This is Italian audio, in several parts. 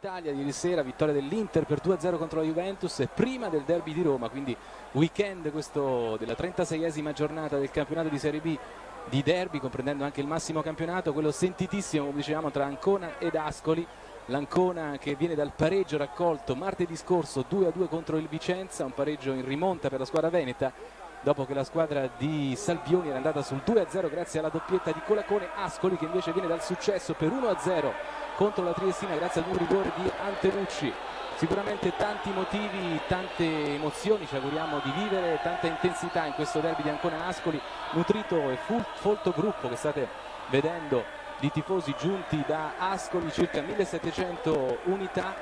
d'Italia ieri sera, vittoria dell'Inter per 2-0 contro la Juventus, prima del derby di Roma, quindi weekend questo della 36esima giornata del campionato di Serie B di derby, comprendendo anche il massimo campionato, quello sentitissimo, come dicevamo, tra Ancona ed Ascoli. L'Ancona che viene dal pareggio raccolto martedì scorso 2-2 contro il Vicenza, un pareggio in rimonta per la squadra veneta dopo che la squadra di Salvioni era andata sul 2-0 grazie alla doppietta di Colacone. Ascoli che invece viene dal successo per 1-0 contro la Triestina grazie al rigore di Antenucci. Sicuramente tanti motivi, tante emozioni ci auguriamo di vivere, tanta intensità in questo derby di Ancona-Ascoli, nutrito e folto gruppo che state vedendo di tifosi giunti da Ascoli, circa 1700 unità,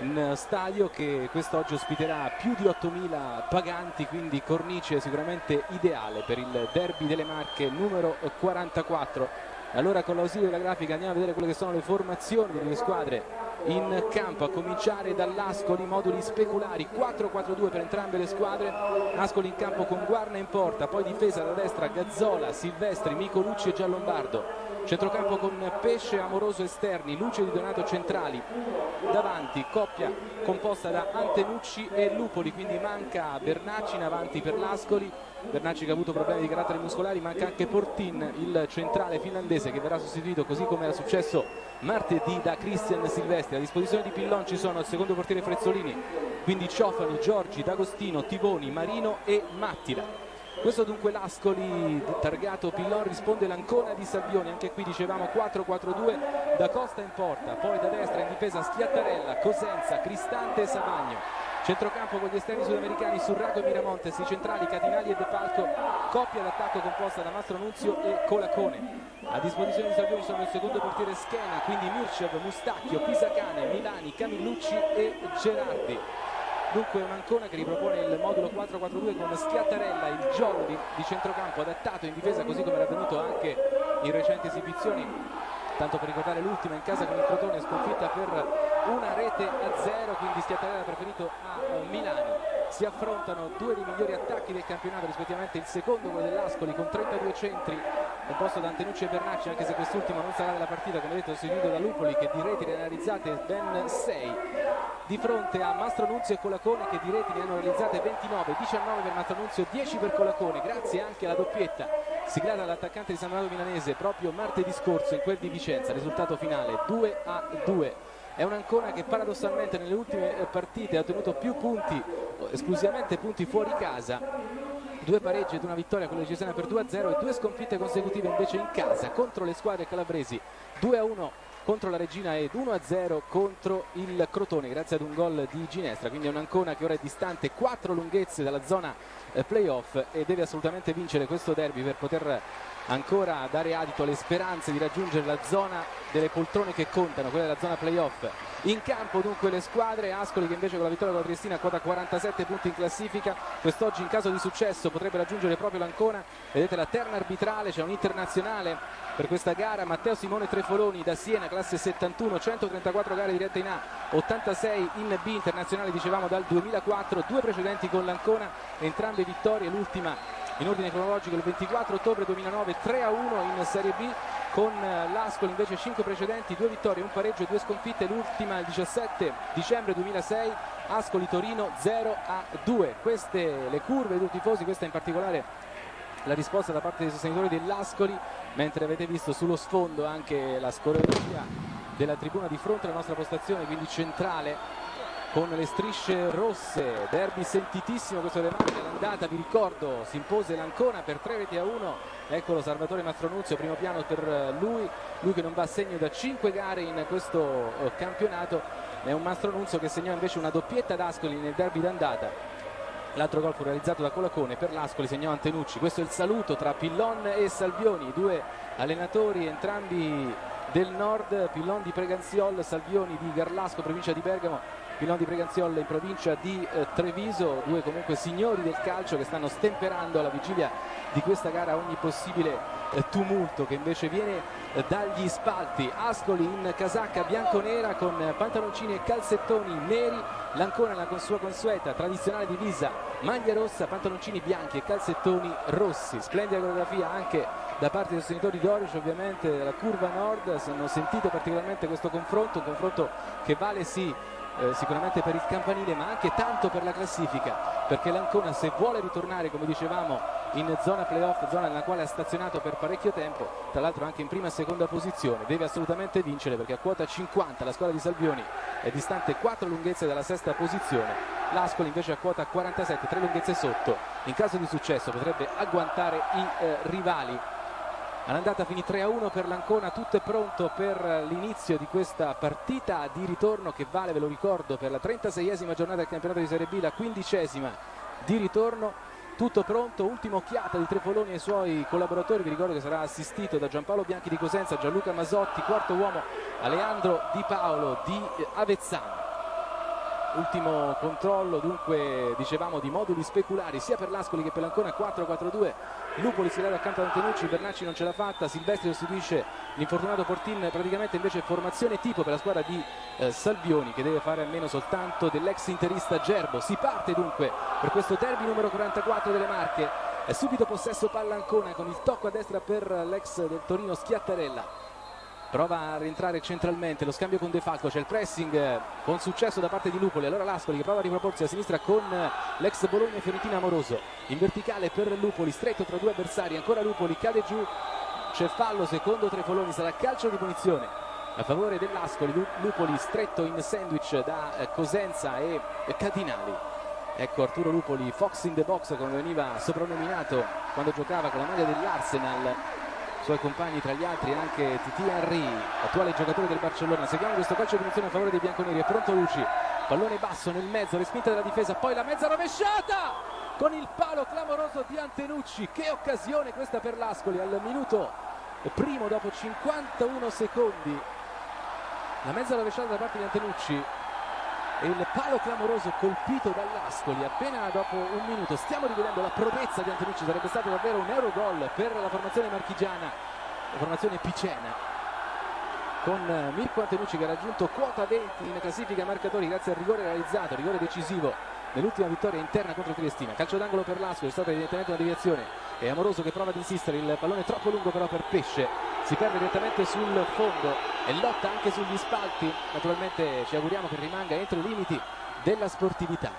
un stadio che quest'oggi ospiterà più di 8000 paganti, quindi cornice sicuramente ideale per il derby delle Marche numero 44. Allora con l'ausilio della grafica andiamo a vedere quelle che sono le formazioni delle squadre in campo, a cominciare dall'Ascoli, moduli speculari 4-4-2 per entrambe le squadre. Ascoli in campo con Guarna in porta, poi difesa da destra Gazzola, Silvestri, Micolucci e Giallombardo. Centrocampo con Pesce, Amoroso esterni, Luci e Di Donato centrali, davanti coppia composta da Antenucci e Lupoli, quindi manca Bernacci in avanti per l'Ascoli, Bernacci che ha avuto problemi di carattere muscolari, manca anche Portin, il centrale finlandese, che verrà sostituito, così come era successo martedì, da Christian Silvestri. A disposizione di Pillon ci sono il secondo portiere Frezzolini, quindi Ciofani, Giorgi, D'Agostino, Tivoni, Marino e Mattila. Questo dunque l'Ascoli, targato Pillon, risponde l'Ancona di Salvioni, anche qui dicevamo 4-4-2, da Costa in porta, poi da destra in difesa Schiattarella, Cosenza, Cristante e Zavagno. Centrocampo con gli esterni sudamericani Surraco e Miramontes, i centrali Catinali e De Falco, coppia d'attacco composta da Mastronunzio e Colacone. A disposizione di Salvioni sono il secondo portiere Schena, quindi Mircev, Mustacchio, Pisacane, Milani, Camillucci e Gerardi. Dunque un'Ancona che ripropone il modulo 4-4-2 con Schiattarella, il Giorgi di centrocampo, adattato in difesa, così come era avvenuto anche in recenti esibizioni, tanto per ricordare l'ultima in casa con il Crotone, sconfitta per 1-0, quindi Schiattarella preferito a Milano. Si affrontano due dei migliori attacchi del campionato, rispettivamente il secondo, quello dell'Ascoli, con 32 centri, composto da Antenucci e Bernacci, anche se quest'ultimo non sarà della partita, come detto, sostituito da Lupoli, che di reti ne ha realizzate ben 6. Di fronte a Mastronunzio e Colacone, che di reti ne hanno realizzate 29, 19 per Mastronunzio, 10 per Colacone, grazie anche alla doppietta siglata dall'attaccante di San Donato Milanese proprio martedì scorso in quel di Vicenza. Risultato finale 2-2. È un'Ancona che paradossalmente nelle ultime partite ha ottenuto più punti, esclusivamente punti fuori casa, due pareggi ed una vittoria con la Cesena per 2-0 e due sconfitte consecutive invece in casa contro le squadre calabresi, 2-1 contro la Regina ed 1-0 contro il Crotone grazie ad un gol di Ginestra. Quindi è un'Ancona che ora è distante 4 lunghezze dalla zona playoff e deve assolutamente vincere questo derby per poter ancora dare adito alle speranze di raggiungere la zona delle poltrone che contano, quella della zona playoff. In campo dunque le squadre, Ascoli che invece con la vittoria con la Triestina quota 47 punti in classifica, quest'oggi in caso di successo potrebbe raggiungere proprio l'Ancona. Vedete la terna arbitrale, c'è un internazionale per questa gara, Matteo Simone Trefoloni da Siena, classe 71, 134 gare dirette in A, 86 in B, internazionale dicevamo dal 2004, due precedenti con l'Ancona, entrambe vittorie, l'ultima in ordine cronologico il 24 ottobre 2009, 3-1 in Serie B. Con l'Ascoli invece 5 precedenti, 2 vittorie, 1 pareggio e 2 sconfitte, l'ultima il 17 dicembre 2006, Ascoli-Torino 0-2. Queste le curve dei tifosi, questa in particolare la risposta da parte dei sostenitori dell'Ascoli, mentre avete visto sullo sfondo anche la scorreria della tribuna di fronte alla nostra postazione, quindi centrale, con le strisce rosse. Derby sentitissimo questo delle Marche, l'andata vi ricordo si impose l'Ancona per 3-1, eccolo Salvatore Mastronunzio, primo piano per lui che non va a segno da 5 gare in questo campionato. È un Mastronunzio che segnò invece una doppietta d'Ascoli nel derby d'andata, l'altro gol fu realizzato da Colacone, per l'Ascoli segnò Antenucci. Questo è il saluto tra Pillon e Salvioni, due allenatori entrambi del nord, Pillon di Preganziol, Salvioni di Garlasco, provincia di Bergamo, Pillon di Preganziol in provincia di Treviso, due comunque signori del calcio che stanno stemperando alla vigilia di questa gara ogni possibile tumulto che invece viene dagli spalti. Ascoli in casacca bianconera con pantaloncini e calzettoni neri, l'Ancona la sua consueta tradizionale divisa, maglia rossa, pantaloncini bianchi e calzettoni rossi. Splendida coreografia anche da parte dei sostenitori dorici, ovviamente della curva nord, hanno sentito particolarmente questo confronto, un confronto che vale sì sicuramente per il campanile, ma anche tanto per la classifica, perché l'Ancona, se vuole ritornare, come dicevamo, in zona playoff, zona nella quale ha stazionato per parecchio tempo, tra l'altro anche in prima e seconda posizione, deve assolutamente vincere, perché a quota 50 la squadra di Salvioni è distante 4 lunghezze dalla sesta posizione, l'Ascoli invece a quota 47, 3 lunghezze sotto. In caso di successo potrebbe agguantare i rivali. All'andata finì 3-1 per l'Ancona, tutto è pronto per l'inizio di questa partita di ritorno che vale, ve lo ricordo, per la 36esima giornata del campionato di Serie B, la 15esima di ritorno. Tutto pronto, ultima occhiata di Trefoloni e i suoi collaboratori, vi ricordo che sarà assistito da Giampaolo Bianchi di Cosenza, Gianluca Masotti, quarto uomo Aleandro Di Paolo di Avezzano. Ultimo controllo dunque, dicevamo, di moduli speculari sia per l'Ascoli che per l'Ancona. 4-4-2, Lupoli si leva accanto ad Antenucci, Bernacci non ce l'ha fatta, Silvestri sostituisce l'infortunato Portin, praticamente invece formazione tipo per la squadra di Salvioni, che deve fare a meno soltanto dell'ex interista Gerbo. Si parte dunque per questo derby numero 44 delle Marche, è subito possesso palla Ancona con il tocco a destra per l'ex del Torino Schiattarella. Prova a rientrare centralmente, lo scambio con De Falco, c'è il pressing con successo da parte di Lupoli, allora l'Ascoli che prova a riproporsi a sinistra con l'ex Bologna Fiorentina Amoroso, in verticale per Lupoli, stretto tra due avversari, ancora Lupoli, cade giù, c'è fallo secondo Trefoloni, sarà calcio di punizione a favore dell'Ascoli, Lupoli stretto in sandwich da Cosenza e Catinali. Ecco Arturo Lupoli, Fox in the Box come veniva soprannominato quando giocava con la maglia dell'Arsenal, suoi compagni tra gli altri anche Titi Henry, attuale giocatore del Barcellona. Seguiamo questo calcio di punizione a favore dei bianconeri, è pronto Luci, pallone basso nel mezzo, respinta della difesa, poi la mezza rovesciata con il palo clamoroso di Antenucci. Che occasione questa per l'Ascoli al minuto primo dopo 51 secondi, la mezza rovesciata da parte di Antenucci e il palo clamoroso colpito dall'Ascoli appena dopo un minuto. Stiamo rivedendo la prodezza di Antenucci, sarebbe stato davvero un eurogol per la formazione marchigiana, la formazione picena, con Mirko Antenucci che ha raggiunto quota 20 in classifica marcatori grazie al rigore realizzato, rigore decisivo nell'ultima vittoria interna contro Triestina. Calcio d'angolo per l'Ascoli, è stata evidentemente una deviazione, è Amoroso che prova ad insistere, il pallone troppo lungo però per Pesce, si perde direttamente sul fondo e lotta anche sugli spalti. Naturalmente ci auguriamo che rimanga entro i limiti della sportività,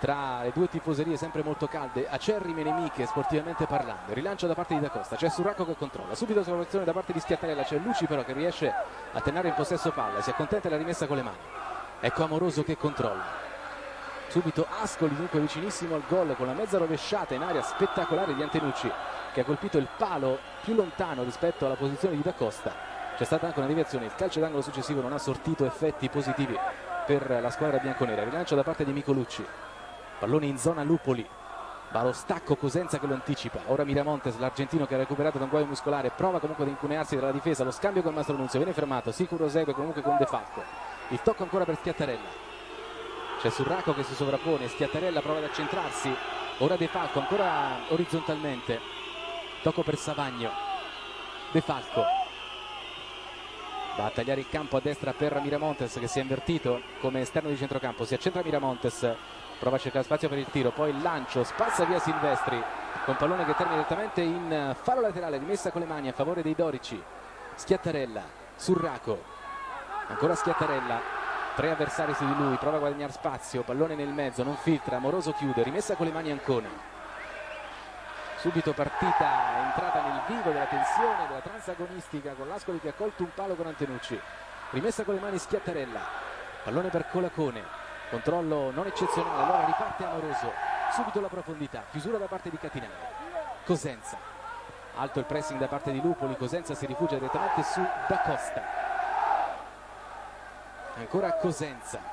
tra le due tifoserie sempre molto calde, acerrime nemiche sportivamente parlando. Rilancia da parte di Da Costa, c'è Surraco che controlla, subito soluzione da parte di Schiattarella, c'è Luci però che riesce a tenere in possesso palla, si accontenta della rimessa con le mani. Ecco Amoroso che controlla, subito Ascoli dunque vicinissimo al gol con la mezza rovesciata in aria spettacolare di Antenucci, che ha colpito il palo più lontano rispetto alla posizione di D'Acosta. C'è stata anche una deviazione, il calcio d'angolo successivo non ha sortito effetti positivi per la squadra bianconera. Rilancio da parte di Micolucci, pallone in zona Lupoli, va allo stacco Cosenza che lo anticipa, ora Miramontes l'argentino che ha recuperato da un guaio muscolare, prova comunque ad incunearsi dalla difesa, lo scambio con Mastronunzio viene fermato, sicuro segue comunque con De Falco, il tocco ancora per Schiattarella, c'è Surraco che si sovrappone, Schiattarella prova ad accentrarsi, ora De Falco ancora orizzontalmente, tocco per Zavagno, De Falco va a tagliare il campo a destra per Miramontes che si è invertito come esterno di centrocampo, si accentra Miramontes, prova a cercare spazio per il tiro, poi il lancio, spazza via Silvestri con pallone che termina direttamente in fallo laterale, rimessa con le mani a favore dei dorici. Schiattarella, Surraco, ancora Schiattarella, tre avversari su di lui, prova a guadagnare spazio, pallone nel mezzo, non filtra, Amoroso chiude, rimessa con le mani Ancona. Subito partita, entrata nel vivo della tensione, della transagonistica, con l'Ascoli che ha colto un palo con Antenucci. Rimessa con le mani Schiattarella, pallone per Colacone, controllo non eccezionale, allora riparte Amoroso, subito la profondità, chiusura da parte di Catinali. Cosenza, alto il pressing da parte di Lupoli, Cosenza si rifugia direttamente su Da Costa. Ancora Cosenza.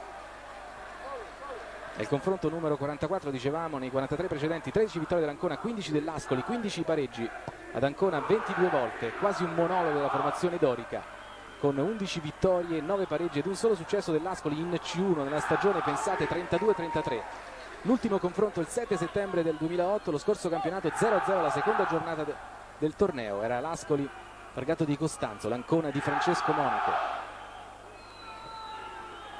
È il confronto numero 44, dicevamo, nei 43 precedenti, 13 vittorie dell'Ancona, 15 dell'Ascoli, 15 pareggi ad Ancona, 22 volte, quasi un monologo della formazione dorica, con 11 vittorie, 9 pareggi ed un solo successo dell'Ascoli in C1 nella stagione, pensate, 32-33. L'ultimo confronto il 7 settembre del 2008, lo scorso campionato 0-0, la seconda giornata del torneo, era l'Ascoli targato di Costanzo, l'Ancona di Francesco Monaco.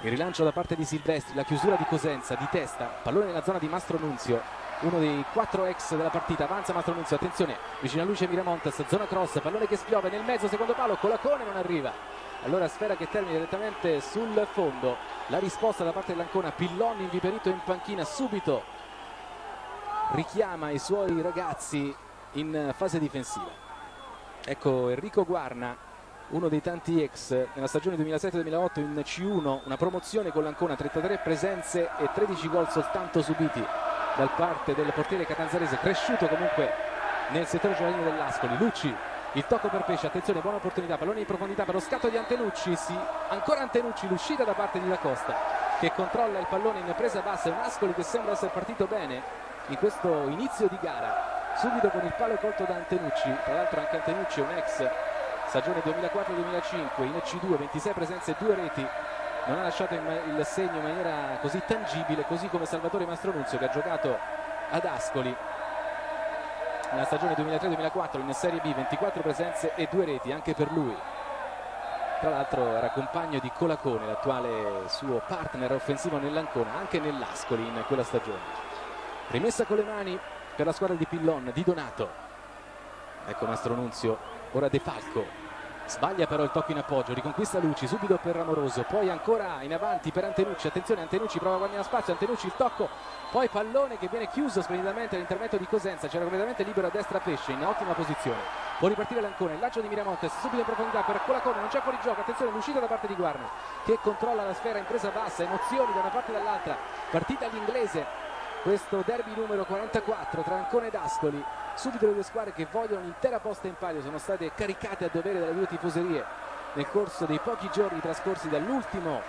Il rilancio da parte di Silvestri, la chiusura di Cosenza, di testa, pallone nella zona di Mastronunzio, uno dei quattro ex della partita. Avanza Mastronunzio, attenzione, vicino a Luci e Miramontes, zona cross, pallone che spiove nel mezzo, secondo palo, Colacone non arriva, allora sfera che termina direttamente sul fondo. La risposta da parte dell'Ancona, Pillon inviperito in panchina, subito richiama i suoi ragazzi in fase difensiva. Ecco Enrico Guarna, uno dei tanti ex nella stagione 2007-2008 in C1, una promozione con l'Ancona, 33 presenze e 13 gol soltanto subiti da parte del portiere catanzarese, cresciuto comunque nel settore giovanile dell'Ascoli. Luci, il tocco per Pesce, attenzione, buona opportunità, pallone in profondità per lo scatto di Antenucci, sì, ancora Antenucci, l'uscita da parte di Da Costa che controlla il pallone in presa bassa. È un Ascoli che sembra essere partito bene in questo inizio di gara, subito con il palo colto da Antenucci. Tra l'altro anche Antenucci è un ex stagione 2004-2005 in C2, 26 presenze e 2 reti, non ha lasciato il segno in maniera così tangibile, così come Salvatore Mastronunzio, che ha giocato ad Ascoli nella stagione 2003-2004 in Serie B, 24 presenze e 2 reti anche per lui. Tra l'altro era compagno di Colacone, l'attuale suo partner offensivo nell'Ancona, anche nell'Ascoli in quella stagione. Rimessa con le mani per la squadra di Pillon, Di Donato. Ecco Mastronunzio, ora De Falco, sbaglia però il tocco in appoggio, riconquista Luci, subito per Amoroso, poi ancora in avanti per Antenucci, attenzione Antenucci prova a guadagnare spazio, Antenucci il tocco, poi pallone che viene chiuso splendidamente all'intervento di Cosenza, c'era completamente libero a destra Pesce, in ottima posizione. Può ripartire l'Ancona, il lancio di Miramontes, subito in profondità per Colacone, non c'è fuori gioco, attenzione l'uscita da parte di Guarna che controlla la sfera in presa bassa, emozioni da una parte e dall'altra, partita all'inglese. Questo derby numero 44 tra Ancona ed Ascoli, subito le due squadre che vogliono l'intera posta in palio sono state caricate a dovere dalle due tifoserie nel corso dei pochi giorni trascorsi dall'ultimo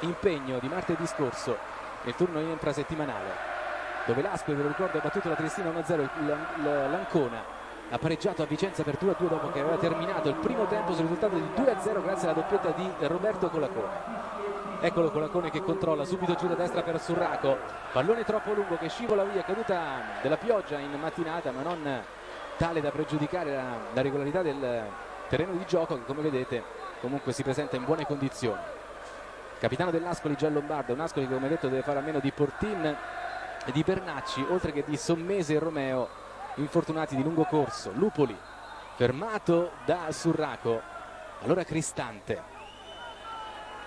impegno di martedì scorso nel turno infrasettimanale, dove l'Ascoli, ve lo ricordo, ha battuto la Triestina 1-0, l'Ancona ha pareggiato a Vicenza per 2-2 dopo che aveva terminato il primo tempo sul risultato di 2-0 grazie alla doppietta di Roberto Colacone. Eccolo Colacone che controlla, subito giù da destra per Surraco, pallone troppo lungo che scivola via, caduta della pioggia in mattinata ma non tale da pregiudicare la regolarità del terreno di gioco, che come vedete comunque si presenta in buone condizioni. Capitano dell'Ascoli Giallombardo, un Ascoli che come detto deve fare a meno di Portin e di Bernacci, oltre che di Sommese e Romeo, infortunati di lungo corso. Lupoli fermato da Surraco, allora Cristante,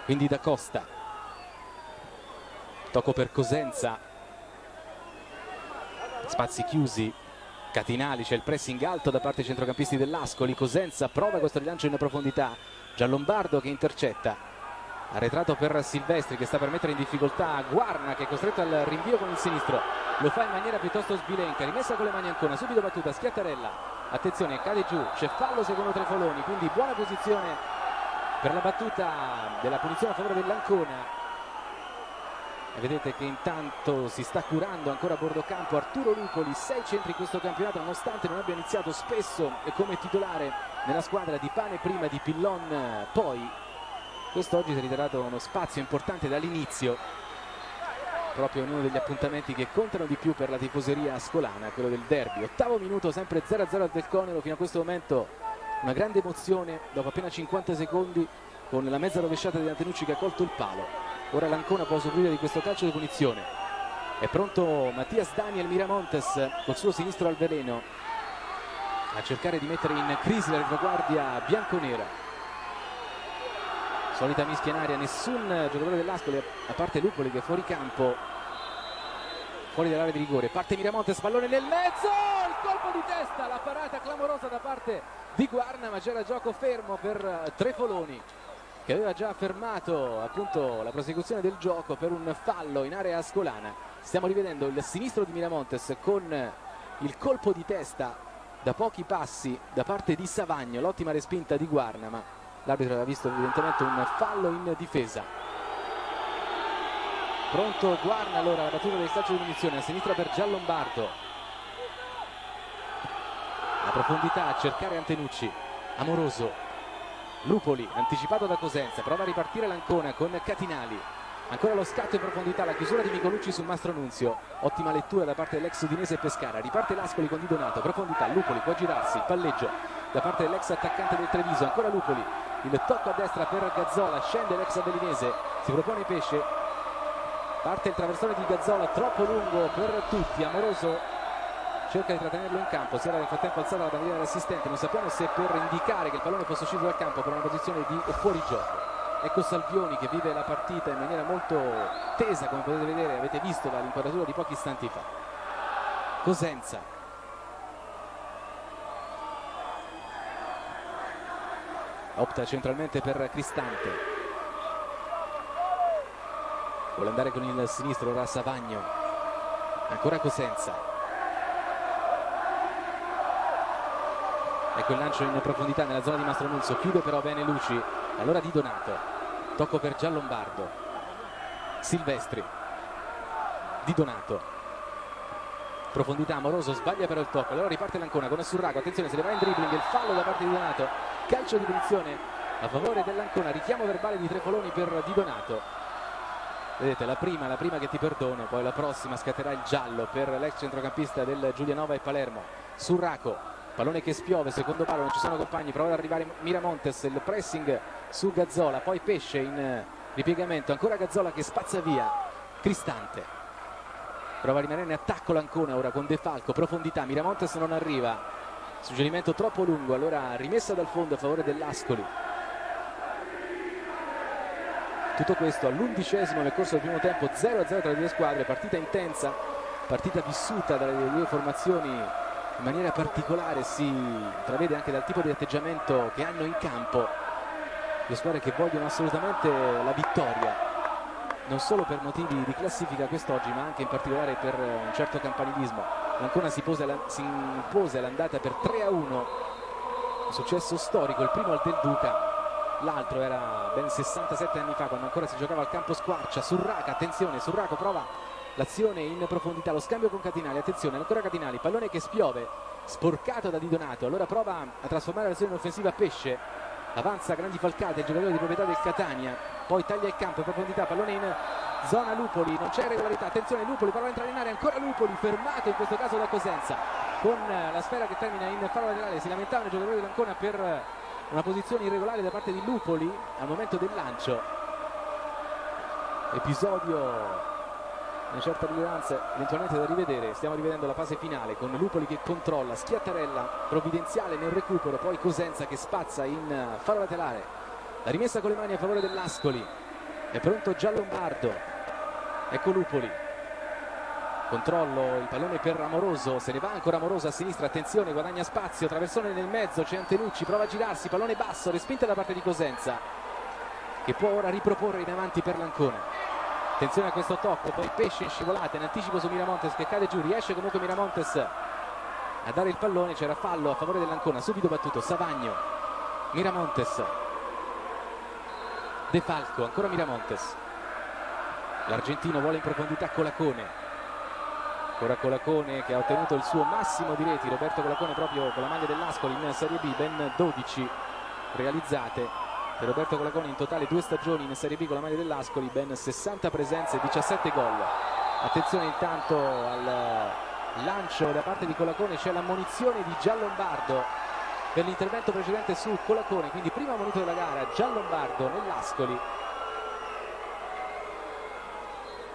quindi Da Costa, tocco per Cosenza, spazi chiusi, Catinali, c'è il pressing alto da parte dei centrocampisti dell'Ascoli. Cosenza prova questo rilancio in profondità, Giallombardo che intercetta, arretrato per Silvestri che sta per mettere in difficoltà Guarna, che è costretto al rinvio con il sinistro, lo fa in maniera piuttosto sbilenca. Rimessa con le mani Ancona, subito battuta Schiattarella, attenzione cade giù, c'è fallo secondo Trefoloni, quindi buona posizione per la battuta della punizione a favore dell'Ancona. E vedete che intanto si sta curando ancora a bordo campo Arturo Lupoli, 6 centri in questo campionato nonostante non abbia iniziato spesso e come titolare nella squadra di Pane prima, di Pillon poi. Quest'oggi si è ritirato uno spazio importante dall'inizio, proprio uno degli appuntamenti che contano di più per la tifoseria ascolana, quello del derby. Ottavo minuto, sempre 0-0 al Delconero. Fino a questo momento una grande emozione dopo appena 50 secondi con la mezza rovesciata di Antenucci che ha colto il palo. Ora l'Ancona può usufruire di questo calcio di punizione. È pronto Mattias Daniel Miramontes col suo sinistro al veleno a cercare di mettere in crisi la retroguardia bianconera. Solita mischia in aria, nessun giocatore dell'Ascoli a parte Lupoli che è fuori campo, fuori dall'area di rigore. Parte Miramontes, pallone nel mezzo, il colpo di testa, la parata clamorosa da parte di Guarna, ma c'era gioco fermo per Trefoloni che aveva già fermato appunto la prosecuzione del gioco per un fallo in area ascolana. Stiamo rivedendo il sinistro di Miramontes con il colpo di testa da pochi passi da parte di Zavagno, l'ottima respinta di Guarna, ma l'arbitro aveva visto evidentemente un fallo in difesa. Pronto Guarna, allora la battuta del calcio di punizione a sinistra per Giallombardo, a profondità a cercare Antenucci, Amoroso, Lupoli anticipato da Cosenza, prova a ripartire l'Ancona con Catinali, ancora lo scatto in profondità, la chiusura di Micolucci su Mastronunzio, ottima lettura da parte dell'ex udinese Pescara. Riparte l'Ascoli con Di Donato, profondità, Lupoli può girarsi, il palleggio da parte dell'ex attaccante del Treviso, ancora Lupoli, il tocco a destra per Gazzola, scende l'ex avellinese, si propone Pesce, Parte il traversone di Gazzola, troppo lungo per tutti. Amoroso cerca di trattenerlo in campo. Si era nel frattempo alzata la bandiera dell'assistente. Non sappiamo se per indicare che il pallone fosse uscito dal campo per una posizione di fuorigioco. Ecco Salvioni che vive la partita in maniera molto tesa, come potete vedere. Avete visto la inquadratura di pochi istanti fa. Cosenza. Opta centralmente per Cristante. Vuole andare con il sinistro, ora Zavagno. Ancora Cosenza. Ecco il lancio in profondità nella zona di Mastronunzio. Chiude però bene Luci. Allora Di Donato. Tocco per Giallombardo. Silvestri. Di Donato. Profondità Amoroso. Sbaglia però il tocco. Allora riparte l'Ancona con Surraco. Attenzione, se ne va in dribbling. Il fallo da parte di Donato. Calcio di punizione a favore dell'Ancona. Richiamo verbale di Trefoloni per Di Donato. Vedete, la prima che ti perdono, poi la prossima scatterà il giallo per l'ex centrocampista del Giulianova e Palermo. Surraco, pallone che spiove, secondo palo, non ci sono compagni, prova ad arrivare Miramontes, il pressing su Gazzola, poi Pesce in ripiegamento, ancora Gazzola che spazza via Cristante. Prova a rimanere in attacco l'Ancona ora con De Falco, profondità, Miramontes non arriva, suggerimento troppo lungo, allora rimessa dal fondo a favore dell'Ascoli. Tutto questo all'11º nel corso del primo tempo, 0-0 tra le due squadre, partita intensa, partita vissuta dalle due formazioni in maniera particolare, si intravede anche dal tipo di atteggiamento che hanno in campo le squadre che vogliono assolutamente la vittoria, non solo per motivi di classifica quest'oggi ma anche in particolare per un certo campanilismo. L'Ancona si impose all'andata per 3-1, successo storico, il primo al Del Duca. L'altro era ben 67 anni fa, quando ancora si giocava al campo Squarcia. Surraco, attenzione, Surraco prova l'azione in profondità, lo scambio con Catinali, attenzione, ancora Catinali, pallone che spiove, sporcato da Di Donato, allora prova a trasformare l'azione in offensiva Pesce, avanza grandi falcate, il giocatore di proprietà del Catania, poi taglia il campo in profondità, pallone in zona Lupoli, non c'è regolarità, attenzione Lupoli, prova a entrare in area, ancora Lupoli, fermato in questo caso da Cosenza, con la sfera che termina in fallo laterale, si lamentavano i giocatori dell'Ancona per una posizione irregolare da parte di Lupoli al momento del lancio. Episodio di una certa rilevanza eventualmente da rivedere. Stiamo rivedendo la fase finale con Lupoli che controlla, Schiattarella provvidenziale nel recupero, poi Cosenza che spazza in fallo laterale, la rimessa con le mani a favore dell'Ascoli. È pronto Giallombardo, ecco Lupoli, controllo, il pallone per Amoroso, se ne va ancora Amoroso a sinistra, attenzione, guadagna spazio, traversone nel mezzo, c'è Antenucci, prova a girarsi, pallone basso, respinta da parte di Cosenza che può ora riproporre in avanti per l'Ancona. Attenzione a questo tocco, poi Pesce in scivolata in anticipo su Miramontes che cade giù, riesce comunque Miramontes a dare il pallone, c'era fallo a favore dell'Ancona, subito battuto Savagno, Miramontes, De Falco, ancora Miramontes, l'argentino vuole in profondità Colacone. Ora Colacone che ha ottenuto il suo massimo di reti, Roberto Colacone proprio con la maglia dell'Ascoli in Serie B, ben 12 realizzate per Roberto Colacone in totale 2 stagioni in Serie B con la maglia dell'Ascoli, ben 60 presenze e 17 gol. Attenzione intanto al lancio da parte di Colacone, c'è l'ammonizione di Giallombardo per l'intervento precedente su Colacone, quindi primo ammonito della gara Giallombardo nell'Ascoli.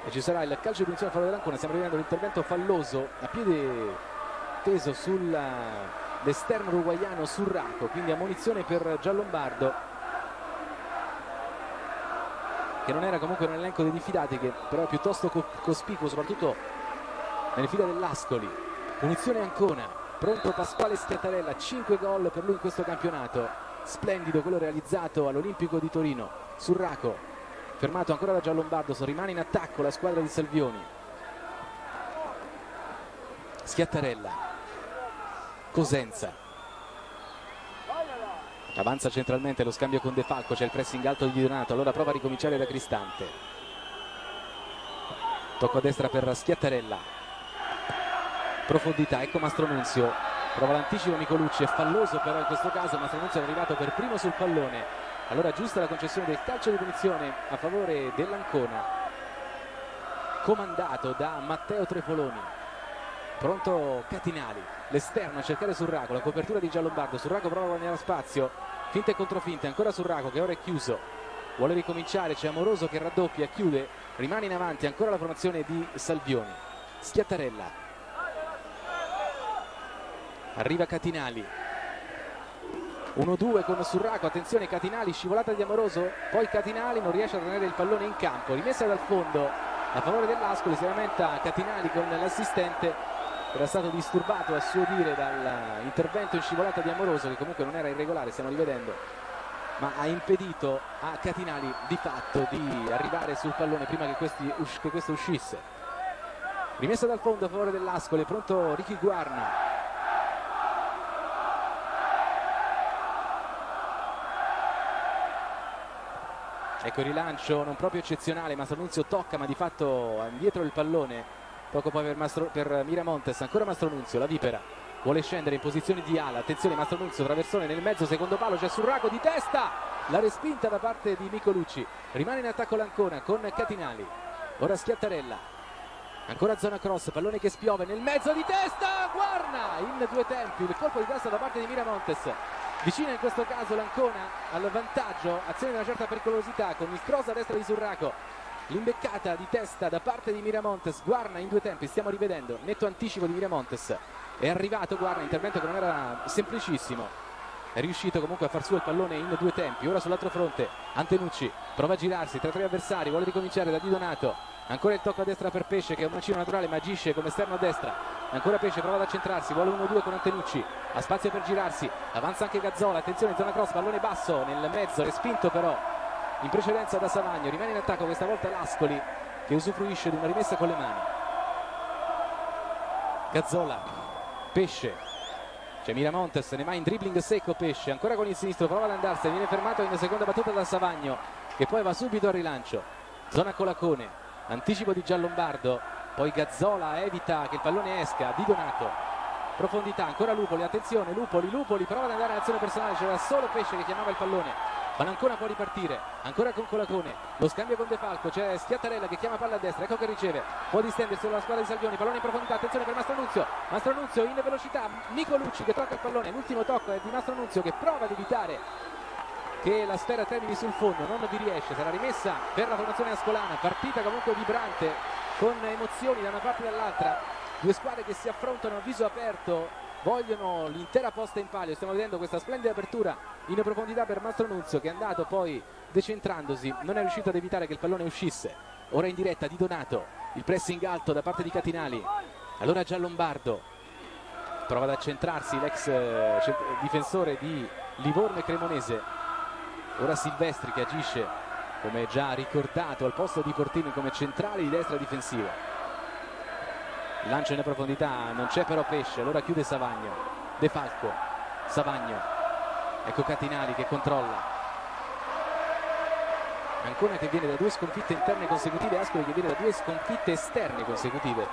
E ci sarà il calcio di punizione a favore dell'Ancona, stiamo arrivando all'intervento falloso a piede teso sull'esterno uruguaiano Surraco, quindi ammonizione per Giallombardo che non era comunque un elenco dei diffidati, che però è piuttosto cospicuo soprattutto nelle fila dell'Ascoli. Punizione Ancona, pronto Pasquale Schiattarella, 5 gol per lui in questo campionato, splendido quello realizzato all'Olimpico di Torino. Surraco fermato ancora da Giallombardo, rimane in attacco la squadra di Salvioni. Schiattarella, Cosenza, avanza centralmente, lo scambio con De Falco, c'è il pressing alto di Donato, allora prova a ricominciare da Cristante, tocco a destra per Schiattarella, profondità, ecco Mastronunzio, prova l'anticipo Micolucci, è falloso però in questo caso, Mastronunzio è arrivato per primo sul pallone. Allora giusta la concessione del calcio di punizione a favore dell'Ancona, comandato da Matteo Trefoloni. Pronto Catinali, l'esterno a cercare Surraco, la copertura di Giallombardo, Surraco prova a guadagnare spazio, finte e controfinte, ancora Surraco che ora è chiuso, vuole ricominciare, c'è Amoroso che raddoppia, chiude, rimane in avanti ancora la formazione di Salvioni. Schiattarella, arriva Catinali, 1-2 con Surraco, attenzione Catinali, scivolata di Amoroso, poi Catinali non riesce a tenere il pallone in campo, rimessa dal fondo a favore dell'Ascoli, si lamenta Catinali con l'assistente, era stato disturbato a suo dire dall'intervento in scivolata di Amoroso, che comunque non era irregolare, stiamo rivedendo, ma ha impedito a Catinali di fatto di arrivare sul pallone prima che questo uscisse. Rimessa dal fondo a favore dell'Ascoli, è pronto Ricky Guarna, ecco il rilancio non proprio eccezionale, Mastronunzio tocca ma di fatto indietro il pallone poco poi per Miramontes, ancora Mastronunzio, la vipera vuole scendere in posizione di ala, attenzione Mastronunzio, traversone nel mezzo, secondo palo, c'è Surraco di testa, la respinta da parte di Micolucci, rimane in attacco l'Ancona con Catinali, ora Schiattarella, ancora zona cross, pallone che spiove nel mezzo di testa, Guarna in due tempi, il colpo di testa da parte di Miramontes, vicina in questo caso l'Ancona al vantaggio, azione di una certa pericolosità con il cross a destra di Surraco, l'imbeccata di testa da parte di Miramontes, Guarna in due tempi, stiamo rivedendo, netto anticipo di Miramontes, è arrivato Guarna, intervento che non era semplicissimo, è riuscito comunque a far suo il pallone in due tempi. Ora sull'altro fronte Antenucci prova a girarsi tra tre avversari, vuole ricominciare da Di Donato, ancora il tocco a destra per Pesce che è un mancino naturale ma agisce come esterno a destra, ancora Pesce prova ad accentrarsi, vuole 1-2 con Antenucci, ha spazio per girarsi, avanza anche Gazzola, attenzione zona cross, pallone basso nel mezzo, respinto però in precedenza da Zavagno, rimane in attacco questa volta l'Ascoli che usufruisce di una rimessa con le mani. Gazzola, Pesce, c'è Miramontes, ne va in dribbling secco Pesce, ancora con il sinistro, prova ad andarsene, viene fermato in seconda battuta da Savagno che poi va subito al rilancio. Zona Colacone, anticipo di Giallombardo, poi Gazzola evita che il pallone esca, Di Donato. Profondità, ancora Lupoli, attenzione, Lupoli prova ad andare in azione personale, c'era solo Pesce che chiamava il pallone. Ma l'Ancona può ripartire, ancora con Colacone, lo scambio con De Falco, c'è Schiattarella che chiama palla a destra, ecco che riceve, può distendersi la squadra di Salvioni, pallone in profondità, attenzione per Mastronunzio, Mastronunzio in velocità, Micolucci che tocca il pallone, l'ultimo tocco è di Mastronunzio che prova ad evitare che la sfera termini sul fondo, non vi riesce, sarà rimessa per la formazione ascolana, partita comunque vibrante, con emozioni da una parte e dall'altra, due squadre che si affrontano a viso aperto, vogliono l'intera posta in palio, stiamo vedendo questa splendida apertura in profondità per Mastronunzio che è andato poi decentrandosi, non è riuscito ad evitare che il pallone uscisse. Ora in diretta Di Donato, il pressing alto da parte di Catinali, allora Giallombardo prova ad accentrarsi, l'ex difensore di Livorno e Cremonese, ora Silvestri che agisce come già ricordato al posto di Cortini come centrale di destra difensiva. Lancio in profondità, non c'è però Pesce, allora chiude Savagno, De Falco, Savagno, ecco Catinali che controlla, Ancona che viene da due sconfitte interne consecutive, Ascoli che viene da due sconfitte esterne consecutive,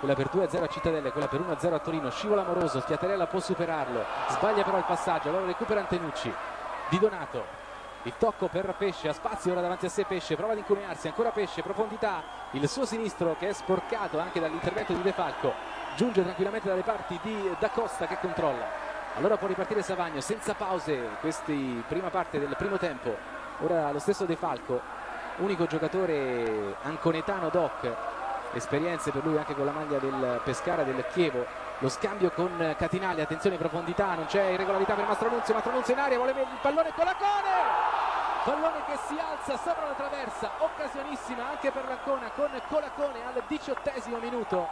quella per 2-0 a Cittadella e quella per 1-0 a Torino, scivola Amoroso, Schiattarella può superarlo, sbaglia però il passaggio, allora recupera Antenucci, Di Donato, il tocco per Pesce, ha spazio ora davanti a sé Pesce, prova ad incunearsi, ancora Pesce, profondità, il suo sinistro che è sporcato anche dall'intervento di De Falco, giunge tranquillamente dalle parti di D'Acosta che controlla, allora può ripartire Savagno senza pause, questa prima parte del primo tempo, ora lo stesso De Falco, unico giocatore anconetano doc, esperienze per lui anche con la maglia del Pescara, del Chievo, lo scambio con Catinali, attenzione profondità, non c'è irregolarità per Mastronunzio, Mastronunzio in aria, vuole il pallone con la Colacone! Pallone che si alza sopra la traversa, occasionissima anche per l'Ancona con Colacone al 18° minuto.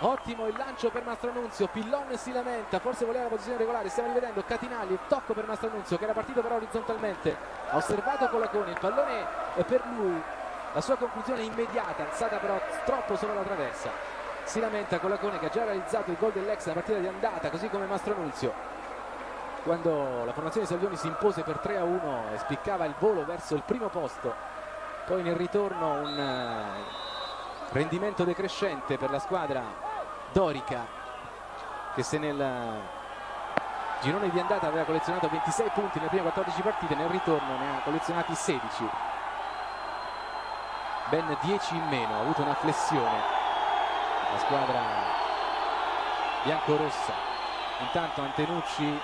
Ottimo il lancio per Mastronunzio, Pillon si lamenta, forse voleva la posizione regolare, stiamo rivedendo Catinali, il tocco per Mastronunzio che era partito però orizzontalmente, ha osservato Colacone, il pallone è per lui, la sua conclusione immediata, alzata però troppo sopra la traversa. Si lamenta Colacone che ha già realizzato il gol dell'ex nella partita di andata, così come Mastronunzio, quando la formazione di Salvioni si impose per 3-1 e spiccava il volo verso il primo posto, poi nel ritorno un rendimento decrescente per la squadra dorica che se nel girone di andata aveva collezionato 26 punti nelle prime 14 partite, nel ritorno ne ha collezionati 16, ben 10 in meno, ha avuto una flessione la squadra biancorossa. Intanto Antenucci,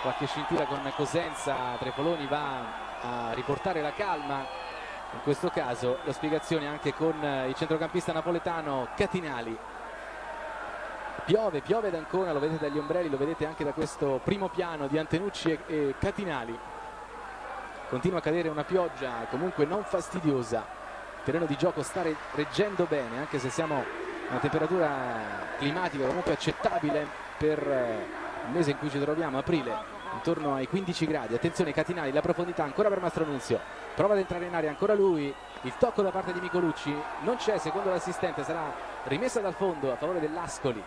qualche scintilla con Cosenza, Trefoloni va a riportare la calma, in questo caso la spiegazione anche con il centrocampista napoletano Catinali. Piove ad Ancona, lo vedete dagli ombrelli, lo vedete anche da questo primo piano di Antenucci e Catinali. Continua a cadere una pioggia comunque non fastidiosa, il terreno di gioco sta reggendo bene, anche se siamo a una temperatura climatica comunque accettabile per il mese in cui ci troviamo, aprile, intorno ai 15 gradi. Attenzione Catinali, la profondità ancora per Mastronunzio, prova ad entrare in area ancora lui, il tocco da parte di Micolucci non c'è, secondo l'assistente sarà rimessa dal fondo a favore dell'Ascoli.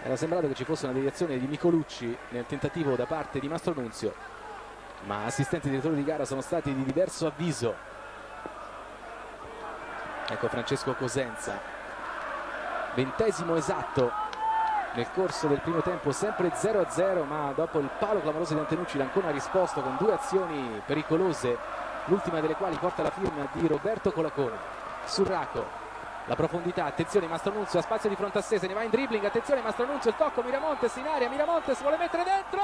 Era sembrato che ci fosse una deviazione di Micolucci nel tentativo da parte di Mastronunzio, ma assistenti e direttori di gara sono stati di diverso avviso. Ecco Francesco Cosenza, 20° esatto nel corso del primo tempo, sempre 0-0, ma dopo il palo clamoroso di Antenucci l'Ancona ha risposto con due azioni pericolose, l'ultima delle quali porta la firma di Roberto Colacone. Surraco, la profondità, attenzione Mastronunzio, ha spazio di fronte a sé, se ne va in dribbling, attenzione Mastronunzio, il tocco, Miramontes in aria, Miramontes vuole mettere dentro,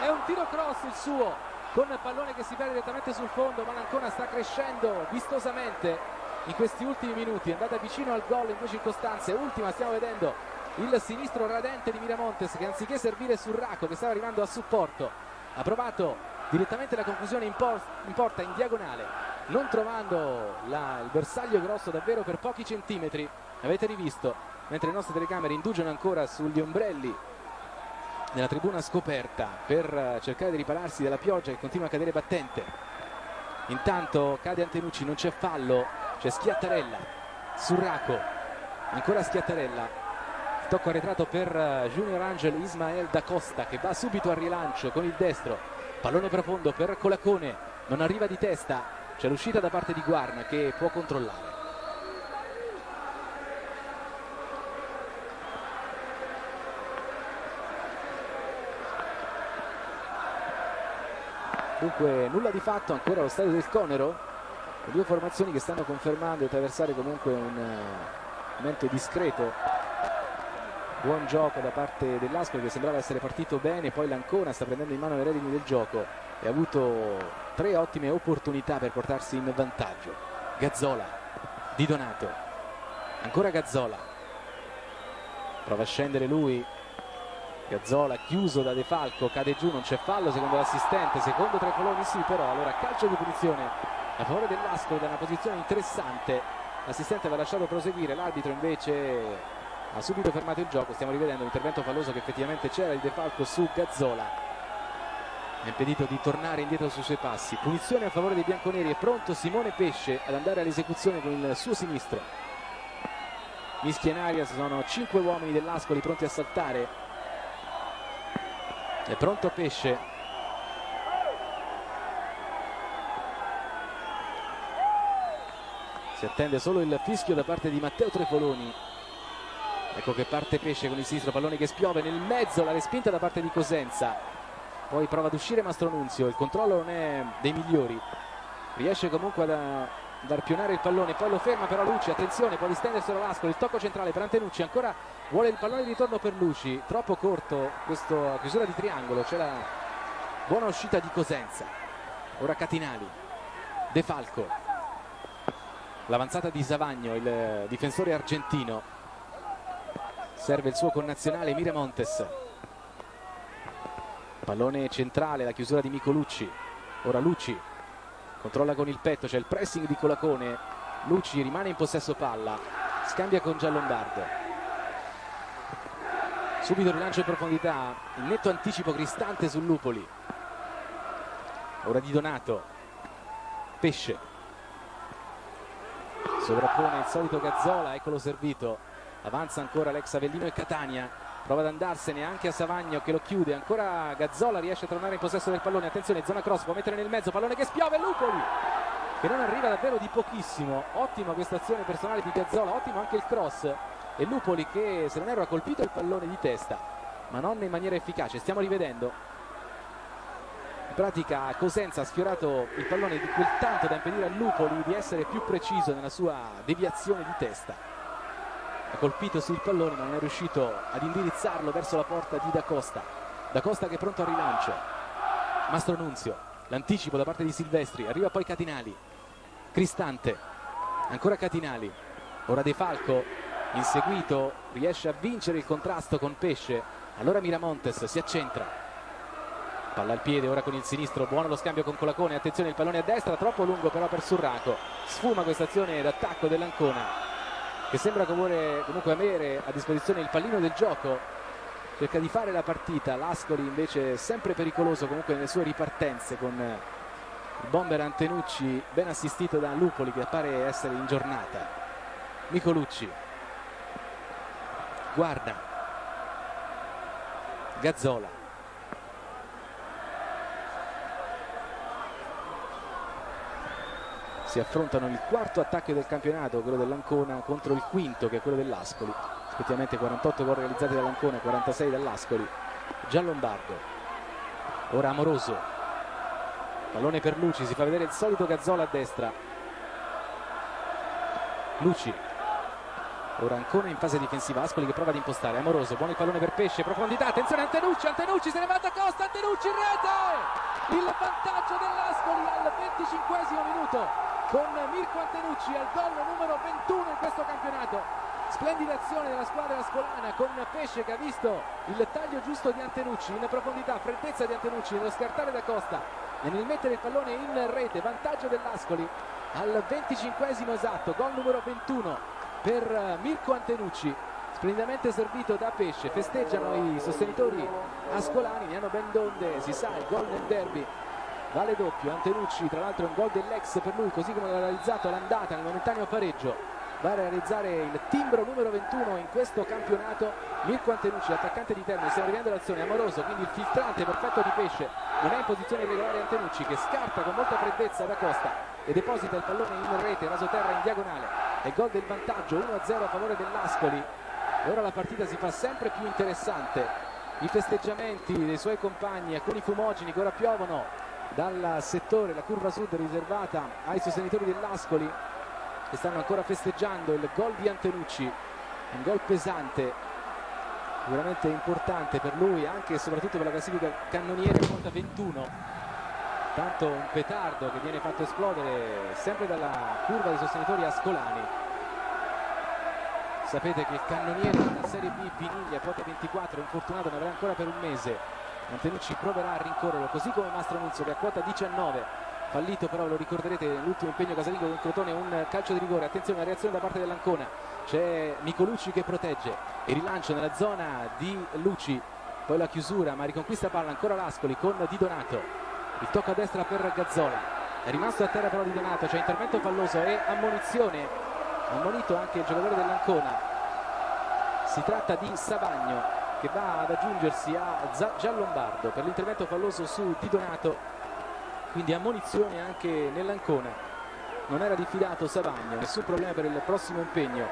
è un tiro cross il suo, con il pallone che si perde direttamente sul fondo, ma l'Ancona sta crescendo vistosamente in questi ultimi minuti, è andata vicino al gol in due circostanze, ultima stiamo vedendo il sinistro radente di Miramontes che anziché servire Surraco che stava arrivando a supporto ha provato direttamente la conclusione in porta in diagonale, non trovando il bersaglio grosso davvero per pochi centimetri. Avete rivisto, mentre le nostre telecamere indugiano ancora sugli ombrelli nella tribuna scoperta per cercare di ripararsi dalla pioggia che continua a cadere battente. Intanto cade Antenucci, non c'è fallo, c'è Schiattarella, Surraco, ancora Schiattarella, tocco arretrato per Junior Angel Ismael da Costa che va subito al rilancio con il destro, pallone profondo per Colacone, non arriva di testa, c'è l'uscita da parte di Guarna che può controllare. Dunque nulla di fatto ancora allo stadio del Conero, le due formazioni che stanno confermando di attraversare comunque un momento discreto. Buon gioco da parte dell'Ascoli che sembrava essere partito bene, poi l'Ancona sta prendendo in mano le redini del gioco e ha avuto tre ottime opportunità per portarsi in vantaggio. Gazzola, Di Donato, ancora Gazzola, prova a scendere lui, Gazzola chiuso da De Falco, cade giù, non c'è fallo secondo l'assistente, secondo Trefoloni sì, però allora calcio di punizione a favore dell'Ascoli da una posizione interessante, l'assistente va lasciato proseguire, l'arbitro invece ha subito fermato il gioco. Stiamo rivedendo l'intervento falloso che effettivamente c'era di De Falco su Gazzola, ha impedito di tornare indietro sui suoi passi. Punizione a favore dei bianconeri, è pronto Simone Pesce ad andare all'esecuzione con il suo sinistro. Mischia in aria, sono 5 uomini dell'Ascoli pronti a saltare, è pronto Pesce, si attende solo il fischio da parte di Matteo Trefoloni. Ecco che parte Pesce con il sinistro, pallone che spiove nel mezzo, la respinta da parte di Cosenza, poi prova ad uscire Mastronunzio, il controllo non è dei migliori, riesce comunque ad arpionare il pallone, poi lo ferma però Luci, attenzione, può distenderselo l'Ascoli, il tocco centrale per Antenucci, ancora vuole il pallone di ritorno per Luci, troppo corto questa chiusura di triangolo, c'è la buona uscita di Cosenza. Ora Catinali, De Falco, l'avanzata di Zavagno, il difensore argentino, serve il suo connazionale Miramontes, pallone centrale, la chiusura di Micolucci, ora Luci controlla con il petto, c'è il pressing di Colacone, Luci rimane in possesso palla, scambia con Giallombardo, subito rilancio in profondità, in netto anticipo Cristante su Lupoli, ora Di Donato, Pesce, sovrappone il solito Gazzola, eccolo servito. Avanza ancora l'ex Avellino e Catania, prova ad andarsene anche a Savagno che lo chiude, ancora Gazzola riesce a tornare in possesso del pallone, attenzione zona cross, può mettere nel mezzo, pallone che spiove, Lupoli che non arriva davvero di pochissimo, ottima questa azione personale di Gazzola, ottimo anche il cross e Lupoli che se non erro ha colpito il pallone di testa ma non in maniera efficace, stiamo rivedendo in pratica Cosenza ha sfiorato il pallone di quel tanto da impedire a Lupoli di essere più preciso nella sua deviazione di testa. Ha colpito sul pallone ma non è riuscito ad indirizzarlo verso la porta di Da Costa. Da Costa che è pronto al rilancio. Mastronunzio l'anticipo da parte di Silvestri, arriva poi Catinali, Cristante, ancora Catinali, ora De Falco inseguito, riesce a vincere il contrasto con Pesce, allora Miramontes si accentra, palla al piede ora con il sinistro, buono lo scambio con Colacone, attenzione il pallone a destra, troppo lungo però per Surraco, sfuma questa azione d'attacco dell'Ancona che sembra comunque avere a disposizione il pallino del gioco, cerca di fare la partita. L'Ascoli invece sempre pericoloso comunque nelle sue ripartenze, con il bomber Antenucci ben assistito da Lupoli che appare essere in giornata. Micolucci, Guarna, Gazzola, si affrontano il quarto attacco del campionato, quello dell'Ancona contro il quinto che è quello dell'Ascoli, effettivamente 48 gol realizzati dall'Ancona, 46 dall'Ascoli. Giallombardo, ora Amoroso, pallone per Luci, si fa vedere il solito Gazzola a destra, Luci, ora Ancona in fase difensiva, Ascoli che prova ad impostare, Amoroso, buono il pallone per Pesce, profondità, attenzione Antenucci, Antenucci se ne va da Costa, Antenucci in rete, il vantaggio dell'Ascoli al 25esimo minuto con Mirko Antenucci al gol numero 21 in questo campionato. Splendida azione della squadra ascolana con Pesce che ha visto il taglio giusto di Antenucci in profondità, freddezza di Antenucci nello scartare da Costa e nel mettere il pallone in rete, vantaggio dell'Ascoli al 25esimo esatto, gol numero 21 per Mirko Antenucci, splendidamente servito da Pesce. Festeggiano i sostenitori ascolani, ne hanno ben donde, si sa il gol nel derby vale doppio. Antenucci tra l'altro è un gol dell'ex per lui, così come l'aveva realizzato all'andata nel momentaneo pareggio, va a realizzare il timbro numero 21 in questo campionato Mirko Antenucci, attaccante di termine. Stiamo arrivando all'azione, Amoroso, quindi il filtrante perfetto di Pesce, non è in posizione regolare Antenucci che scarta con molta freddezza da Costa e deposita il pallone in rete, raso terra in diagonale, e gol del vantaggio 1-0 a favore dell'Ascoli. E ora la partita si fa sempre più interessante, i festeggiamenti dei suoi compagni, alcuni fumogeni che ora piovono dal settore, la curva sud riservata ai sostenitori dell'Ascoli che stanno ancora festeggiando il gol di Antenucci, un gol pesante, sicuramente importante per lui anche e soprattutto per la classifica cannoniere, conta 21, tanto un petardo che viene fatto esplodere sempre dalla curva dei sostenitori ascolani. Sapete che il cannoniere della Serie B Piniglia, quota 24, è infortunato, ne avrà ancora per un mese. Antenucci proverà a rincorrerlo, così come Mastronunzio che a quota 19, fallito però, lo ricorderete, nell'ultimo impegno casalingo con Crotone, un calcio di rigore. Attenzione, la reazione da parte dell'Ancona, c'è Micolucci che protegge, il rilancio nella zona di Luci, poi la chiusura ma riconquista palla ancora l'Ascoli con Di Donato, il tocco a destra per Gazzola, è rimasto a terra però Di Donato, c'è intervento falloso e ammonizione, ammonito anche il giocatore dell'Ancona, si tratta di Zavagno che va ad aggiungersi a Giallombardo per l'intervento falloso su Di Donato, quindi ammonizione anche nell'Ancona. Non era diffidato Savagno, nessun problema per il prossimo impegno.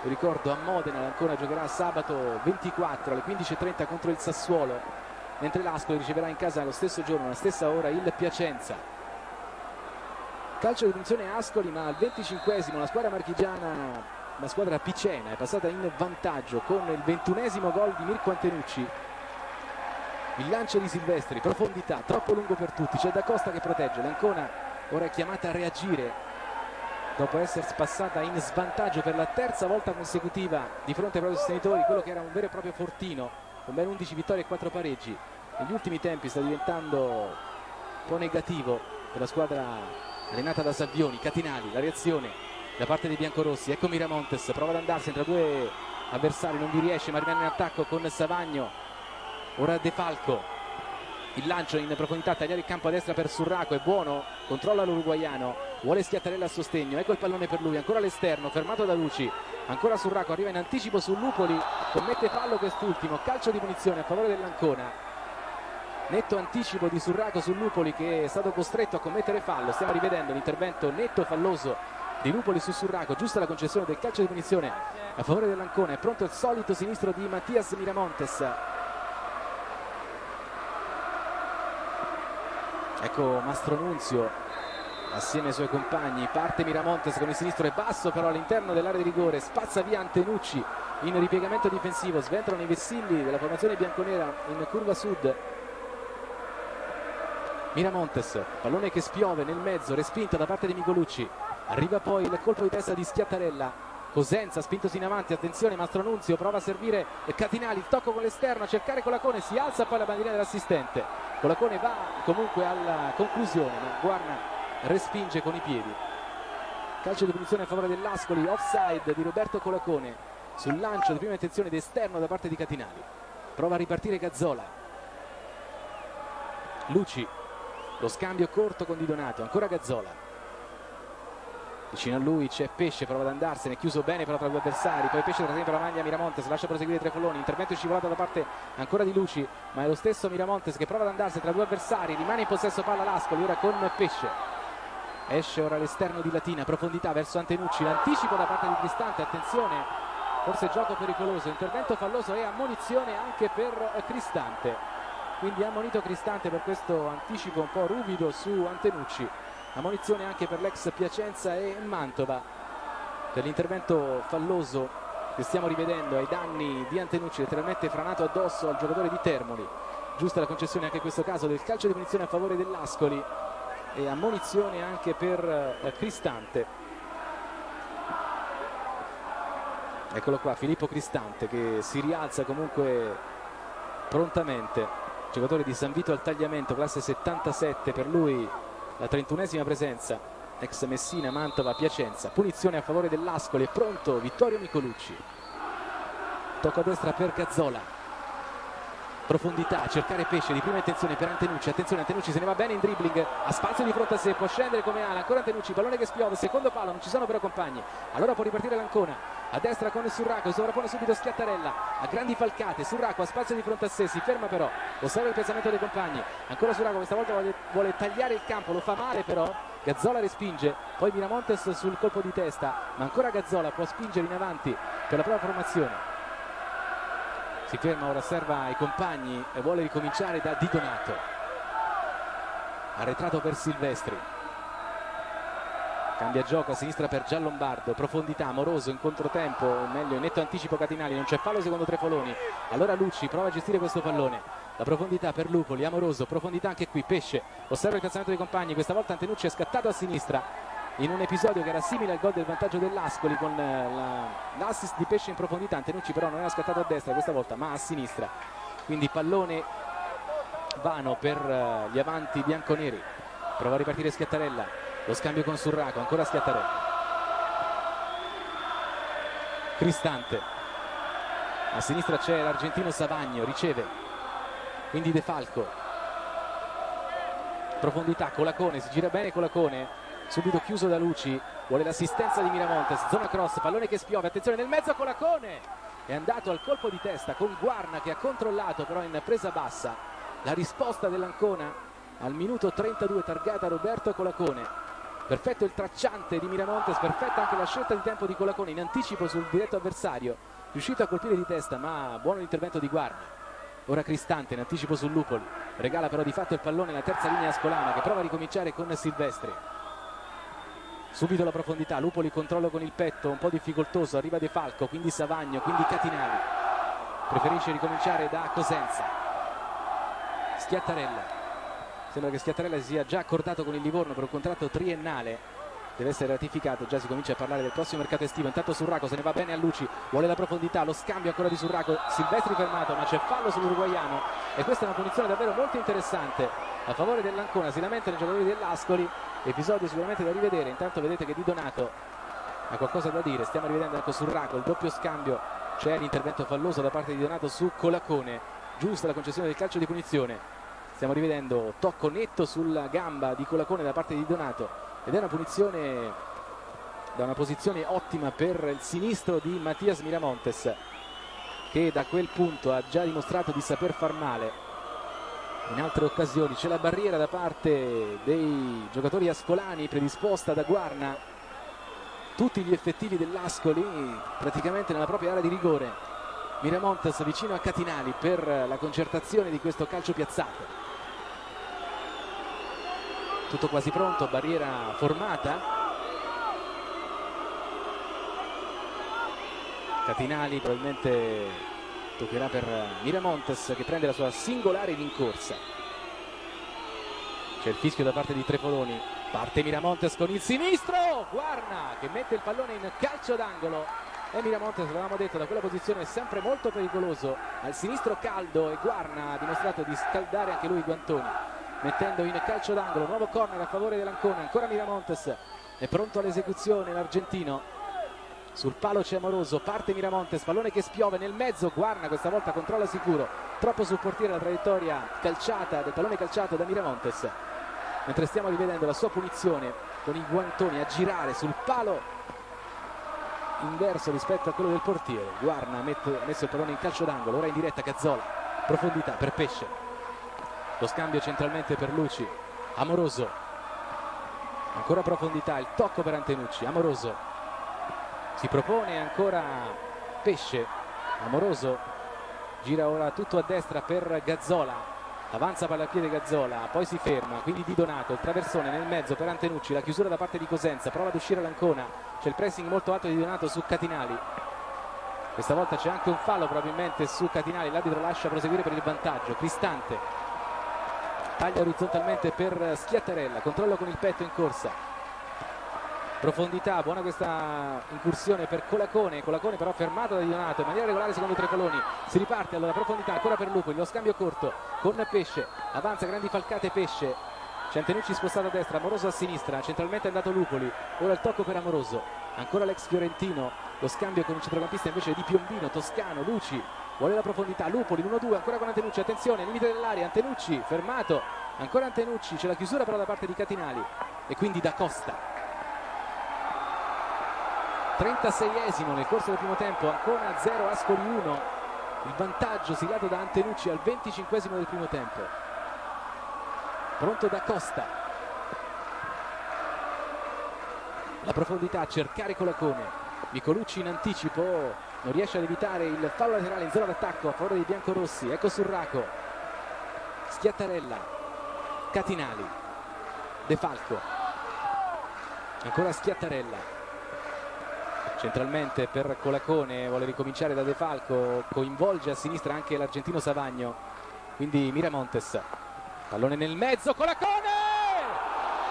Vi ricordo a Modena l'Ancona giocherà sabato 24 alle 15:30 contro il Sassuolo, mentre l'Ascoli riceverà in casa lo stesso giorno, alla stessa ora, il Piacenza. Calcio di punizione Ascoli, ma al 25esimo la squadra marchigiana, la squadra picena, è passata in vantaggio con il 21esimo gol di Mirko Antenucci. Il lancio di Silvestri, profondità, troppo lungo per tutti, c'è Da Costa che protegge, l'Ancona ora è chiamata a reagire dopo essersi passata in svantaggio per la terza volta consecutiva di fronte ai propri sostenitori, quello che era un vero e proprio fortino con ben 11 vittorie e 4 pareggi. Negli ultimi tempi sta diventando un po' negativo per la squadra allenata da Salvioni. Catinali, la reazione da parte dei biancorossi, ecco Miramontes, prova ad andarsene tra due avversari, non vi riesce ma rimane in attacco con Savagno, ora De Falco, il lancio in profondità, tagliare il campo a destra per Surraco, è buono, controlla l'uruguaiano, vuole Schiattarella a sostegno, ecco il pallone per lui, ancora all'esterno, fermato da Luci, ancora Surraco, arriva in anticipo su Lupoli, commette fallo quest'ultimo, calcio di punizione a favore dell'Ancona. Netto anticipo di Surraco su Lupoli che è stato costretto a commettere fallo, stiamo rivedendo l'intervento netto falloso di Lupoli su Surraco, giusta la concessione del calcio di punizione a favore dell'Ancona. È pronto il solito sinistro di Mattias Miramontes, ecco Mastronunzio assieme ai suoi compagni, parte Miramontes con il sinistro, è basso però all'interno dell'area di rigore, spazza via Antenucci in ripiegamento difensivo, sventrano i vessilli della formazione bianconera in curva sud. Miramontes, pallone che spiove nel mezzo, respinto da parte di Micolucci, arriva poi il colpo di testa di Schiattarella. Cosenza spintosi in avanti, attenzione, Mastronunzio prova a servire Catinali, il tocco con l'esterno a cercare Colacone, si alza poi la bandina dell'assistente. Colacone va comunque alla conclusione, ma Guarna respinge con i piedi. Calcio di punizione a favore dell'Ascoli, offside di Roberto Colacone sul lancio di prima intenzione d'esterno da parte di Catinali. Prova a ripartire Gazzola. Luci, lo scambio corto con Di Donato, ancora Gazzola. Vicino a lui c'è Pesce, prova ad andarsene, chiuso bene però tra due avversari, poi Pesce trattiene per la maglia Miramontes, lascia proseguire Trefoloni, intervento scivolato da parte ancora di Luci, ma è lo stesso Miramontes che prova ad andarsene tra due avversari, rimane in possesso palla l'Ascoli, ora con Pesce. Esce ora all'esterno di Latina, profondità verso Antenucci, l'anticipo da parte di Cristante, attenzione, forse gioco pericoloso, intervento falloso e ammonizione anche per Cristante. Quindi ha ammonito Cristante per questo anticipo un po' ruvido su Antenucci. Ammonizione anche per l'ex Piacenza e Mantova per l'intervento falloso che stiamo rivedendo ai danni di Antenucci, letteralmente franato addosso al giocatore di Termoli. Giusta la concessione anche in questo caso del calcio di punizione a favore dell'Ascoli e ammonizione anche per Cristante. Eccolo qua, Filippo Cristante che si rialza comunque prontamente, giocatore di San Vito al Tagliamento, classe 77, per lui la 31esima presenza, ex Messina, Mantova, Piacenza. Punizione a favore dell'Ascoli, è pronto Vittorio Micolucci. Tocca a destra per Gazzola. Profondità, a cercare Pesce di prima intenzione per Antenucci. Attenzione, Antenucci se ne va bene in dribbling, ha spazio di fronte a sé, può scendere come ala. Ancora Antenucci, pallone che spiove, secondo palo, non ci sono però compagni. Allora può ripartire l'Ancona. A destra con Surraco, sovrappone subito Schiattarella, a grandi falcate, Surraco ha spazio di fronte a sé, si ferma però, osserva il piazzamento dei compagni, ancora Surraco, questa volta vuole tagliare il campo, lo fa male però, Gazzola respinge, poi Miramontes sul colpo di testa, ma ancora Gazzola può spingere in avanti per la prova formazione. Si ferma, ora osserva i compagni e vuole ricominciare da Di Donato, arretrato per Silvestri. Cambia gioco a sinistra per Giallombardo, profondità, Amoroso in controtempo, o meglio in netto anticipo Catinali, non c'è fallo secondo Trefoloni, allora Luci prova a gestire questo pallone, la profondità per Lupoli, Amoroso, profondità anche qui, Pesce, osserva il piazzamento dei compagni, questa volta Antenucci è scattato a sinistra, in un episodio che era simile al gol del vantaggio dell'Ascoli con l'assist di Pesce in profondità, Antenucci però non era scattato a destra questa volta ma a sinistra, quindi pallone vano per gli avanti bianconeri, prova a ripartire Schiattarella. Lo scambio con Surraco, ancora Schiattarella. Cristante. A sinistra c'è l'argentino Zavagno, riceve. Quindi De Falco. Profondità, Colacone, si gira bene Colacone. Subito chiuso da Luci, vuole l'assistenza di Miramontes. Zona cross, pallone che spiove, attenzione nel mezzo Colacone. È andato al colpo di testa con Guarna che ha controllato però in presa bassa. La risposta dell'Ancona al minuto 32, targata Roberto Colacone. Perfetto il tracciante di Miramontes, perfetta anche la scelta di tempo di Colacone in anticipo sul diretto avversario, riuscito a colpire di testa ma buono l'intervento di Guarna. Ora Cristante in anticipo su Lupoli, regala però di fatto il pallone alla terza linea ascolana che prova a ricominciare con Silvestri. Subito la profondità, Lupoli controllo con il petto, un po' difficoltoso, arriva De Falco, quindi Savagno, quindi Catinali. Preferisce ricominciare da Cosenza. Schiattarella. Sembra che Schiattarella sia già accordato con il Livorno per un contratto triennale, deve essere ratificato, già si comincia a parlare del prossimo mercato estivo. Intanto Surraco se ne va bene a Luci, vuole la profondità, lo scambio ancora di Surraco, Silvestri fermato ma c'è fallo sull'uruguaiano e questa è una punizione davvero molto interessante a favore dell'Ancona. Si lamentano i giocatori dell'Ascoli, episodio sicuramente da rivedere. Intanto vedete che Di Donato ha qualcosa da dire, stiamo rivedendo anche Surraco, il doppio scambio, c'è l'intervento falloso da parte di Donato su Colacone, giusta la concessione del calcio di punizione. Stiamo rivedendo tocco netto sulla gamba di Colacone da parte di Donato ed è una punizione da una posizione ottima per il sinistro di Mattias Miramontes che da quel punto ha già dimostrato di saper far male in altre occasioni. C'è la barriera da parte dei giocatori ascolani predisposta da Guarna, tutti gli effettivi dell'Ascoli praticamente nella propria area di rigore. Miramontes vicino a Catinali per la concertazione di questo calcio piazzato. Tutto quasi pronto, barriera formata. Catinali probabilmente toccherà per Miramontes che prende la sua singolare rincorsa. C'è il fischio da parte di Trefoloni. Parte Miramontes con il sinistro. Guarna che mette il pallone in calcio d'angolo. E Miramontes, l'avevamo detto, da quella posizione è sempre molto pericoloso. Al sinistro caldo, e Guarna ha dimostrato di scaldare anche lui i guantoni, mettendo in calcio d'angolo. Nuovo corner a favore dell'Ancona. Ancora Miramontes, è pronto all'esecuzione l'argentino. Sul palo c'è Amoroso, parte Miramontes, pallone che spiove nel mezzo. Guarna questa volta controlla sicuro, troppo sul portiere la traiettoria calciata del pallone calciato da Miramontes. Mentre stiamo rivedendo la sua punizione con i guantoni a girare sul palo inverso rispetto a quello del portiere. Guarna ha messo il pallone in calcio d'angolo, ora in diretta Gazzola, profondità per Pesce. Lo scambio centralmente per Luci, Amoroso, ancora profondità, il tocco per Antenucci, Amoroso. Si propone ancora Pesce, Amoroso gira ora tutto a destra per Gazzola, avanza pallapiede Gazzola, poi si ferma, quindi Di Donato, il traversone nel mezzo per Antenucci, la chiusura da parte di Cosenza, prova ad uscire l'Ancona, c'è il pressing molto alto di Di Donato su Catinali, questa volta c'è anche un fallo probabilmente su Catinali, l'arbitro lascia proseguire per il vantaggio. Cristante taglia orizzontalmente per Schiattarella, controllo con il petto in corsa. Profondità, buona questa incursione per Colacone, Colacone però fermato da Di Donato in maniera regolare secondo Trefoloni. Si riparte allora, profondità ancora per Lupoli, lo scambio corto con Pesce, avanza grandi falcate Pesce, c'è Antenucci spostato a destra, Amoroso a sinistra, centralmente è andato Lupoli, ora il tocco per Amoroso, ancora l'ex fiorentino, lo scambio con un centrocampista invece di Piombino, toscano, Luci, vuole la profondità, Lupoli, 1-2, ancora con Antenucci, attenzione, limite dell'area, Antenucci, fermato, ancora Antenucci, c'è la chiusura però da parte di Catinali e quindi da Costa. 36esimo nel corso del primo tempo, Ancona 0 Ascoli 1, il vantaggio siglato da Antenucci al 25esimo del primo tempo. Pronto da Costa, la profondità a cercare Colacone, Micolucci in anticipo non riesce ad evitare il fallo laterale in zona d'attacco a favore dei biancorossi, ecco Surraco, Schiattarella, Catinali, De Falco, ancora Schiattarella. Centralmente per Colacone, vuole ricominciare da De Falco, coinvolge a sinistra anche l'argentino Zavagno, quindi Miramontes, pallone nel mezzo, Colacone!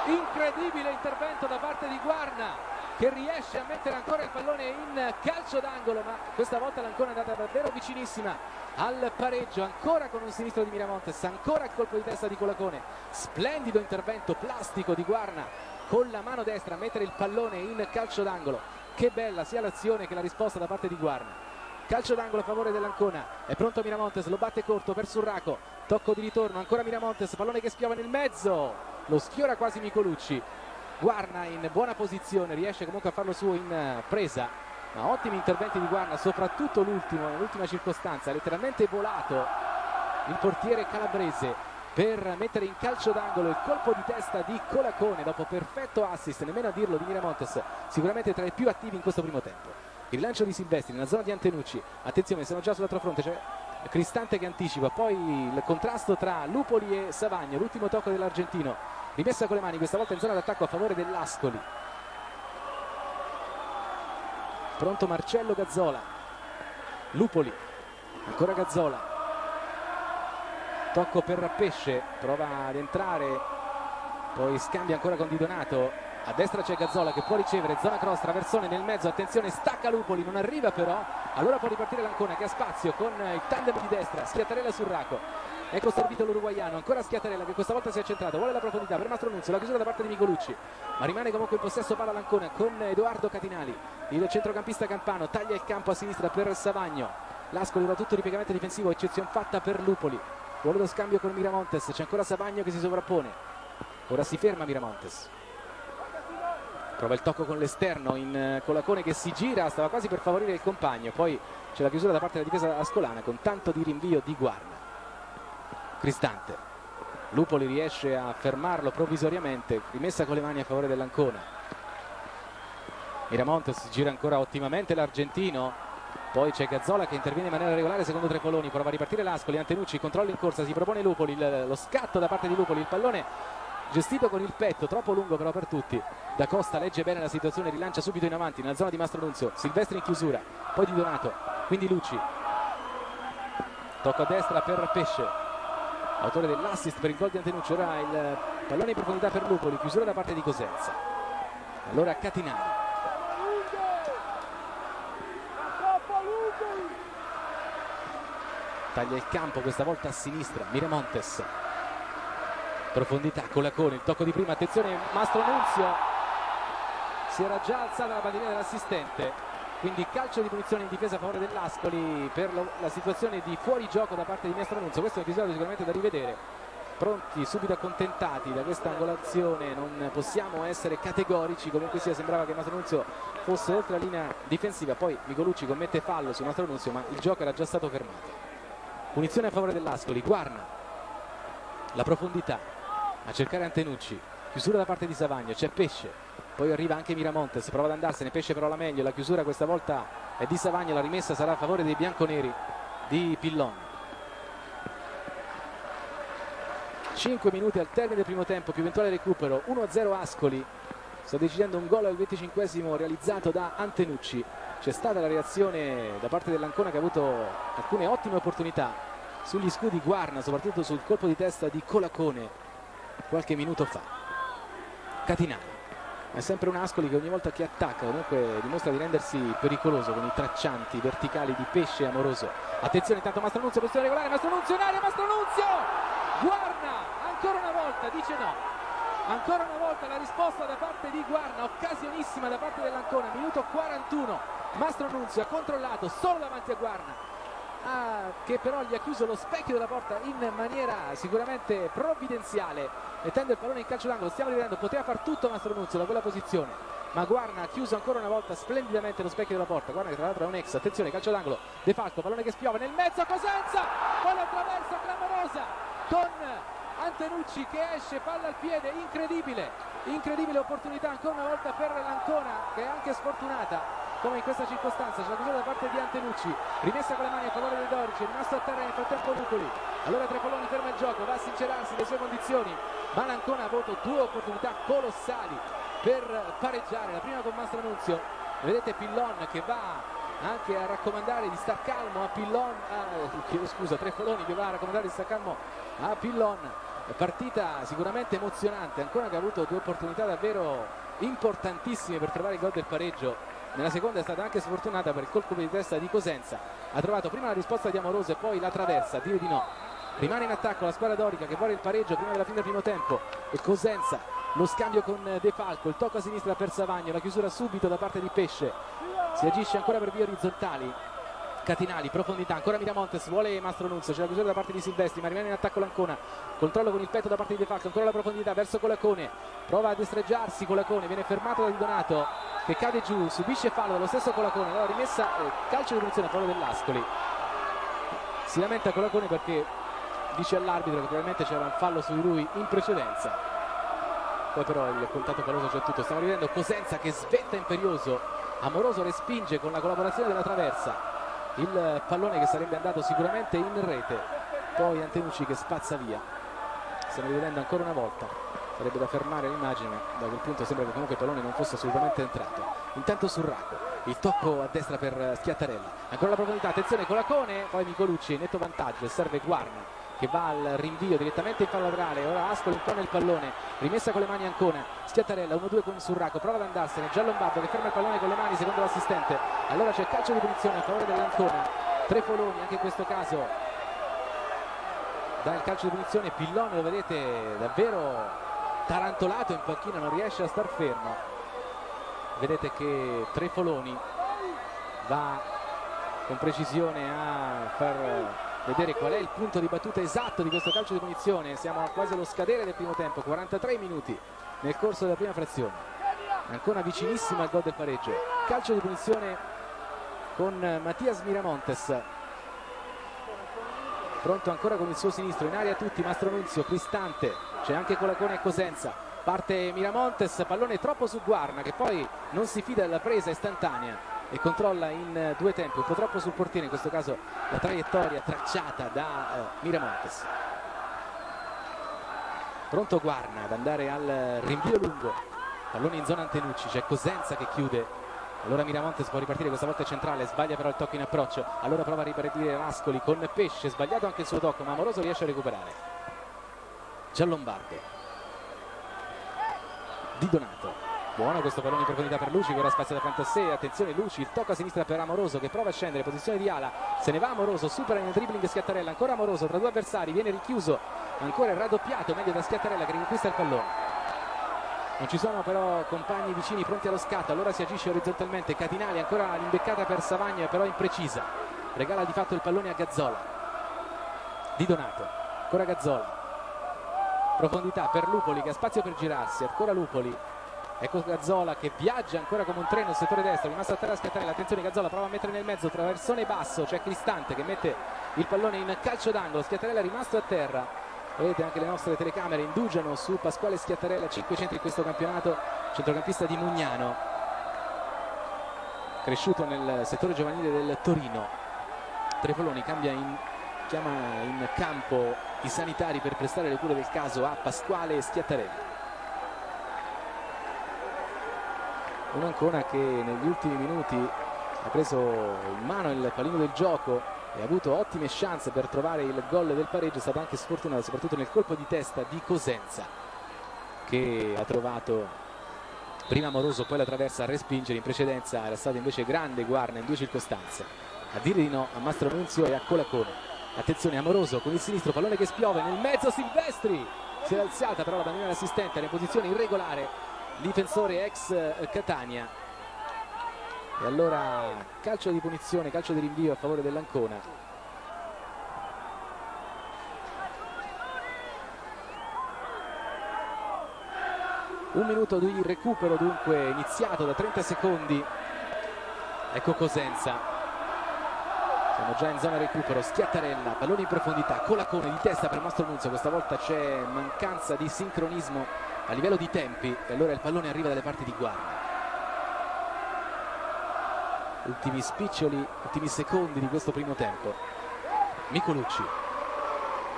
Incredibile intervento da parte di Guarna che riesce a mettere ancora il pallone in calcio d'angolo, ma questa volta l'Ancona è andata davvero vicinissima al pareggio, ancora con un sinistro di Miramontes, ancora colpo di testa di Colacone, splendido intervento plastico di Guarna con la mano destra a mettere il pallone in calcio d'angolo. Che bella sia l'azione che la risposta da parte di Guarna. Calcio d'angolo a favore dell'Ancona, è pronto Miramontes, lo batte corto per Surraco, tocco di ritorno, ancora Miramontes, pallone che spiova nel mezzo, lo sfiora quasi Micolucci. Guarna in buona posizione, riesce comunque a farlo suo in presa, ma ottimi interventi di Guarna, soprattutto l'ultimo, nell'ultima circostanza, letteralmente volato il portiere calabrese per mettere in calcio d'angolo il colpo di testa di Colacone dopo perfetto assist, nemmeno a dirlo, di Miramontes, sicuramente tra i più attivi in questo primo tempo. Il lancio di Silvestri nella zona di Antenucci, attenzione, sono già sull'altro fronte, c'è Cristante che anticipa, poi il contrasto tra Lupoli e Savagno, l'ultimo tocco dell'argentino, rimessa con le mani questa volta in zona d'attacco a favore dell'Ascoli. Pronto Marcello Gazzola, Lupoli, ancora Gazzola, tocco per Pesce, prova ad entrare, poi scambia ancora con Di Donato, a destra c'è Gazzola che può ricevere, zona cross, traversone nel mezzo, attenzione, stacca Lupoli, non arriva però, allora può ripartire l'Ancona che ha spazio con il tandem di destra, Schiattarella Surraco, ecco servito l'uruguaiano, ancora Schiattarella che questa volta si è centrato, vuole la profondità per Mastronunzio, la chiusura da parte di Micolucci, ma rimane comunque in possesso palla l'Ancona con Edoardo Catinali, il centrocampista campano, taglia il campo a sinistra per Savagno, l'Ascoli ora tutto ripiegamento difensivo, eccezione fatta per Lupoli. Vuole lo scambio con Miramontes, c'è ancora Savagno che si sovrappone, ora si ferma Miramontes, prova il tocco con l'esterno in Colacone che si gira, stava quasi per favorire il compagno, poi c'è la chiusura da parte della difesa ascolana con tanto di rinvio di Guarna. Cristante, Lupoli riesce a fermarlo provvisoriamente, rimessa con le mani a favore dell'Ancona. Miramontes si gira ancora ottimamente l'argentino. Poi c'è Gazzola che interviene in maniera regolare secondo Trefoloni, prova a ripartire l'Ascoli, Antenucci controllo in corsa, si propone Lupoli, lo scatto da parte di Lupoli, il pallone gestito con il petto, troppo lungo però per tutti. Da Costa legge bene la situazione, rilancia subito in avanti nella zona di Mastronunzio, Silvestri in chiusura, poi Di Donato, quindi Luci. Tocco a destra per Pesce, autore dell'assist per il gol di Antenucci. Ora il pallone in profondità per Lupoli, chiusura da parte di Cosenza. Allora Catinali, taglia il campo, questa volta a sinistra, Miramontes, profondità, Colacone, il tocco di prima, attenzione, Mastronunzio si era già alzata la bandierina dell'assistente, quindi calcio di punizione in difesa a favore dell'Ascoli per la situazione di fuorigioco da parte di Mastronunzio. Questo è un episodio sicuramente da rivedere, pronti, subito accontentati da questa angolazione, non possiamo essere categorici, comunque sia sembrava che Mastronunzio fosse oltre la linea difensiva, poi Micolucci commette fallo su Mastronunzio ma il gioco era già stato fermato. Punizione a favore dell'Ascoli, Guarna, la profondità a cercare Antenucci, chiusura da parte di Zavagno, c'è Pesce, poi arriva anche Miramontes, prova ad andarsene, Pesce però la meglio, la chiusura questa volta è di Zavagno, la rimessa sarà a favore dei bianconeri di Pillon. 5 minuti al termine del primo tempo, più eventuale recupero, 1-0 Ascoli, sta decidendo un gol al 25esimo realizzato da Antenucci. C'è stata la reazione da parte dell'Ancona che ha avuto alcune ottime opportunità sugli scudi Guarna, soprattutto sul colpo di testa di Colacone qualche minuto fa. Catinali, è sempre un Ascoli che ogni volta che attacca comunque dimostra di rendersi pericoloso con i traccianti verticali di Pesce e Amoroso. Attenzione intanto Mastronunzio, posizione regolare, Mastronunzio in aria, Mastronunzio! Guarna, ancora una volta dice no. Ancora una volta la risposta da parte di Guarna, occasionissima da parte dell'Ancona, minuto 41, Mastronunzio ha controllato solo davanti a Guarna, che però gli ha chiuso lo specchio della porta in maniera sicuramente provvidenziale, mettendo il pallone in calcio d'angolo. Stiamo rivedendo, poteva far tutto Mastronunzio da quella posizione, ma Guarna ha chiuso ancora una volta splendidamente lo specchio della porta. Guarna che tra l'altro è un ex, attenzione, calcio d'angolo, De Falco, pallone che spiove nel mezzo a Cosenza, con la traversa clamorosa, con Antenucci che esce, palla al piede, incredibile opportunità ancora una volta per l'Ancona, che è anche sfortunata come in questa circostanza. C'è la chiusura da parte di Antenucci, rimessa con le mani a favore dei dorici, è rimasto a terra nel frattempo Lupoli. Allora Trefoloni ferma il gioco, va a sincerarsi le sue condizioni, ma l'Ancona ha avuto due opportunità colossali per pareggiare, la prima con Mastronunzio, vedete Pillon che va anche a raccomandare di star calmo a Pillon, Trefoloni che va a raccomandare di star calmo a Pillon. Partita sicuramente emozionante, ancora che ha avuto due opportunità davvero importantissime per trovare il gol del pareggio. Nella seconda è stata anche sfortunata per il colpo di testa di Cosenza, ha trovato prima la risposta di Amoroso e poi la traversa, dire di no. Rimane in attacco la squadra dorica che vuole il pareggio prima della fine del primo tempo, e Cosenza lo scambio con De Falco, il tocco a sinistra per Savagno, la chiusura subito da parte di Pesce, si agisce ancora per vie orizzontali. Catinali, profondità, ancora Miramontes, vuole Mastronunzio, c'è la chiusura da parte di Silvestri ma rimane in attacco l'Ancona, controllo con il petto da parte di De Falco, ancora la profondità verso Colacone, prova a destreggiarsi Colacone, viene fermato da Di Donato che cade giù, subisce fallo dallo stesso Colacone, allora rimessa, calcio di punizione a favore dell'Ascoli. Si lamenta Colacone perché dice all'arbitro che probabilmente c'era un fallo su di lui in precedenza, poi però il contatto paloso c'è tutto. Stiamo rivedendo Cosenza che svetta imperioso, Amoroso respinge con la collaborazione della traversa il pallone che sarebbe andato sicuramente in rete, poi Antenucci che spazza via. Stiamo rivedendo ancora una volta, sarebbe da fermare l'immagine, da quel punto sembra che comunque il pallone non fosse assolutamente entrato. Intanto Surraco, il tocco a destra per Schiattarella, ancora la profondità, attenzione Colacone, poi Micolucci, netto vantaggio, serve Guarna che va al rinvio direttamente in fallo laterale. Ora Ascoli intorno il pallone, rimessa con le mani Ancona, Schiattarella 1-2 con Surraco, prova ad andarsene, Giallombardo che ferma il pallone con le mani secondo l'assistente. Allora c'è calcio di punizione a favore dell'Ancona, Trefoloni anche in questo caso dà il calcio di punizione. Pillon lo vedete davvero tarantolato in panchina, non riesce a star fermo, vedete che Trefoloni va con precisione a far vedere qual è il punto di battuta esatto di questo calcio di punizione. Siamo quasi allo scadere del primo tempo, 43 minuti nel corso della prima frazione, ancora vicinissima al gol del pareggio. Calcio di punizione con Mattias Miramontes, pronto ancora con il suo sinistro, in aria tutti, Mastronunzio, Cristante, c'è anche Colacone e Cosenza, parte Miramontes, pallone troppo su Guarna che poi non si fida della presa istantanea e controlla in due tempi, un po' troppo sul portiere in questo caso la traiettoria tracciata da Miramontes. Pronto Guarna ad andare al rinvio lungo, pallone in zona Antenucci, c'è Cosenza che chiude, allora Miramontes può ripartire, questa volta è centrale, sbaglia però il tocco in approccio, allora prova a ripartire Ascoli con Pesce, sbagliato anche il suo tocco ma Amoroso riesce a recuperare. Giallombardo, Di Donato, buono questo pallone in profondità per Luci, ora spazio da accanto a sé, attenzione Luci, il tocco a sinistra per Amoroso che prova a scendere, posizione di ala, se ne va Amoroso, supera in un dribbling Schiattarella, ancora Amoroso tra due avversari, viene richiuso, ancora raddoppiato, meglio da Schiattarella che riconquista il pallone. Non ci sono però compagni vicini pronti allo scatto, allora si agisce orizzontalmente, Catinali ancora l'imbeccata per Zavagno, però imprecisa, regala di fatto il pallone a Gazzola. Di Donato, ancora Gazzola, profondità per Lupoli che ha spazio per girarsi, ancora Lupoli, ecco Gazzola che viaggia ancora come un treno nel settore destro, rimasto a terra Schiattarella, attenzione Gazzola prova a mettere nel mezzo, traversone basso, c'è Cristante che mette il pallone in calcio d'angolo, Schiattarella è rimasto a terra. Vedete anche le nostre telecamere indugiano su Pasquale Schiattarella, 5 centri in questo campionato, centrocampista di Mugnano, cresciuto nel settore giovanile del Torino. Trefoloni chiama in campo i sanitari per prestare le cure del caso a Pasquale Schiattarella. Un Ancona che negli ultimi minuti ha preso in mano il pallino del gioco e ha avuto ottime chance per trovare il gol del pareggio, è stata anche sfortunata soprattutto nel colpo di testa di Cosenza che ha trovato prima Amoroso, poi la traversa a respingere, in precedenza era stato invece grande Guarna in due circostanze a dire di no a Mastronunzio e a Colacone. Attenzione Amoroso con il sinistro, pallone che spiove nel mezzo, Silvestri si era alzata però la bandiera dell'assistente, era in posizione irregolare difensore ex Catania. E allora calcio di punizione, calcio di rinvio a favore dell'Ancona. Un minuto di recupero dunque iniziato da 30 secondi. Ecco Cosenza. Siamo già in zona recupero, Schiattarella, pallone in profondità, Colacone di testa per Mastronunzio, questa volta c'è mancanza di sincronismo a livello di tempi e allora il pallone arriva dalle parti di Guarna. Ultimi spiccioli, ultimi secondi di questo primo tempo. Micolucci,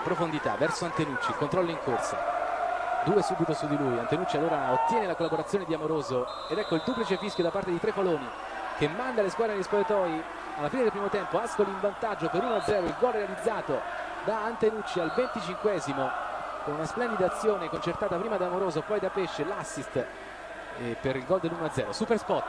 profondità verso Antenucci, controllo in corsa, due subito su di lui, Antenucci allora ottiene la collaborazione di Amoroso ed ecco il duplice fischio da parte di Trefoloni che manda le squadre negli spogliatoi alla fine del primo tempo. Ascoli in vantaggio per 1-0, il gol realizzato da Antenucci al 25esimo con una splendida azione concertata prima da Amoroso poi da Pesce, l'assist per il gol dell'1-0, super spot.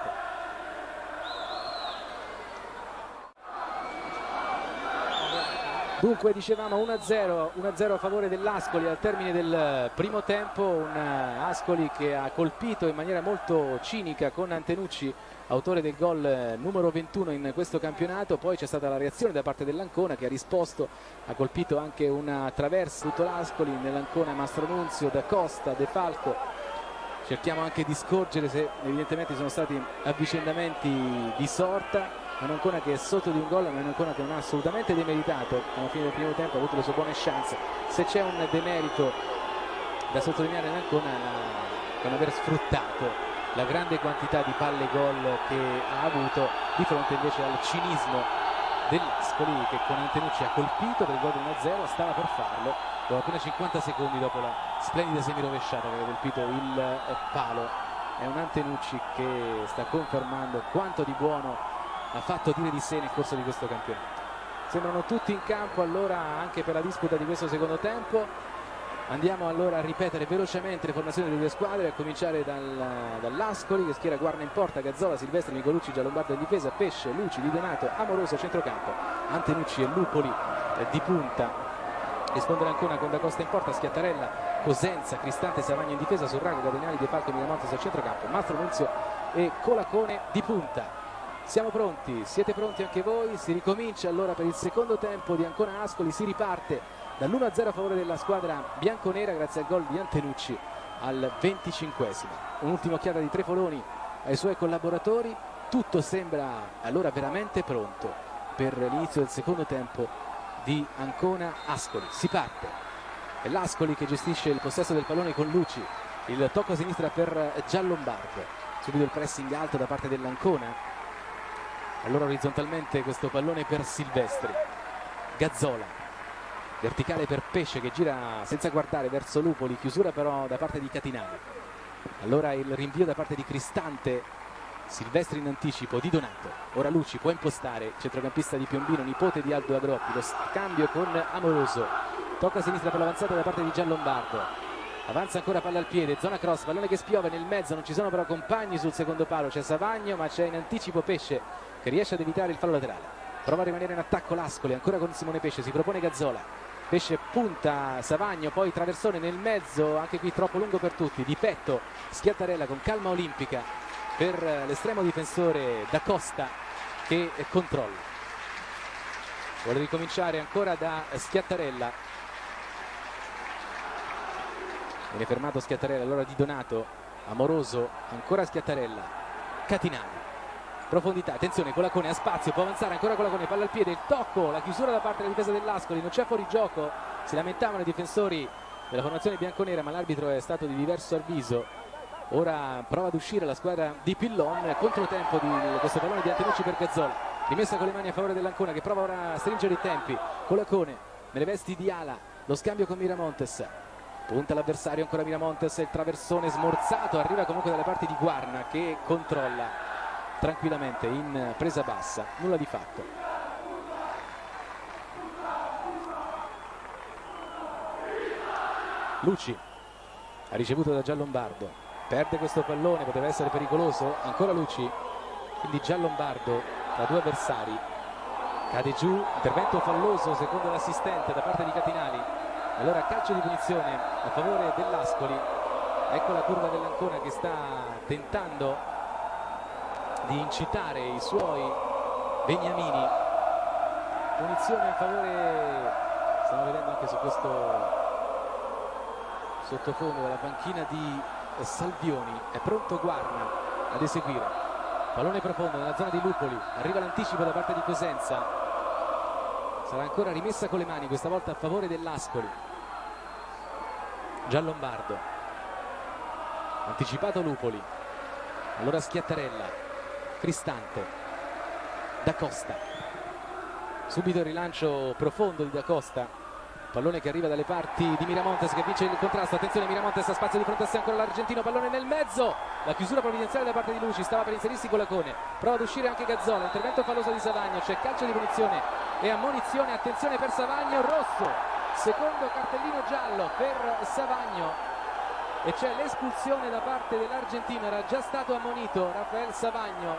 Dunque dicevamo 1-0 a favore dell'Ascoli al termine del primo tempo, un Ascoli che ha colpito in maniera molto cinica con Antenucci, autore del gol numero 21 in questo campionato, poi c'è stata la reazione da parte dell'Ancona che ha risposto, ha colpito anche una traversa, tutto l'Ascoli, nell'Ancona Mastronunzio, Da Costa, De Falco, cerchiamo anche di scorgere se evidentemente sono stati avvicendamenti di sorta. Un Ancona che è sotto di un gol, ma un Ancona che non ha assolutamente demeritato, alla fine del primo tempo ha avuto le sue buone chance. Se c'è un demerito da sottolineare in Ancona è non aver sfruttato la grande quantità di palle gol che ha avuto di fronte invece al cinismo dell'Ascoli che con Antenucci ha colpito per il gol 1-0, stava per farlo dopo appena 50 secondi dopo la splendida semirovesciata che aveva colpito il palo. È un Antenucci che sta confermando quanto di buono ha fatto dire di sé nel corso di questo campionato. Sembrano tutti in campo allora anche per la disputa di questo secondo tempo. Andiamo allora a ripetere velocemente le formazioni delle due squadre, a cominciare dall'Ascoli che schiera Guarna in porta, Gazzola, Silvestri, Micolucci, Giallombardo in difesa, Pesce, Luci, Di Donato, Amoroso centrocampo, Antenucci e Lupoli di punta. Risponde l'Ancona con Da Costa in porta, Schiattarella, Cosenza, Cristante, Savagno in difesa, Surraco, Catinali, De Falco, Miramontes al centrocampo, Mastronunzio e Colacone di punta. Siamo pronti, siete pronti anche voi, si ricomincia allora per il secondo tempo di Ancona Ascoli, si riparte dall'1-0 a favore della squadra bianconera grazie al gol di Antenucci al 25esimo. Un'ultima occhiata di Trefoloni ai suoi collaboratori, tutto sembra allora veramente pronto per l'inizio del secondo tempo di Ancona Ascoli. Si parte, è l'Ascoli che gestisce il possesso del pallone con Luci, il tocco a sinistra per Giallombardo, subito il pressing alto da parte dell'Ancona. Allora orizzontalmente questo pallone per Silvestri, Gazzola, verticale per Pesce che gira senza guardare verso Lupoli, chiusura però da parte di Catinali. Allora il rinvio da parte di Cristante, Silvestri in anticipo, Di Donato, ora Luci può impostare, centrocampista di Piombino, nipote di Aldo Agroppi, lo scambio con Amoroso. tocca a sinistra per l'avanzata da parte di Giallombardo, avanza ancora palla al piede, zona cross, pallone che spiove nel mezzo, non ci sono però compagni sul secondo palo, c'è Zavagno ma c'è in anticipo Pesce che riesce ad evitare il fallo laterale, prova a rimanere in attacco l'Ascoli, ancora con Simone Pesce, si propone Gazzola, Pesce punta Savagno, poi traversone nel mezzo, anche qui troppo lungo per tutti, di petto Schiattarella con calma olimpica per l'estremo difensore D'Acosta che controlla. Vuole ricominciare ancora da Schiattarella, viene fermato Schiattarella, allora Di Donato, Amoroso, ancora Schiattarella, Catinali, profondità, attenzione, Colacone ha spazio, può avanzare ancora Colacone, palla al piede, il tocco, la chiusura da parte della difesa dell'Ascoli, non c'è fuorigioco, si lamentavano i difensori della formazione bianconera ma l'arbitro è stato di diverso avviso. Ora prova ad uscire la squadra di Pillon, controtempo di questo pallone di Antenucci per Gazzola, rimessa con le mani a favore dell'Ancona che prova ora a stringere i tempi, Colacone nelle vesti di ala, lo scambio con Miramontes, punta l'avversario ancora Miramontes, il traversone smorzato, arriva comunque dalle parti di Guarna che controlla tranquillamente in presa bassa, nulla di fatto. Luci ha ricevuto da Giallombardo, perde questo pallone, poteva essere pericoloso, ancora Luci, quindi Giallombardo tra due avversari, cade giù, intervento falloso secondo l'assistente da parte di Catinali, allora calcio di punizione a favore dell'Ascoli, ecco la curva dell'Ancona che sta tentando di incitare i suoi beniamini, punizione a favore, stiamo vedendo anche su questo sottofondo della panchina di Salvioni, è pronto Guarna ad eseguire, pallone profondo nella zona di Lupoli, arriva l'anticipo da parte di Cosenza, sarà ancora rimessa con le mani questa volta a favore dell'Ascoli, Giallombardo, anticipato Lupoli, allora Schiattarella, Cristante, D'Acosta, subito il rilancio profondo di D'Acosta, pallone che arriva dalle parti di Miramontes che vince il contrasto, attenzione Miramontes ha spazio di fronte a sé ancora l'argentino, pallone nel mezzo, la chiusura provvidenziale da parte di Luci, stava per inserirsi Colacone, prova ad uscire anche Gazzola, intervento falloso di Savagno, c'è calcio di punizione e ammonizione, attenzione per Savagno, rosso, secondo cartellino giallo per Savagno e c'è l'espulsione da parte dell'argentino, era già stato ammonito Raffaele Savagno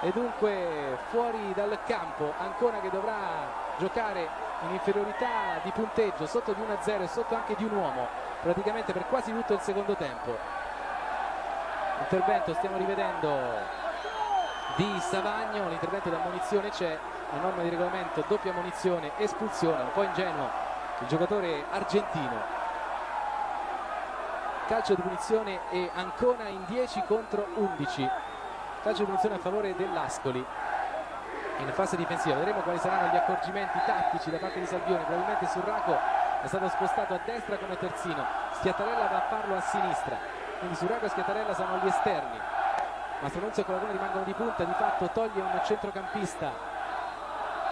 e dunque fuori dal campo, Ancona che dovrà giocare in inferiorità di punteggio sotto di 1-0 e sotto anche di un uomo praticamente per quasi tutto il secondo tempo. Intervento, stiamo rivedendo, di Savagno, l'intervento di ammonizione c'è, la norma di regolamento doppia ammonizione, espulsione, un po' ingenuo il giocatore argentino. Calcio di punizione e Ancona in 10 contro 11, calcio di punizione a favore dell'Ascoli in fase difensiva, vedremo quali saranno gli accorgimenti tattici da parte di Salvioni, probabilmente Surraco è stato spostato a destra come terzino, Schiattarella va a farlo a sinistra, quindi Surraco e Schiattarella saranno agli esterni, Mastronunzio e Colacone rimangono di punta, di fatto toglie un centrocampista,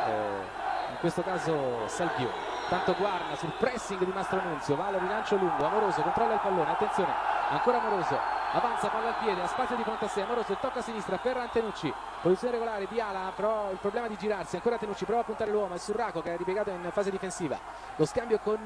in questo caso Salvioni. Tanto Guarna sul pressing di Mastronunzio, va al rilancio lungo, Amoroso controlla il pallone, attenzione, ancora Amoroso, avanza palla al piede, ha spazio di fronte a sé, Amoroso tocca a sinistra per Antenucci, posizione regolare di ala, però il problema di girarsi, ancora Antenucci prova a puntare l'uomo, è Surraco che è ripiegato in fase difensiva, lo scambio con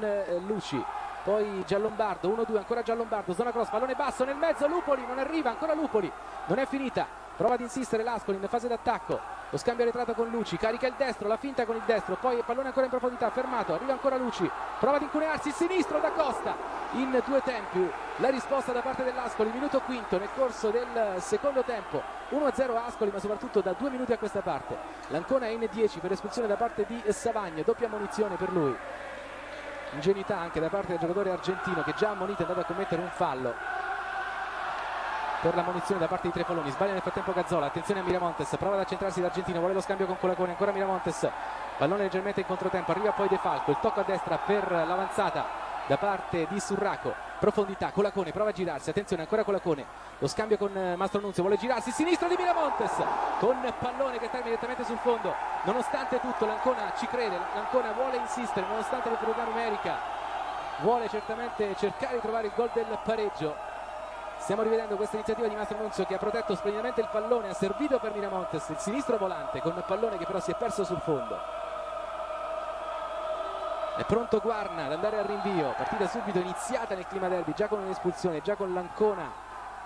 Luci, poi Giallombardo, 1-2, ancora Giallombardo, zona cross, pallone basso nel mezzo, Lupoli non arriva, ancora Lupoli, non è finita, prova ad insistere l'Ascoli in fase d'attacco, lo scambio arretrato con Luci, carica il destro, la finta con il destro, poi il pallone ancora in profondità, fermato, arriva ancora Luci, prova ad incunearsi, il sinistro D'Acosta, in due tempi la risposta da parte dell'Ascoli, minuto quinto nel corso del secondo tempo, 1-0 Ascoli, ma soprattutto da 2 minuti a questa parte l'Ancona è in 10 per espulsione da parte di Savagno, doppia ammonizione per lui, ingenuità anche da parte del giocatore argentino che già ammonito è andato a commettere un fallo per l'ammonizione da parte di Trefoloni, sbaglia nel frattempo Gazzola, attenzione a Miramontes, prova ad accentrarsi l'argentino, vuole lo scambio con Colacone, ancora Miramontes, pallone leggermente in controtempo, arriva poi De Falco, il tocco a destra per l'avanzata da parte di Surraco, profondità, Colacone prova a girarsi, attenzione ancora Colacone, lo scambio con Mastronunzio, vuole girarsi, sinistra di Miramontes, con pallone che termina direttamente sul fondo, nonostante tutto l'Ancona ci crede, l'Ancona vuole insistere, nonostante l'autorità numerica, vuole certamente cercare di trovare il gol del pareggio. Stiamo rivedendo questa iniziativa di Mastronunzio che ha protetto splendidamente il pallone, ha servito per Miramontes, il sinistro volante con il pallone che però si è perso sul fondo. È pronto Guarna ad andare al rinvio, partita subito iniziata nel clima derby, già con un'espulsione, già con l'Ancona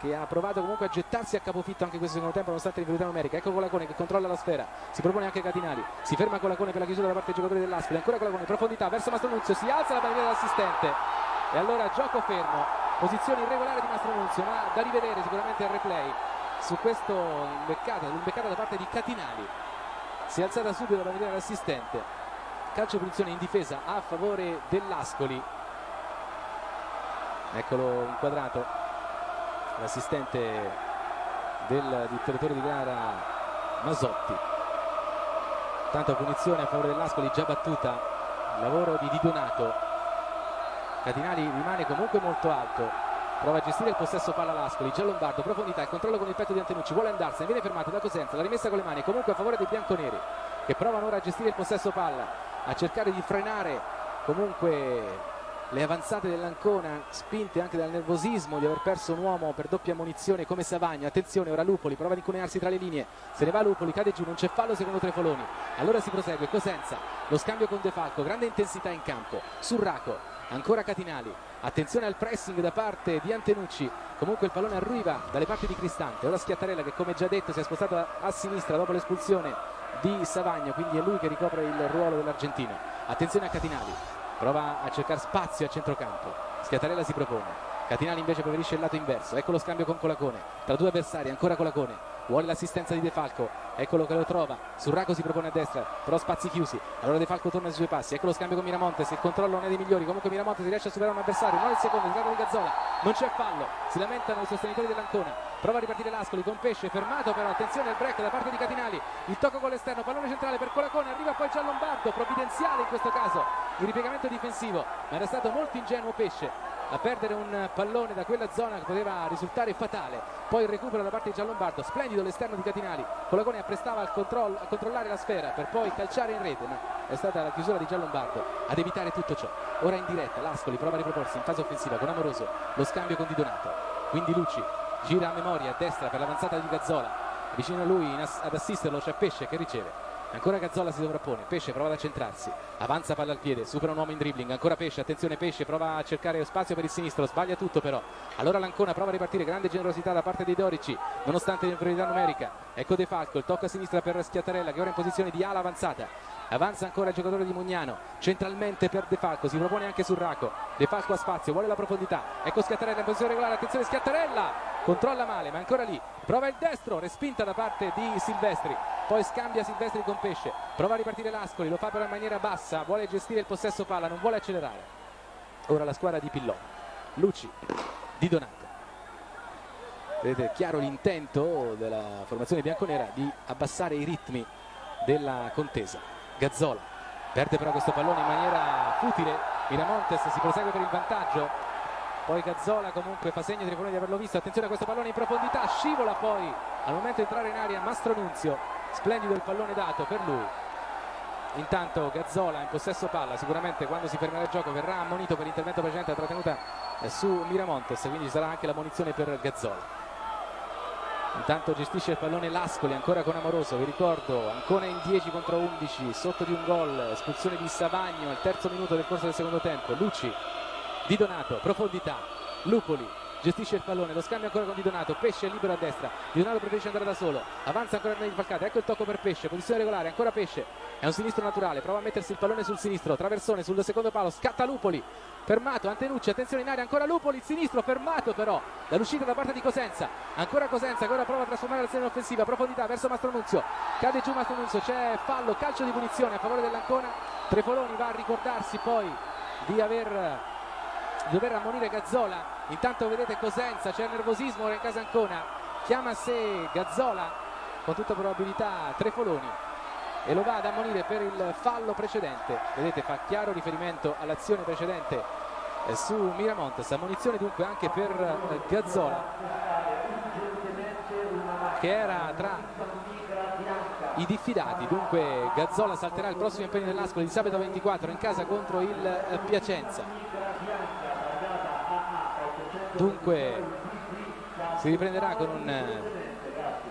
che ha provato comunque a gettarsi a capofitto anche questo secondo tempo nonostante l'inferiorità numerica. Ecco Colacone che controlla la sfera, si propone anche Catinali, si ferma Colacone per la chiusura da parte dei giocatori dell'Ascoli, ancora Colacone in profondità verso Mastronunzio, si alza la bandiera dell'assistente e allora gioco fermo, posizione irregolare di Mastronunzio, ma da rivedere sicuramente il replay su questo imbeccata da parte di Catinali. Si è alzata subito la bandiera dell'assistente, calcio punizione in difesa a favore dell'Ascoli. Eccolo inquadrato l'assistente del direttore di gara Masotti. Tanto punizione a favore dell'Ascoli già battuta, il lavoro di Di Donato. Catinali rimane comunque molto alto, prova a gestire il possesso palla all'Ascoli, Giallombardo profondità, il controllo con il petto di Antenucci, vuole andarsene, viene fermato da Cosenza, la rimessa con le mani comunque a favore dei bianconeri che provano ora a gestire il possesso palla, a cercare di frenare comunque le avanzate dell'Ancona, spinte anche dal nervosismo di aver perso un uomo per doppia munizione come Zavagno. Attenzione ora Lupoli, prova ad incunearsi tra le linee, se ne va Lupoli, cade giù, non c'è fallo secondo Trefoloni, allora si prosegue, Cosenza, lo scambio con De Falco, grande intensità in campo, Surraco, ancora Catinali, attenzione al pressing da parte di Antenucci, comunque il pallone arriva dalle parti di Cristante, ora Schiattarella che come già detto si è spostato a sinistra dopo l'espulsione di Savagno, quindi è lui che ricopre il ruolo dell'argentino. Attenzione a Catinali, prova a cercare spazio a centrocampo, Schiattarella si propone, Catinali invece preferisce il lato inverso, ecco lo scambio con Colacone, tra due avversari, ancora Colacone, vuole l'assistenza di De Falco, eccolo che lo trova, Surraco si propone a destra, però spazi chiusi, allora De Falco torna sui suoi passi, ecco lo scambio con Miramontes, il controllo non è dei migliori, comunque Miramontes riesce a superare un avversario, non il secondo, il grado di Gazzola, non c'è fallo, si lamentano i sostenitori dell'Ancona, prova a ripartire l'Ascoli con Pesce, fermato però, attenzione al break da parte di Catinali, il tocco con l'esterno, pallone centrale per Colacone, arriva poi Giallombardo, provvidenziale in questo caso, il ripiegamento difensivo, ma era stato molto ingenuo Pesce a perdere un pallone da quella zona che poteva risultare fatale. Poi il recupero da parte di Giallombardo, splendido l'esterno di Catinali, Colacone apprestava a controllare la sfera per poi calciare in rete, ma è stata la chiusura di Giallombardo ad evitare tutto ciò. Ora in diretta l'Ascoli prova a riproporsi in fase offensiva con Amoroso, lo scambio con Di Donato, quindi Luci gira a memoria a destra per l'avanzata di Gazzola, vicino a lui ad assisterlo c'è Pesce che riceve. Ancora Gazzola si sovrappone, Pesce prova ad accentrarsi, avanza palla al piede, supera un uomo in dribbling, ancora Pesce, attenzione Pesce, prova a cercare spazio per il sinistro, sbaglia tutto però, allora l'Ancona prova a ripartire, grande generosità da parte dei dorici, nonostante l'inferiorità numerica, ecco De Falco, il tocco a sinistra per Schiattarella che ora è in posizione di ala avanzata, avanza ancora il giocatore di Mugnano, centralmente per De Falco, si propone anche Surraco, De Falco a spazio, vuole la profondità, ecco Schiattarella in posizione regolare, attenzione Schiattarella! Controlla male ma ancora lì, prova il destro, respinta da parte di Silvestri, poi scambia Silvestri con Pesce, prova a ripartire l'Ascoli, lo fa però in maniera bassa, vuole gestire il possesso palla, non vuole accelerare. Ora la squadra di Pillon, Luci, Di Donato. Vedete chiaro l'intento della formazione bianconera di abbassare i ritmi della contesa. Gazzola perde però questo pallone in maniera futile, Miramontes si prosegue per il vantaggio. Poi Gazzola comunque fa segno Trefoloni di averlo visto, attenzione a questo pallone in profondità, scivola poi al momento di entrare in aria Mastronunzio, splendido il pallone dato per lui. Intanto Gazzola in possesso palla, sicuramente quando si fermerà il gioco verrà ammonito per l'intervento precedente, la trattenuta su Miramontes, quindi ci sarà anche la munizione per Gazzola. Intanto gestisce il pallone l'Ascoli ancora con Amoroso, vi ricordo ancora in 10 contro 11, sotto di un gol, espulsione di Savagno al terzo minuto del corso del secondo tempo. Luci, Di Donato, profondità, Lupoli gestisce il pallone, lo scambio ancora con Di Donato, Pesce è libero a destra, Di Donato preferisce andare da solo, avanza ancora nel falcate, ecco il tocco per Pesce, posizione regolare, ancora Pesce, è un sinistro naturale, prova a mettersi il pallone sul sinistro, traversone sul secondo palo, scatta Lupoli, fermato, Antenucci, attenzione in aria, ancora Lupoli, il sinistro fermato però, dall'uscita da parte di Cosenza, ancora Cosenza che ora prova a trasformare l'azione offensiva, profondità verso Mastronunzio, cade giù Mastronunzio, c'è fallo, calcio di punizione a favore dell'Ancona, Trefoloni va a ricordarsi poi di dover ammonire Gazzola. Intanto vedete Cosenza, c'è nervosismo ora in casa Ancona, chiama a sé Gazzola, con tutta probabilità Trefoloni, e lo va ad ammonire per il fallo precedente, vedete fa chiaro riferimento all'azione precedente su Miramontes, ammonizione dunque anche per Gazzola che era tra i diffidati. Dunque Gazzola salterà il prossimo impegno dell'Ascoli di sabato 24 in casa contro il Piacenza. Dunque si riprenderà con un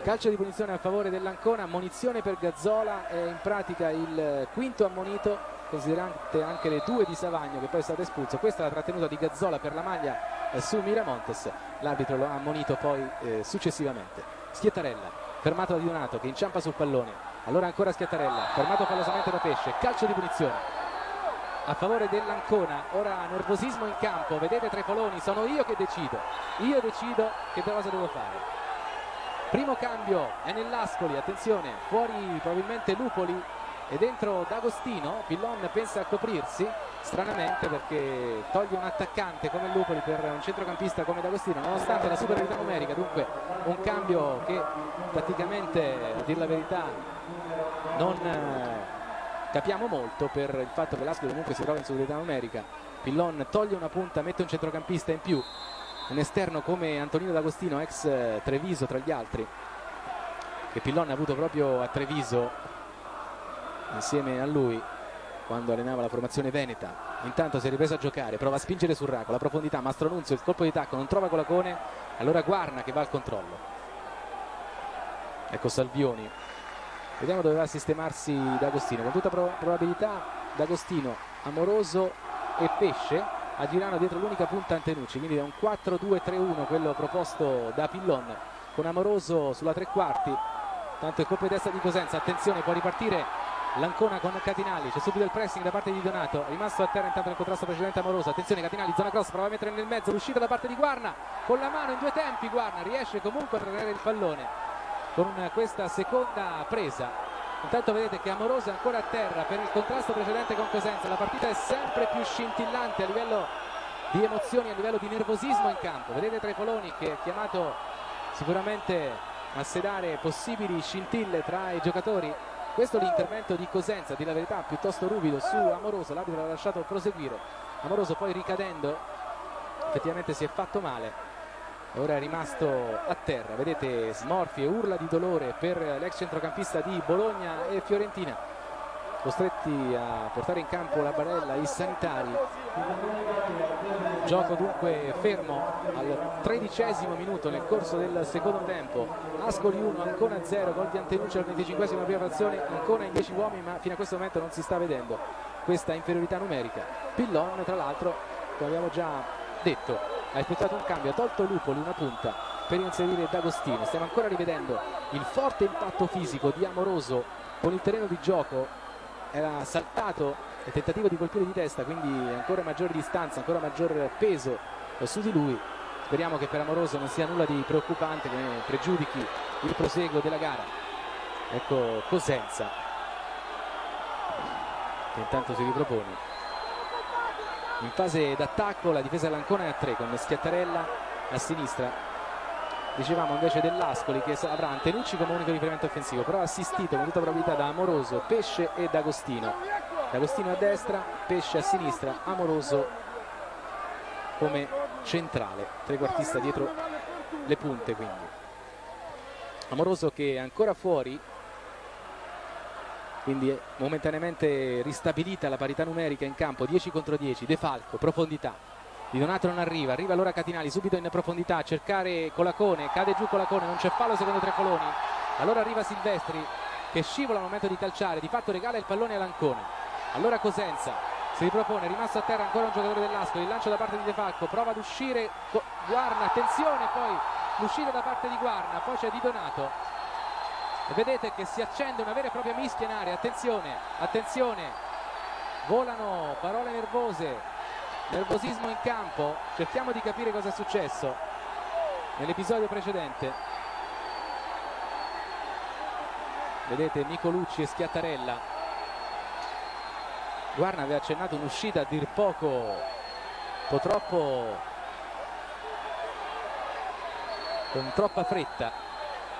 Calcio di punizione a favore dell'Ancona, ammonizione per Gazzola, è in pratica il quinto ammonito, considerate anche le due di Zavagno che poi è stato espulso. Questa è la trattenuta di Gazzola per la maglia su Miramontes, l'arbitro lo ha ammonito poi successivamente. Schiattarella, fermato da Di Donato che inciampa sul pallone, allora ancora Schiattarella, fermato pallosamente da Pesce, calcio di punizione a favore dell'Ancona. Ora nervosismo in campo, vedete Trefoloni, sono io decido che cosa devo fare. Primo cambio è nell'Ascoli, attenzione, fuori probabilmente Lupoli e dentro D'Agostino. Pillon pensa a coprirsi, stranamente, perché toglie un attaccante come Lupoli per un centrocampista come D'Agostino, nonostante la superiorità numerica. Dunque un cambio che praticamente, a dir la verità, non capiamo molto, per il fatto che l'Ascoli comunque si trova in superiorità numerica. Pillon toglie una punta, mette un centrocampista in più, un esterno come Antonino D'Agostino, ex Treviso tra gli altri, che Pillon ha avuto proprio a Treviso insieme a lui quando allenava la formazione veneta. Intanto si è ripreso a giocare, prova a spingere Surraco, la profondità, Mastronunzio, il colpo di tacco, non trova Colacone, allora Guarna che va al controllo. Ecco Salvioni, vediamo dove va a sistemarsi D'Agostino, con tutta probabilità D'Agostino, Amoroso e Pesce a girano dietro l'unica punta Antenucci, quindi è un 4-2-3-1 quello proposto da Pillon, con Amoroso sulla tre quarti. Tanto il colpo di testa di Cosenza, attenzione, può ripartire l'Ancona con Catinali, c'è subito il pressing da parte di Donato, rimasto a terra intanto nel contrasto precedente Amoroso, attenzione Catinali, zona cross, prova a mettere nel mezzo, l'uscita da parte di Guarna, con la mano in due tempi Guarna riesce comunque a trattenere il pallone con questa seconda presa. Intanto vedete che Amoroso è ancora a terra per il contrasto precedente con Cosenza. La partita è sempre più scintillante a livello di emozioni, a livello di nervosismo in campo. Vedete Trefoloni che è chiamato sicuramente a sedare possibili scintille tra i giocatori. Questo è l'intervento di Cosenza, di la verità piuttosto ruvido su Amoroso, l'arbitro l'ha lasciato proseguire. Amoroso poi ricadendo effettivamente si è fatto male, ora è rimasto a terra. Vedete smorfie, urla di dolore per l'ex centrocampista di Bologna e Fiorentina, costretti a portare in campo la barella i sanitari. Gioco dunque fermo al 13° minuto nel corso del secondo tempo. Ascoli 1, Ancona 0, gol di Antenucci al 25° prima frazione, Ancona in 10 uomini, ma fino a questo momento non si sta vedendo questa inferiorità numerica. Pillon, tra l'altro, lo abbiamo già detto, ha effettuato un cambio, ha tolto Lupoli una punta per inserire D'Agostino. Stiamo ancora rivedendo il forte impatto fisico di Amoroso con il terreno di gioco, era saltato e tentativo di colpire di testa, quindi ancora maggiore distanza, ancora maggior peso su di lui. Speriamo che per Amoroso non sia nulla di preoccupante che pregiudichi il proseguo della gara. Ecco Cosenza che intanto si ripropone in fase d'attacco. La difesa dell'Ancona è a 3 con Schiattarella a sinistra, dicevamo invece dell'Ascoli che avrà Antenucci come unico riferimento offensivo, però assistito con tutta probabilità da Amoroso, Pesce e D'Agostino. D'Agostino a destra, Pesce a sinistra, Amoroso come centrale, trequartista dietro le punte. Quindi Amoroso che è ancora fuori, quindi momentaneamente ristabilita la parità numerica in campo, 10 contro 10. De Falco, profondità, Di Donato non arriva, arriva allora Catinali subito in profondità a cercare Colacone, cade giù Colacone, non c'è fallo secondo Trefoloni, allora arriva Silvestri che scivola al momento di calciare, di fatto regala il pallone all'Ancona. Allora Cosenza si ripropone, rimasto a terra ancora un giocatore dell'Ascoli, il lancio da parte di De Falco, prova ad uscire Guarna, attenzione, poi l'uscita da parte di Guarna, poi c'è Di Donato. E vedete che si accende una vera e propria mischia in area, attenzione, attenzione, volano parole nervose, nervosismo in campo, cerchiamo di capire cosa è successo nell'episodio precedente. Vedete Micolucci e Schiattarella, Guarna aveva accennato un'uscita a dir poco, un po' troppo, con troppa fretta.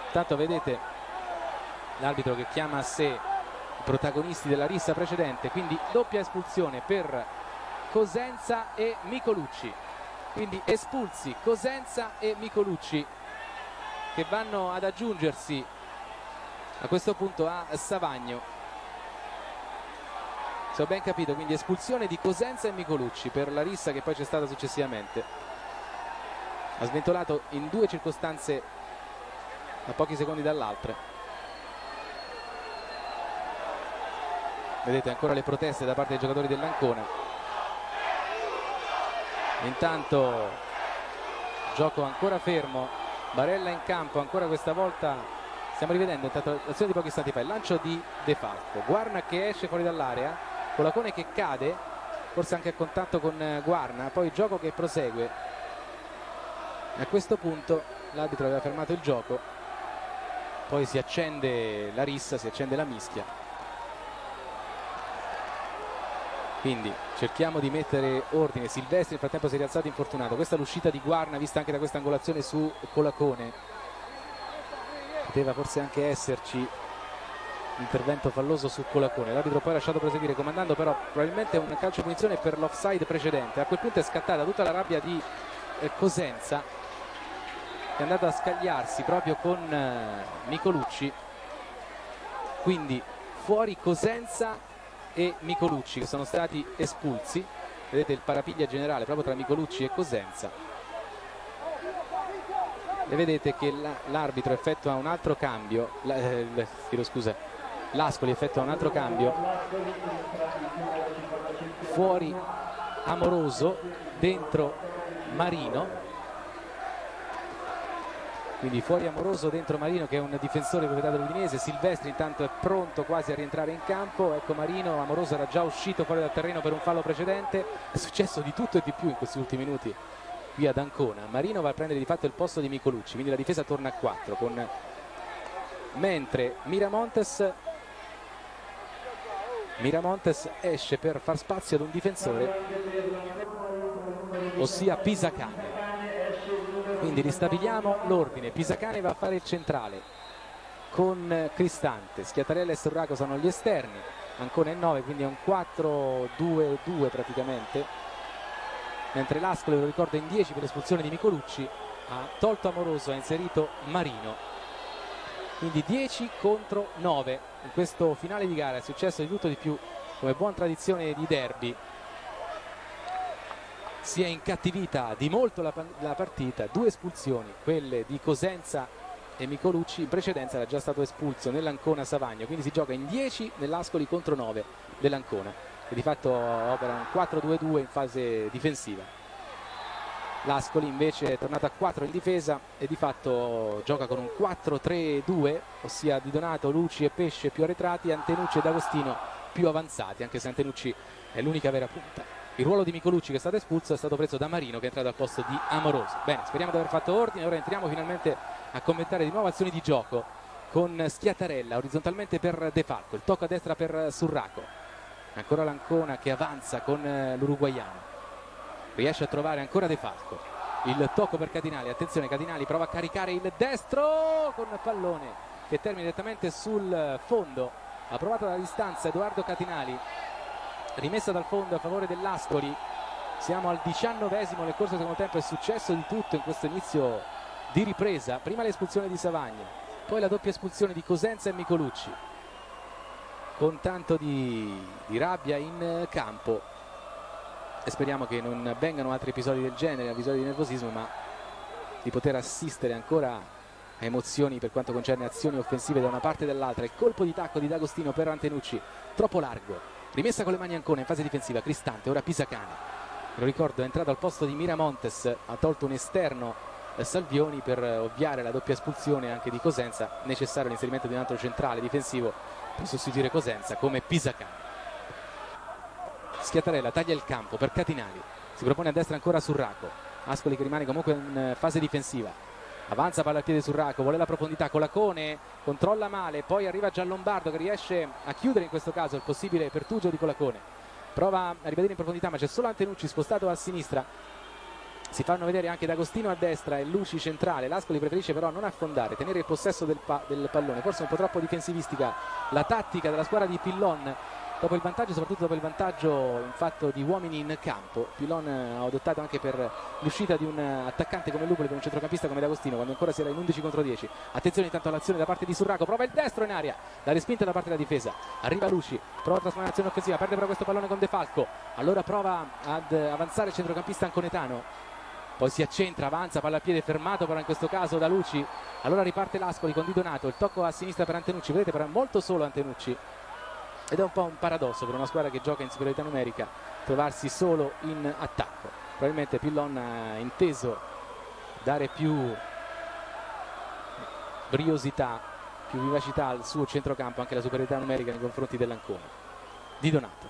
Intanto vedete l'arbitro che chiama a sé i protagonisti della rissa precedente, quindi doppia espulsione per Cosenza e Micolucci, quindi espulsi Cosenza e Micolucci che vanno ad aggiungersi a questo punto a Savagno, se ho ben capito. Quindi espulsione di Cosenza e Micolucci per la rissa che poi c'è stata successivamente. Ha sventolato in due circostanze a pochi secondi dall'altra. Vedete ancora le proteste da parte dei giocatori dell'Ancona. Intanto gioco ancora fermo, Barella in campo ancora questa volta. Stiamo rivedendo intanto l'azione di pochi istanti fa, il lancio di De Falco, Guarna che esce fuori dall'area, Colacone che cade, forse anche a contatto con Guarna, poi gioco che prosegue. A questo punto l'arbitro aveva fermato il gioco, poi si accende la rissa, si accende la mischia. Quindi cerchiamo di mettere ordine. Silvestri nel frattempo si è rialzato infortunato, questa è l'uscita di Guarna vista anche da questa angolazione su Colacone. Poteva forse anche esserci intervento falloso su Colacone, l'arbitro poi ha lasciato proseguire comandando però probabilmente un calcio di punizione per l'offside precedente. A quel punto è scattata tutta la rabbia di Cosenza, che è andata a scagliarsi proprio con Micolucci, quindi fuori Cosenza e Micolucci che sono stati espulsi. Vedete il parapiglia generale proprio tra Micolucci e Cosenza. E vedete che l'arbitro effettua un altro cambio, l'Ascoli effettua un altro cambio, fuori Amoroso, dentro Marino, quindi fuori Amoroso, dentro Marino che è un difensore proprietà dell'Udinese. Silvestri intanto è pronto quasi a rientrare in campo, ecco Marino, Amoroso era già uscito fuori dal terreno per un fallo precedente. È successo di tutto e di più in questi ultimi minuti qui ad Ancona. Marino va a prendere di fatto il posto di Micolucci, quindi la difesa torna a 4 con... mentre Miramontes esce per far spazio ad un difensore, ossia Pisacane. Quindi ristabiliamo l'ordine, Pisacane va a fare il centrale con Cristante, Schiattarella e Surraco sono gli esterni, Ancona è 9, quindi è un 4-2-2 praticamente. Mentre l'Ascoli, lo ricordo, in 10 per l'espulsione di Micolucci, ha tolto Amoroso, ha inserito Marino. Quindi 10 contro 9 in questo finale di gara. È successo di tutto di più, come buona tradizione di derby. Si è incattivita di molto la partita, 2 espulsioni, quelle di Cosenza e Micolucci. In precedenza era già stato espulso nell'Ancona Zavagno, quindi si gioca in 10 nell'Ascoli contro 9 dell'Ancona. E di fatto opera un 4-2-2 in fase difensiva. L'Ascoli invece è tornato a 4 in difesa e di fatto gioca con un 4-3-2, ossia Di Donato, Luci e Pesce più arretrati, Antenucci e D'Agostino più avanzati, anche se Antenucci è l'unica vera punta. Il ruolo di Micolucci, che è stato espulso, è stato preso da Marino, che è entrato al posto di Amoroso. Bene, speriamo di aver fatto ordine. Ora entriamo finalmente a commentare di nuovo azioni di gioco con Schiattarella orizzontalmente per De Falco, il tocco a destra per Surraco. Ancora l'Ancona che avanza con l'uruguaiano, riesce a trovare ancora De Falco, il tocco per Catinali, attenzione Catinali prova a caricare il destro con pallone che termina direttamente sul fondo, ha provato dalla distanza Edoardo Catinali, rimessa dal fondo a favore dell'Ascoli. Siamo al 19esimo nel corso del secondo tempo, è successo di tutto in questo inizio di ripresa, prima l'espulsione di Savagno, poi la doppia espulsione di Cosenza e Micolucci. Con tanto di rabbia in campo e speriamo che non vengano altri episodi del genere, episodi di nervosismo, ma di poter assistere ancora a emozioni per quanto concerne azioni offensive da una parte e dall'altra. Il colpo di tacco di D'Agostino per Antenucci, troppo largo, rimessa con le mani Ancona in fase difensiva, Cristante, ora Pisacane, lo ricordo è entrato al posto di Miramontes, ha tolto un esterno Salvioni per ovviare la doppia espulsione anche di Cosenza, necessario l'inserimento di un altro centrale difensivo per sostituire Cosenza come Pisacane. Schiattarella taglia il campo per Catinali, si propone a destra ancora Surraco, Ascoli che rimane comunque in fase difensiva, avanza palla al piede Surraco, vuole la profondità, Colacone controlla male, poi arriva Giallombardo che riesce a chiudere in questo caso il possibile pertugio di Colacone, prova a ribadire in profondità ma c'è solo Antenucci spostato a sinistra. Si fanno vedere anche D'Agostino a destra e Luci centrale. L'Ascoli preferisce però non affondare, tenere il possesso del pallone. Forse un po' troppo difensivistica la tattica della squadra di Pillon dopo il vantaggio, soprattutto dopo il vantaggio in fatto di uomini in campo. Pillon ha adottato anche per l'uscita di un attaccante come Lupoli, con un centrocampista come D'Agostino, quando ancora si era in 11 contro 10. Attenzione intanto all'azione da parte di Surraco, prova il destro in aria, la respinta da parte della difesa, arriva Luci, prova a trasformare l'azione offensiva, perde però questo pallone con De Falco, allora prova ad avanzare il centrocampista anconetano. poi si accentra, avanza, pallapiede fermato però in questo caso da Luci, allora riparte l'Ascoli con Di Donato, il tocco a sinistra per Antenucci, vedete però è molto solo Antenucci ed è un po' un paradosso per una squadra che gioca in superiorità numerica trovarsi solo in attacco. Probabilmente Pillon ha inteso dare più briosità, più vivacità al suo centrocampo, anche la superiorità numerica nei confronti dell'Ancona. Di Donato,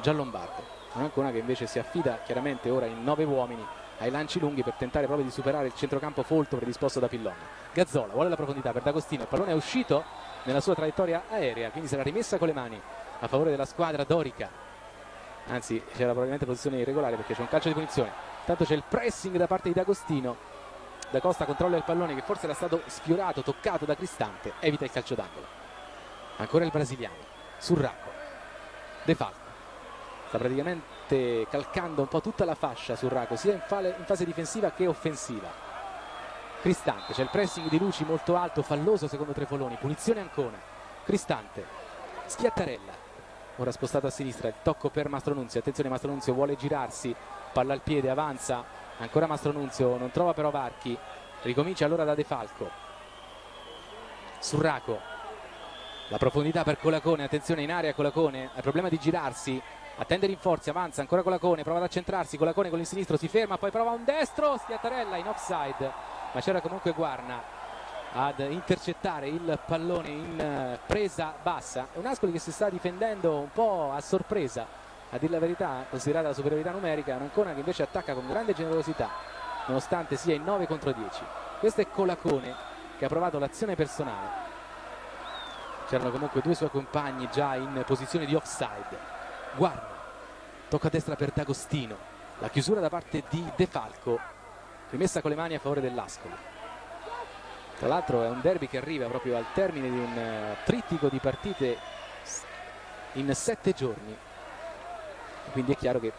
Giallombardo, un'Ancona che invece si affida chiaramente ora in 9 uomini ai lanci lunghi per tentare proprio di superare il centrocampo folto predisposto da Pillon. Gazzola vuole la profondità per D'Agostino, il pallone è uscito nella sua traiettoria aerea, quindi sarà rimessa con le mani a favore della squadra dorica, anzi c'era probabilmente posizione irregolare perché c'è un calcio di punizione, tanto c'è il pressing da parte di D'Agostino. D'Acosta controlla il pallone che forse era stato sfiorato, toccato da Cristante, evita il calcio d'angolo. Ancora il brasiliano Surraco, De Falco sta praticamente calcando un po' tutta la fascia Surraco, sia in fase difensiva che offensiva. Cristante, c'è il pressing di Luci molto alto, falloso secondo Trefoloni, punizione Ancona. Cristante, Schiattarella, ora spostato a sinistra, il tocco per Mastronunzio, attenzione Mastronunzio vuole girarsi, palla al piede, avanza, ancora Mastronunzio, non trova però varchi, ricomincia allora da De Falco. Surraco, la profondità per Colacone, attenzione in area Colacone, ha il problema di girarsi, attende rinforzi, avanza ancora Colacone, prova ad accentrarsi, Colacone con il sinistro si ferma, poi prova un destro, Schiattarella in offside, ma c'era comunque Guarna ad intercettare il pallone in presa bassa. È un Ascoli che si sta difendendo un po' a sorpresa, a dire la verità, considerata la superiorità numerica, un'Ancona che invece attacca con grande generosità nonostante sia in 9 contro 10. Questo è Colacone che ha provato l'azione personale, c'erano comunque 2 suoi compagni già in posizione di offside. Guarna, tocca a destra per D'Agostino, la chiusura da parte di De Falco, rimessa con le mani a favore dell'Ascoli. Tra l'altro è un derby che arriva proprio al termine di un trittico di partite in 7 giorni, quindi è chiaro che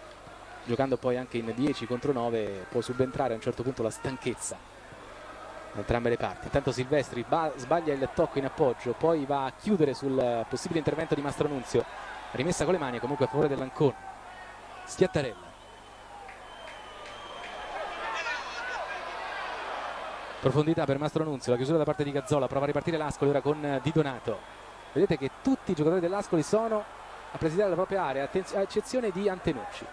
giocando poi anche in 10 contro 9 può subentrare a un certo punto la stanchezza da entrambe le parti. Intanto Silvestri sbaglia il tocco in appoggio, poi va a chiudere sul possibile intervento di Mastronunzio, rimessa con le mani comunque a favore dell'Ancona. Schiattarella, profondità per Mastronunzio, la chiusura da parte di Gazzola, prova a ripartire l'Ascoli ora con Di Donato. Vedete che tutti i giocatori dell'Ascoli sono a presidiare la propria area, a eccezione di Antenucci,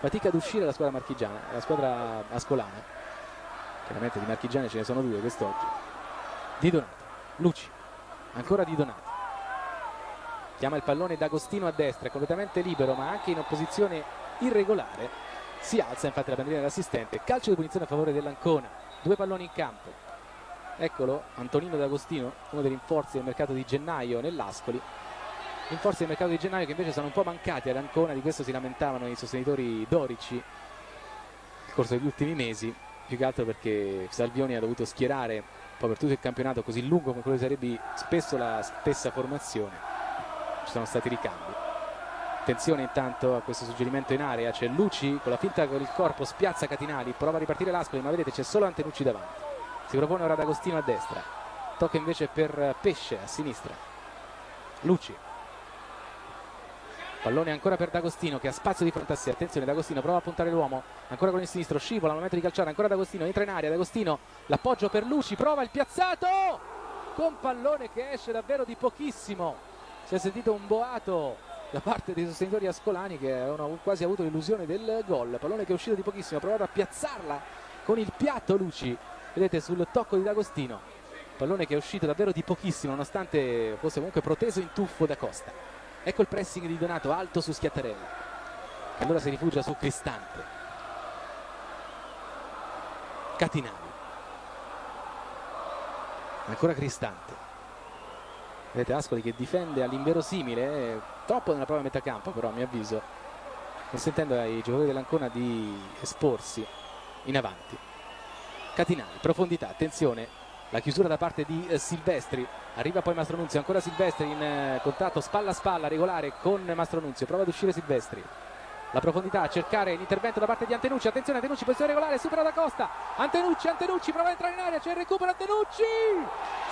fatica ad uscire la squadra marchigiana, la squadra ascolana, chiaramente di marchigiani ce ne sono 2 quest'oggi. Di Donato, Luci, ancora Di Donato, chiama il pallone D'Agostino a destra, completamente libero ma anche in opposizione irregolare, si alza infatti la bandierina dell'assistente, calcio di punizione a favore dell'Ancona, 2 palloni in campo. Eccolo Antonino D'Agostino, uno dei rinforzi del mercato di gennaio nell'Ascoli, rinforzi del mercato di gennaio che invece sono un po' mancati all'Ancona, di questo si lamentavano i sostenitori dorici nel corso degli ultimi mesi, più che altro perché Salvioni ha dovuto schierare poi per tutto il campionato così lungo come quello di Serie B spesso la stessa formazione. Ci sono stati ricambi. Attenzione intanto a questo suggerimento in area, c'è Luci con la finta con il corpo, spiazza Catinali, prova a ripartire l'Ascoli ma vedete c'è solo Antenucci davanti, si propone ora D'Agostino a destra, tocca invece per Pesce a sinistra. Luci, pallone ancora per D'Agostino che ha spazio di fronte a sé, attenzione D'Agostino prova a puntare l'uomo, ancora con il sinistro scivola al momento di calciare, ancora D'Agostino, entra in area D'Agostino, l'appoggio per Luci, prova il piazzato con pallone che esce davvero di pochissimo. Si è sentito un boato da parte dei sostenitori ascolani che avevano quasi avuto l'illusione del gol. Pallone che è uscito di pochissimo, ha provato a piazzarla con il piatto Luci, vedete sul tocco di D'Agostino, pallone che è uscito davvero di pochissimo nonostante fosse comunque proteso in tuffo da Costa. Ecco il pressing di Donato alto su Schiattarella, che allora si rifugia su Cristante. Catinali, ancora Cristante. Vedete Ascoli che difende all'inverosimile, troppo nella propria metacampo però a mio avviso, consentendo ai giocatori dell'Ancona di esporsi in avanti. Catinali, profondità, attenzione, la chiusura da parte di Silvestri, arriva poi Mastronunzio, ancora Silvestri in contatto spalla a spalla regolare con Mastronunzio, prova ad uscire Silvestri, la profondità a cercare l'intervento da parte di Antenucci, attenzione Antenucci, posizione regolare, supera Da Costa, Antenucci prova a entrare in area, c'è il recupero Antenucci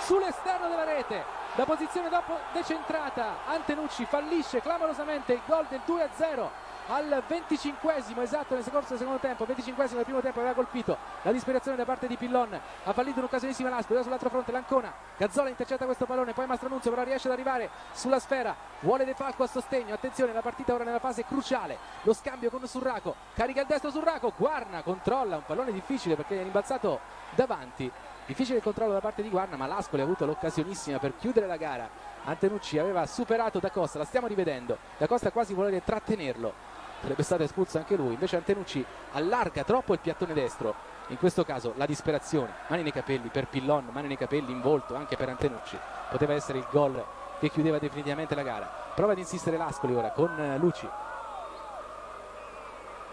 sull'esterno della rete. La posizione dopo decentrata, Antenucci fallisce clamorosamente il gol del 2-0 al 25esimo esatto nel corso del secondo tempo, 25esimo del primo tempo, aveva colpito la disperazione da parte di Pillon, ha fallito un'occasionissima l'aspera sull'altro fronte, l'Ancona, Gazzola intercetta questo pallone, poi Mastronunzio però riesce ad arrivare sulla sfera, vuole De Falco a sostegno, attenzione la partita ora nella fase cruciale, lo scambio con Surraco, carica il destro Surraco, Guarna controlla un pallone difficile perché è rimbalzato davanti, difficile il controllo da parte di Guarna, ma l'Ascoli ha avuto l'occasionissima per chiudere la gara. Antenucci aveva superato D'Acosta, la stiamo rivedendo, D'Acosta quasi vuole trattenerlo, sarebbe stato espulso anche lui, invece Antenucci allarga troppo il piattone destro, in questo caso la disperazione, mani nei capelli per Pillon, mani nei capelli in volto anche per Antenucci, poteva essere il gol che chiudeva definitivamente la gara. Prova ad insistere l'Ascoli ora con Luci,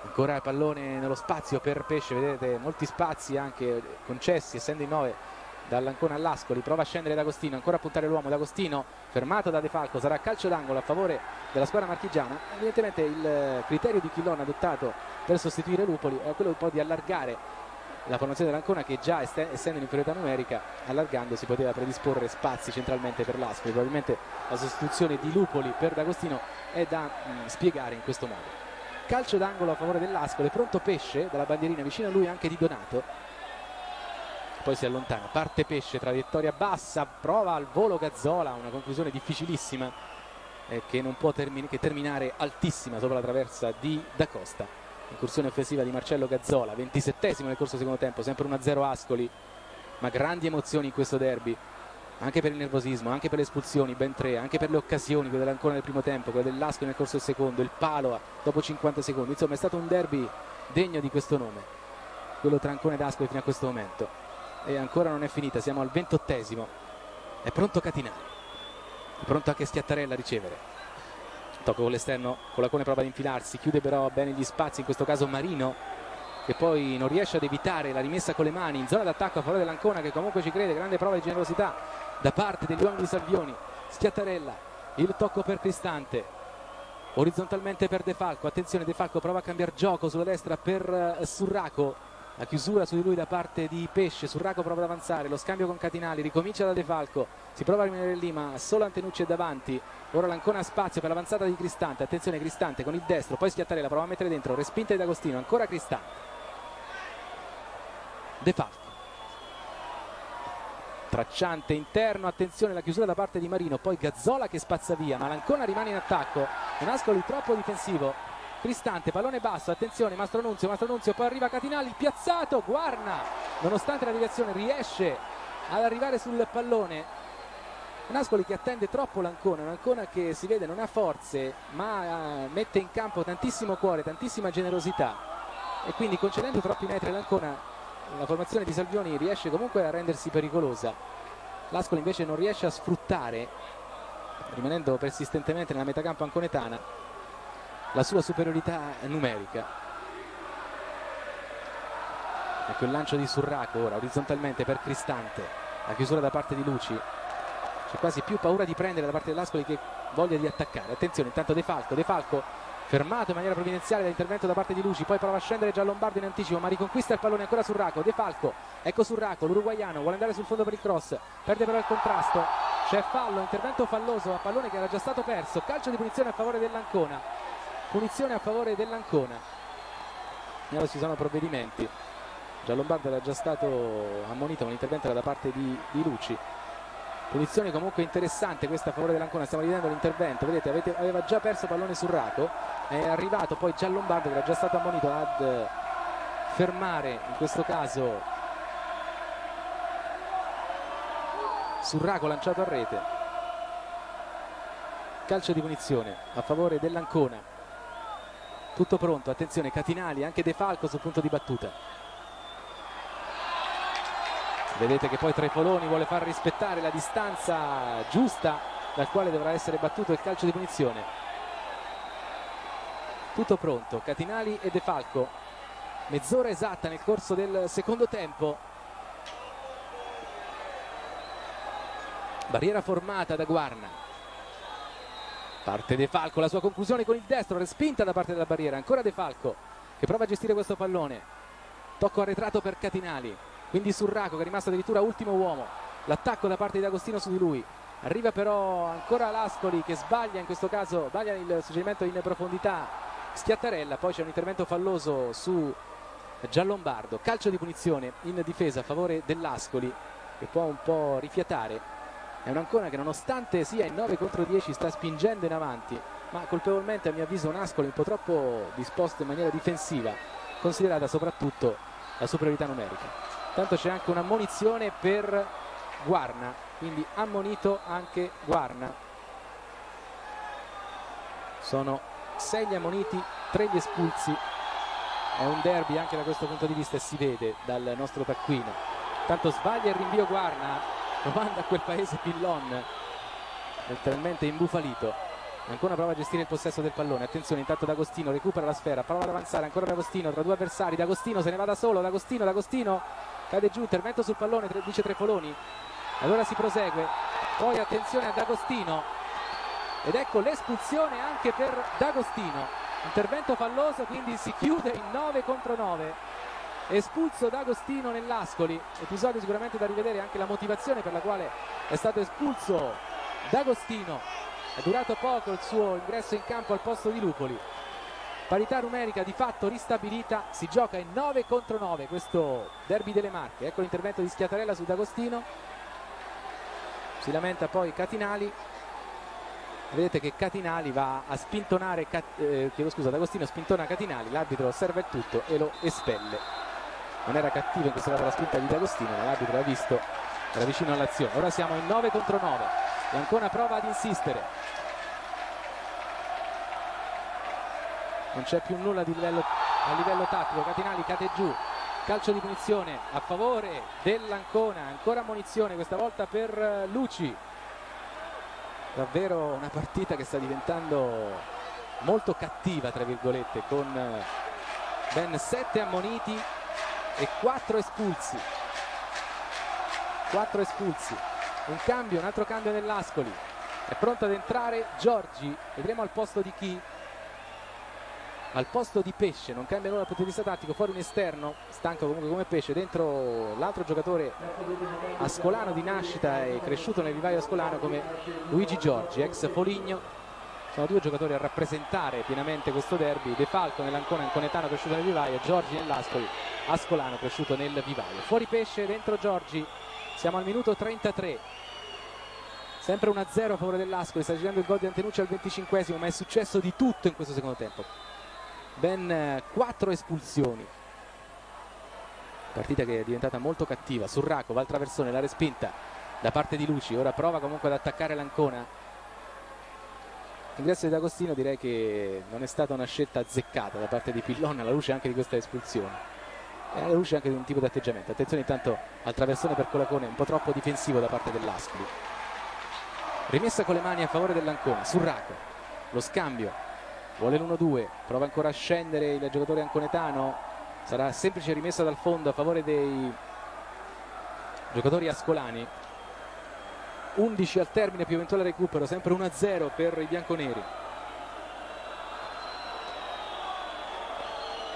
ancora pallone nello spazio per Pesce, vedete molti spazi anche concessi essendo in 9 dall'Ancona all'Ascoli, prova a scendere D'Agostino, ancora a puntare l'uomo D'Agostino, fermato da De Falco, sarà calcio d'angolo a favore della squadra marchigiana. Evidentemente il criterio di Pillon adottato per sostituire Lupoli è quello un po' di allargare la formazione dell'Ancona, che già essendo in inferiorità numerica, allargandosi poteva predisporre spazi centralmente per l'Ascoli. Probabilmente la sostituzione di Lupoli per D'Agostino è da spiegare in questo modo. Calcio d'angolo a favore dell'Ascoli, pronto Pesce dalla bandierina, vicino a lui anche Di Donato, poi si allontana, parte Pesce, traiettoria bassa, prova al volo Gazzola, una conclusione difficilissima che non può terminare altissima sopra la traversa di D'Acosta. Incursione offensiva di Marcello Gazzola, 27esimo nel corso del secondo tempo, sempre 1-0 Ascoli, ma grandi emozioni in questo derby, anche per il nervosismo, anche per le espulsioni, ben 3, anche per le occasioni, quella dell'Ancona nel primo tempo, quella dell'Ascoli nel corso del secondo, il palo dopo 50 secondi, insomma è stato un derby degno di questo nome, quello tra Ancona ed Ascoli fino a questo momento. E ancora non è finita, siamo al 28esimo, è pronto Catinali, è pronto anche Schiattarella a ricevere, tocco con l'esterno, Colacone prova ad infilarsi, chiude però bene gli spazi, in questo caso Marino, che poi non riesce ad evitare la rimessa con le mani in zona d'attacco a favore dell'Ancona, che comunque ci crede, grande prova di generosità da parte degli uomini di Salvioni. Schiattarella, il tocco per Cristante, orizzontalmente per De Falco, attenzione De Falco prova a cambiare gioco sulla destra per Surraco, la chiusura su di lui da parte di Pesce, Surraco prova ad avanzare, lo scambio con Catinali, ricomincia da De Falco, si prova a rimanere lì ma solo Antenucci è davanti, ora l'Ancona ha spazio per l'avanzata di Cristante, attenzione Cristante con il destro, poi Schiattarella prova a mettere dentro, respinta di D'Agostino, ancora Cristante, De Falco, tracciante interno, attenzione la chiusura da parte di Marino, poi Gazzola che spazza via, ma l'Ancona rimane in attacco, un Ascoli troppo difensivo. Cristante, pallone basso, attenzione, Mastronunzio, poi arriva Catinali, piazzato, Guarna, nonostante la deviazione riesce ad arrivare sul pallone. Un Ascoli che attende troppo l'Ancona, un'Ancona che si vede non ha forze, ma mette in campo tantissimo cuore, tantissima generosità, e quindi concedendo troppi metri all'Ancona, la formazione di Salvioni riesce comunque a rendersi pericolosa. L'Ascoli invece non riesce a sfruttare, rimanendo persistentemente nella metacampo anconetana, la sua superiorità numerica. Ecco il lancio di Surraco ora orizzontalmente per Cristante, la chiusura da parte di Luci, c'è quasi più paura di prendere da parte dell'Ascoli che voglia di attaccare, attenzione intanto De Falco fermato in maniera provvidenziale dall'intervento da parte di Luci, poi prova a scendere Giallombardo in anticipo ma riconquista il pallone ancora Surraco, De Falco, ecco Surraco l'uruguaiano, vuole andare sul fondo per il cross, perde però il contrasto, c'è fallo, intervento falloso a pallone che era già stato perso, calcio di punizione a favore dell'Ancona. Punizione a favore dell'Ancona. Vediamo se ci sono provvedimenti. Giallombardo era già stato ammonito, ma l'intervento era da parte di Luci. Punizione comunque interessante questa a favore dell'Ancona. Stiamo rivedendo l'intervento. Vedete, aveva già perso pallone Surraco. È arrivato poi Giallombardo, che era già stato ammonito ad fermare in questo caso Surraco lanciato a rete. Calcio di punizione a favore dell'Ancona. Tutto pronto, attenzione Catinali, anche De Falco sul punto di battuta. Vedete che poi Trefoloni vuole far rispettare la distanza giusta dal quale dovrà essere battuto il calcio di punizione. Tutto pronto, Catinali e De Falco. Mezz'ora esatta nel corso del secondo tempo. Barriera formata da Guarna. Parte De Falco, la sua conclusione con il destro, respinta da parte della barriera, ancora De Falco che prova a gestire questo pallone, tocco arretrato per Catinali, quindi Surraco che è rimasto addirittura ultimo uomo, l'attacco da parte di D'Agostino su di lui, arriva però ancora l'Ascoli che sbaglia in questo caso, sbaglia il suggerimento in profondità Schiattarella, poi c'è un intervento falloso su Giallombardo, calcio di punizione in difesa a favore dell'Ascoli, che può un po' rifiatare. È un Ancona che, nonostante sia in 9 contro 10, sta spingendo in avanti, ma colpevolmente a mio avviso un Ascoli un po' troppo disposto in maniera difensiva, considerata soprattutto la superiorità numerica. Tanto c'è anche un'ammonizione per Guarna, quindi ammonito anche Guarna. Sono 6 gli ammoniti, 3 gli espulsi. È un derby anche da questo punto di vista e si vede dal nostro taccuino. Tanto sbaglia il rinvio Guarna, provando a quel paese Pillon, letteralmente imbufalito. Ancora prova a gestire il possesso del pallone. Attenzione, intanto D'Agostino recupera la sfera, prova ad avanzare, ancora D'Agostino tra due avversari. D'Agostino se ne va da solo, D'Agostino cade giù, intervento sul pallone, dice Trefoloni. Allora si prosegue, poi attenzione a D'Agostino, ed ecco l'espulsione anche per D'Agostino. Intervento falloso, quindi si chiude in 9 contro 9. Espulso D'Agostino nell'Ascoli, episodio sicuramente da rivedere, anche la motivazione per la quale è stato espulso D'Agostino. È durato poco il suo ingresso in campo al posto di Lupoli. Parità numerica di fatto ristabilita, si gioca in 9 contro 9 questo derby delle Marche. Ecco l'intervento di Schiattarella su D'Agostino, si lamenta poi Catinali. Vedete che Catinali va a spintonare, D'Agostino spintona Catinali, l'arbitro osserva il tutto e lo espelle. Non era cattivo in questo caso la spinta di D'Agostino, ma l'arbitro l'ha visto, era vicino all'azione. Ora siamo in 9 contro 9 e ancora prova ad insistere. Non c'è più nulla di livello, a livello tattico. Catinali cade giù, calcio di punizione a favore dell'Ancona, ancora ammonizione questa volta per Luci. Davvero una partita che sta diventando molto cattiva, tra virgolette, con ben 7 ammoniti e 4 espulsi. 4 espulsi. Un cambio, un altro cambio nell'Ascoli. È pronto ad entrare Giorgi, vedremo al posto di chi? Al posto di Pesce. Non cambia nulla dal punto di vista tattico, fuori un esterno, stanco comunque come Pesce, dentro l'altro giocatore ascolano di nascita e cresciuto nel vivaio ascolano come Luigi Giorgi, ex Foligno. Sono 2 giocatori a rappresentare pienamente questo derby. De Falco nell'Ancona, anconetano cresciuto nel vivaio, Giorgi nell'Ascoli, ascolano cresciuto nel vivaio. Fuori Pesce, dentro Giorgi. Siamo al minuto 33. Sempre 1-0 a favore dell'Ascoli. Sta girando il gol di Antenucci al 25esimo, ma è successo di tutto in questo secondo tempo. Ben 4 espulsioni. Partita che è diventata molto cattiva. Surraco va al traversone, la respinta da parte di Luci. Ora prova comunque ad attaccare l'Ancona. L'ingresso di D'Agostino direi che non è stata una scelta azzeccata da parte di Pillon, alla luce anche di questa espulsione e alla luce anche di un tipo di atteggiamento. Attenzione intanto al traversone per Colacone, un po' troppo difensivo da parte dell'Ascoli. Rimessa con le mani a favore dell'Ancona. Surraco, lo scambio, vuole l'1-2, prova ancora a scendere il giocatore anconetano, sarà semplice rimessa dal fondo a favore dei giocatori ascolani. 11 al termine più eventuale recupero, sempre 1-0 per i bianconeri.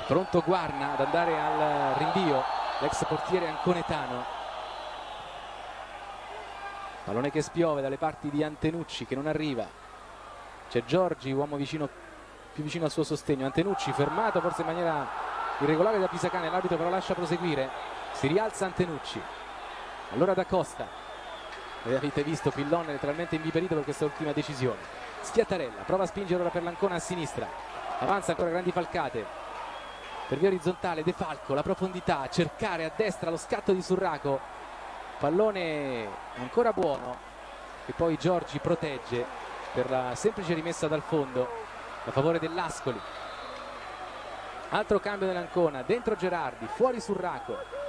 Pronto Guarna ad andare al rinvio, l'ex portiere anconetano. Pallone che spiove dalle parti di Antenucci, che non arriva. C'è Giorgi, uomo vicino, più vicino al suo sostegno. Antenucci fermato forse in maniera irregolare da Pisacane, l'arbitro però lascia proseguire. Si rialza Antenucci, allora D'Acosta. Avete visto Pillon letteralmente inviperito per questa ultima decisione. Schiattarella prova a spingere ora per l'Ancona a sinistra, avanza ancora grandi falcate per via orizzontale. De Falco, la profondità, a cercare a destra lo scatto di Surraco, pallone ancora buono che poi Giorgi protegge per la semplice rimessa dal fondo a favore dell'Ascoli. Altro cambio dell'Ancona, dentro Gerardi, fuori Surraco.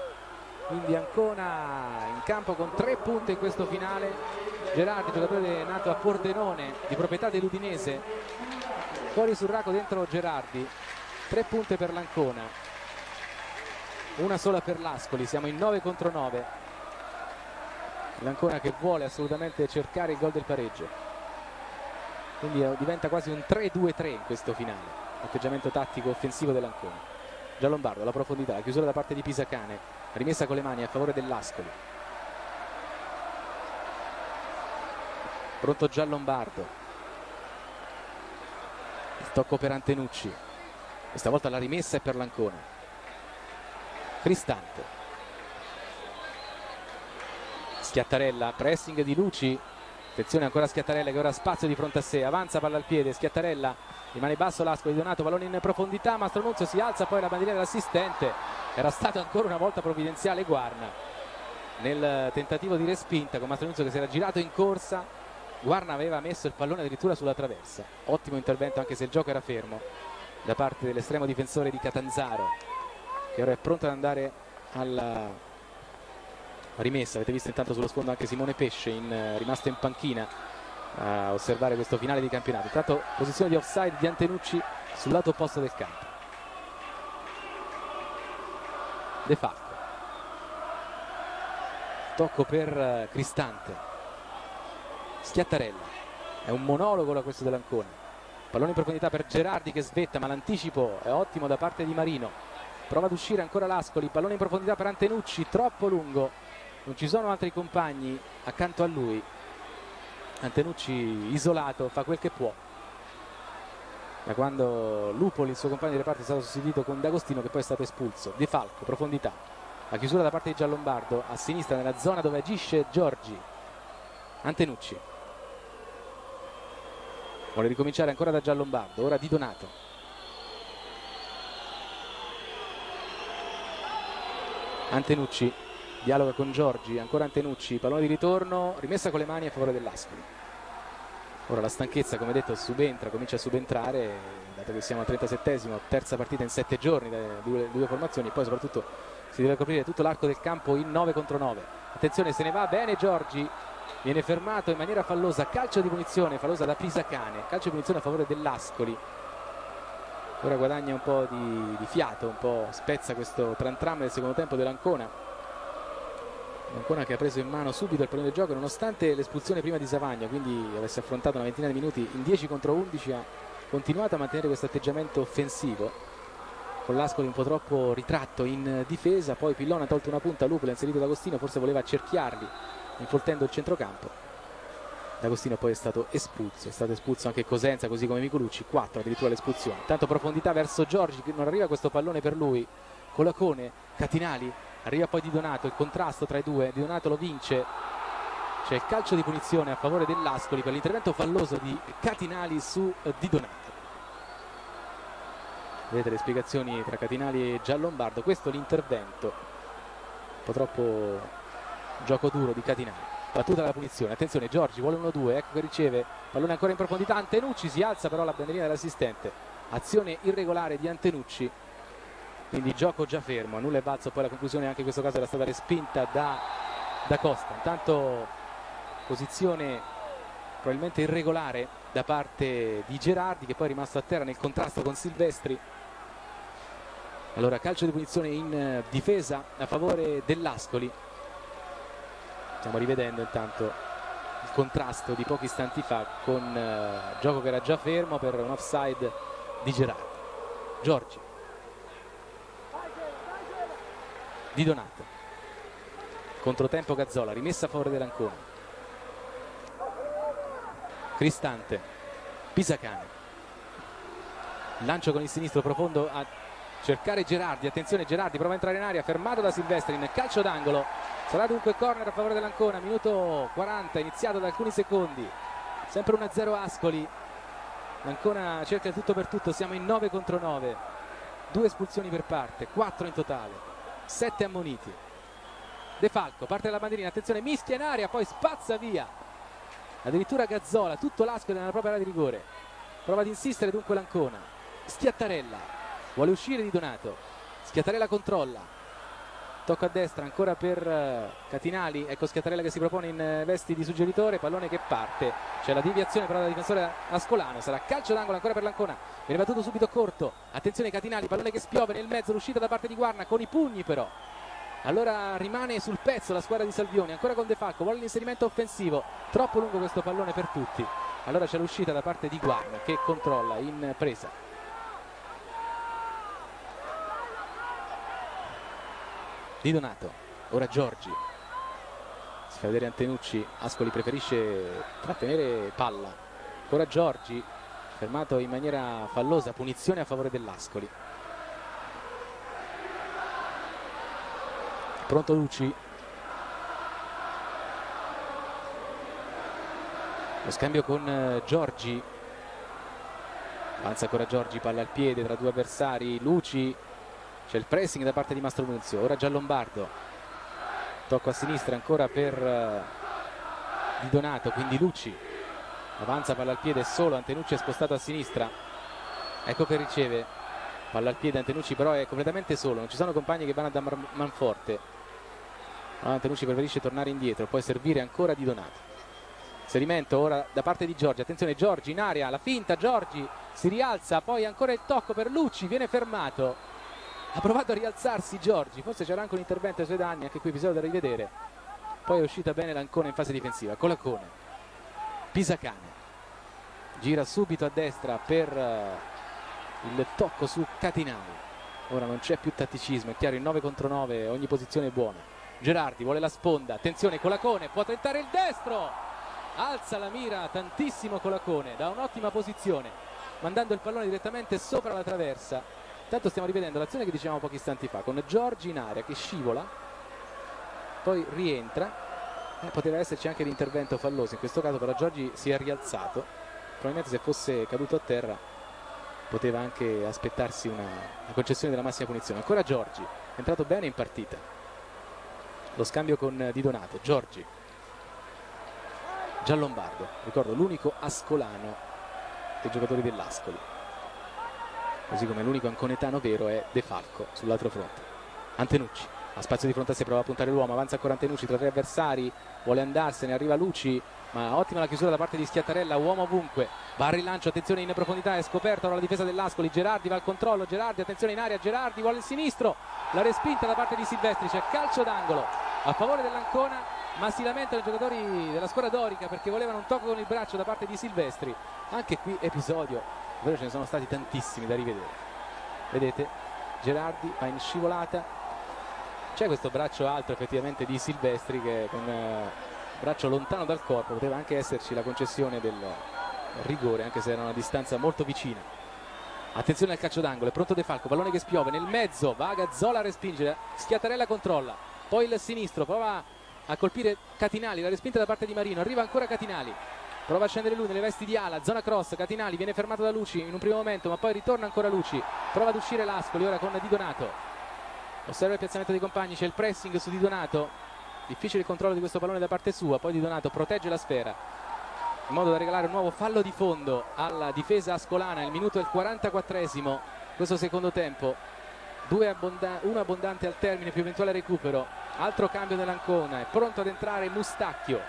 Quindi Ancona in campo con 3 punti in questo finale. Gerardi, giocatore nato a Pordenone, di proprietà dell'Udinese. Fuori Surraco, dentro Gerardi. 3 punti per l'Ancona, 1 sola per l'Ascoli. Siamo in 9 contro 9. L'Ancona che vuole assolutamente cercare il gol del pareggio. Quindi diventa quasi un 3-2-3 in questo finale. Atteggiamento tattico offensivo dell'Ancona. Giallombardo, la profondità, la chiusura da parte di Pisacane. Rimessa con le mani a favore dell'Ascoli. Pronto Giallombardo. Il tocco per Antenucci. e stavolta la rimessa è per l'Ancona. Cristante, Schiattarella, pressing di Luci, attenzione ancora Schiattarella che ora ha spazio di fronte a sé, avanza palla al piede, Schiattarella rimane basso, l'asco di Donato, pallone in profondità, Mastronunzio si alza, poi la bandiera dell'assistente, era stato ancora una volta provvidenziale Guarna nel tentativo di respinta, con Mastronunzio che si era girato in corsa. Guarna aveva messo il pallone addirittura sulla traversa, ottimo intervento anche se il gioco era fermo da parte dell'estremo difensore di Catanzaro, che ora è pronto ad andare alla rimessa. Avete visto intanto sullo sfondo anche Simone Pesce, rimasto in panchina a osservare questo finale di campionato. Intanto posizione di offside di Antenucci sul lato opposto del campo. De Falco, tocco per Cristante, Schiattarella, è un monologo da questo dell'Ancona, pallone in profondità per Gerardi che svetta, ma l'anticipo è ottimo da parte di Marino, prova ad uscire ancora l'Ascoli, pallone in profondità per Antenucci, troppo lungo, non ci sono altri compagni accanto a lui, Antenucci isolato fa quel che può, da quando Lupoli, il suo compagno di reparto, è stato sostituito con D'Agostino che poi è stato espulso. De Falco, profondità, la chiusura da parte di Giallombardo, a sinistra nella zona dove agisce Giorgi. Antenucci vuole ricominciare ancora da Giallombardo, ora Di Donato, Antenucci dialoga con Giorgi, ancora Antenucci, pallone di ritorno, rimessa con le mani a favore dell'Ascoli. Ora la stanchezza, come detto, comincia a subentrare, dato che siamo al 37esimo, terza partita in 7 giorni due formazioni, e poi soprattutto si deve coprire tutto l'arco del campo in 9 contro 9. Attenzione, se ne va bene Giorgi, viene fermato in maniera fallosa, calcio di punizione fallosa da Pisacane, calcio di punizione a favore dell'Ascoli. Ora guadagna un po' di fiato, un po' spezza questo tram del secondo tempo dell'Ancona. L'Ancona che ha preso in mano subito il pallone del gioco nonostante l'espulsione prima di Zavagno, quindi avesse affrontato una ventina di minuti in 10 contro 11, ha continuato a mantenere questo atteggiamento offensivo, con l'Ascoli un po' troppo ritratto in difesa. Poi Pillon ha tolto una punta, Lupoli ha inserito D'Agostino, forse voleva cerchiarli infoltendo il centrocampo. D'Agostino poi è stato espulso anche Cosenza, così come Micolucci, 4 addirittura l'espulsione. Tanto profondità verso Giorgi, non arriva questo pallone per lui, Colacone, Catinali, arriva poi Di Donato, il contrasto tra i due, Di Donato lo vince, c'è il calcio di punizione a favore dell'Ascoli per l'intervento falloso di Catinali su Di Donato. Vedete le spiegazioni tra Catinali e Giallombardo, questo è l'intervento un po' troppo gioco duro di Catinali, battuta la punizione, attenzione Giorgi vuole 1-2, ecco che riceve, pallone ancora in profondità, Antenucci si alza però la banderina dell'assistente, azione irregolare di Antenucci, quindi gioco già fermo, nulla e balzo, poi la conclusione anche in questo caso era stata respinta da Costa. Intanto posizione probabilmente irregolare da parte di Gerardi, che poi è rimasto a terra nel contrasto con Silvestri. Allora calcio di punizione in difesa a favore dell'Ascoli. Stiamo rivedendo intanto il contrasto di pochi istanti fa con gioco che era già fermo per un offside di Gerardi. Giorgi, Di Donato, controtempo Gazzola, rimessa a favore dell'Ancona, Cristante, Pisacane, lancio con il sinistro profondo a cercare Gerardi, attenzione Gerardi prova a entrare in aria, fermato da Silvestri in calcio d'angolo, sarà dunque corner a favore dell'Ancona, minuto 40 iniziato da alcuni secondi, sempre 1-0 Ascoli, l'Ancona cerca tutto per tutto, siamo in 9 contro 9, 2 espulsioni per parte, 4 in totale, 7 ammoniti. De Falco parte dalla bandierina, attenzione, mischia in aria, poi spazza via addirittura Gazzola, tutto l'Ascoli nella propria area di rigore, prova ad insistere dunque l'Ancona. Schiattarella vuole uscire Di Donato, Schiattarella controlla, tocco a destra ancora per Catinali, ecco Schiattarella che si propone in vesti di suggeritore, pallone che parte, c'è la deviazione però dal difensore ascolano, sarà calcio d'angolo ancora per l'Ancona, viene battuto subito corto, attenzione Catinali, pallone che spiove nel mezzo, l'uscita da parte di Guarna con i pugni però. Allora rimane sul pezzo la squadra di Salvioni, ancora con De Falco, vuole l'inserimento offensivo, troppo lungo questo pallone per tutti. Allora c'è l'uscita da parte di Guarna che controlla in presa. Di Donato, ora Giorgi. Si fa vedere Antenucci, Ascoli preferisce trattenere palla. Ora Giorgi, fermato in maniera fallosa, punizione a favore dell'Ascoli. Pronto Luci. Lo scambio con Giorgi. Avanza ancora Giorgi, palla al piede tra due avversari. Luci, c'è il pressing da parte di Mastronunzio. Ora Giallombardo, tocco a sinistra ancora per Di Donato, quindi Luci. Avanza, palla al piede solo, Antenucci è spostato a sinistra. Ecco che riceve, palla al piede Antenucci, però è completamente solo, non ci sono compagni che vanno da manforte. Antenucci preferisce tornare indietro, poi servire ancora Di Donato. Inserimento ora da parte di Giorgi, attenzione Giorgi in area, la finta, Giorgi si rialza, poi ancora il tocco per Luci, viene fermato. Ha provato a rialzarsi Giorgi, forse c'era anche un intervento ai suoi danni, anche qui episodio da rivedere. Poi è uscita bene l'Ancona in fase difensiva. Colacone, Pisacane gira subito a destra per il tocco su Catinali. Ora non c'è più tatticismo, è chiaro, il 9 contro 9, ogni posizione è buona. Gerardi vuole la sponda, attenzione Colacone, può tentare il destro. Alza la mira tantissimo Colacone, da un'ottima posizione, mandando il pallone direttamente sopra la traversa. Intanto stiamo rivedendo l'azione che dicevamo pochi istanti fa, con Giorgi in area che scivola, poi rientra. Poteva esserci anche l'intervento falloso, in questo caso però Giorgi si è rialzato. Probabilmente se fosse caduto a terra poteva anche aspettarsi una concessione della massima punizione. Ancora Giorgi, è entrato bene in partita. Lo scambio con Di Donato, Giorgi. Giallombardo, ricordo, l'unico ascolano dei giocatori dell'Ascoli, così come l'unico anconetano vero è De Falco sull'altro fronte. Antenucci ha spazio di fronte a sé, prova a puntare l'uomo, avanza ancora Antenucci tra tre avversari, vuole andarsene, arriva Luci, ma ottima la chiusura da parte di Schiattarella, uomo ovunque, va al rilancio, attenzione in profondità, è scoperta ora la difesa dell'Ascoli. Gerardi va al controllo, Gerardi, attenzione in area, Gerardi vuole il sinistro, la respinta da parte di Silvestri, c'è calcio d'angolo a favore dell'Ancona, ma si lamentano i giocatori della squadra dorica perché volevano un tocco con il braccio da parte di Silvestri. Anche qui episodio, però ce ne sono stati tantissimi da rivedere. Vedete, Gerardi va in scivolata, c'è questo braccio alto effettivamente di Silvestri che con braccio lontano dal corpo poteva anche esserci la concessione del rigore, anche se era una distanza molto vicina. Attenzione al calcio d'angolo, è pronto De Falco, pallone che spiove, nel mezzo va Gazzola a respingere, Schiattarella controlla, poi il sinistro, prova a colpire Catinali, la respinta da parte di Marino, arriva ancora Catinali, prova a scendere lui nelle vesti di ala, zona cross, Catinali viene fermato da Luci in un primo momento, ma poi ritorna ancora Luci, prova ad uscire l'Ascoli ora con Di Donato, osserva il piazzamento dei compagni, c'è il pressing su Di Donato, difficile il controllo di questo pallone da parte sua, poi Di Donato protegge la sfera in modo da regalare un nuovo fallo di fondo alla difesa ascolana. Il minuto è il 44esimo, questo secondo tempo, uno abbondante al termine più eventuale recupero. Altro cambio dell'Ancona, è pronto ad entrare Mustacchio,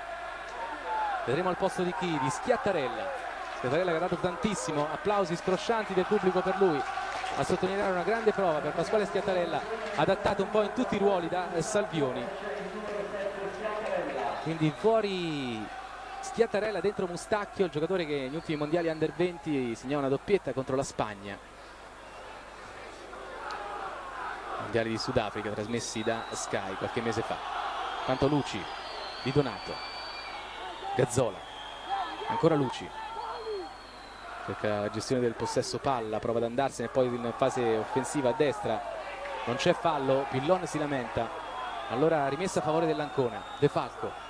vedremo al posto di chi? Di Schiattarella. Schiattarella che ha dato tantissimo, applausi scroscianti del pubblico per lui, a sottolineare una grande prova per Pasquale Schiattarella, adattato un po' in tutti i ruoli da Salvioni. Quindi fuori Schiattarella, dentro Mustacchio, il giocatore che negli ultimi mondiali under 20 segnava una doppietta contro la Spagna, mondiali di Sudafrica trasmessi da Sky qualche mese fa. Tanto Luci, Di Donato, Gazzola, ancora Luci, cerca la gestione del possesso palla, prova ad andarsene poi in fase offensiva a destra, non c'è fallo, Pillon si lamenta, allora rimessa a favore dell'Ancona. De Falco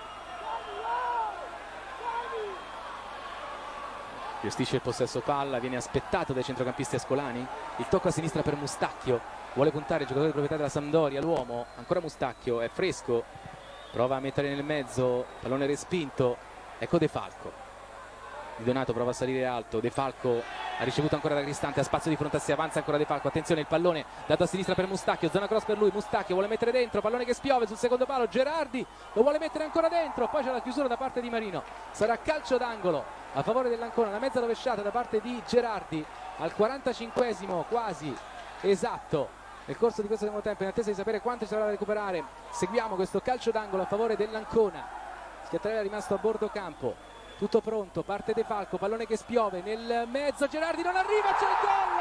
gestisce il possesso palla, viene aspettato dai centrocampisti ascolani, il tocco a sinistra per Mustacchio, vuole puntare il giocatore di proprietà della Sampdoria, l'uomo, ancora Mustacchio, è fresco, prova a mettere nel mezzo, pallone respinto, ecco De Falco. Di Donato prova a salire alto, De Falco ha ricevuto ancora da Cristante, ha spazio di fronte a sé, avanza ancora De Falco, attenzione il pallone dato a sinistra per Mustacchio, zona cross per lui, Mustacchio vuole mettere dentro, pallone che spiove sul secondo palo, Gerardi lo vuole mettere ancora dentro, poi c'è la chiusura da parte di Marino, sarà calcio d'angolo a favore dell'Ancona, una mezza rovesciata da parte di Gerardi al 45esimo quasi esatto nel corso di questo secondo tempo, in attesa di sapere quanto ci sarà da recuperare. Seguiamo questo calcio d'angolo a favore dell'Ancona. Schiattarella è rimasto a bordo campo, tutto pronto, parte De Falco, pallone che spiove nel mezzo, Gerardi non arriva, c'è il gol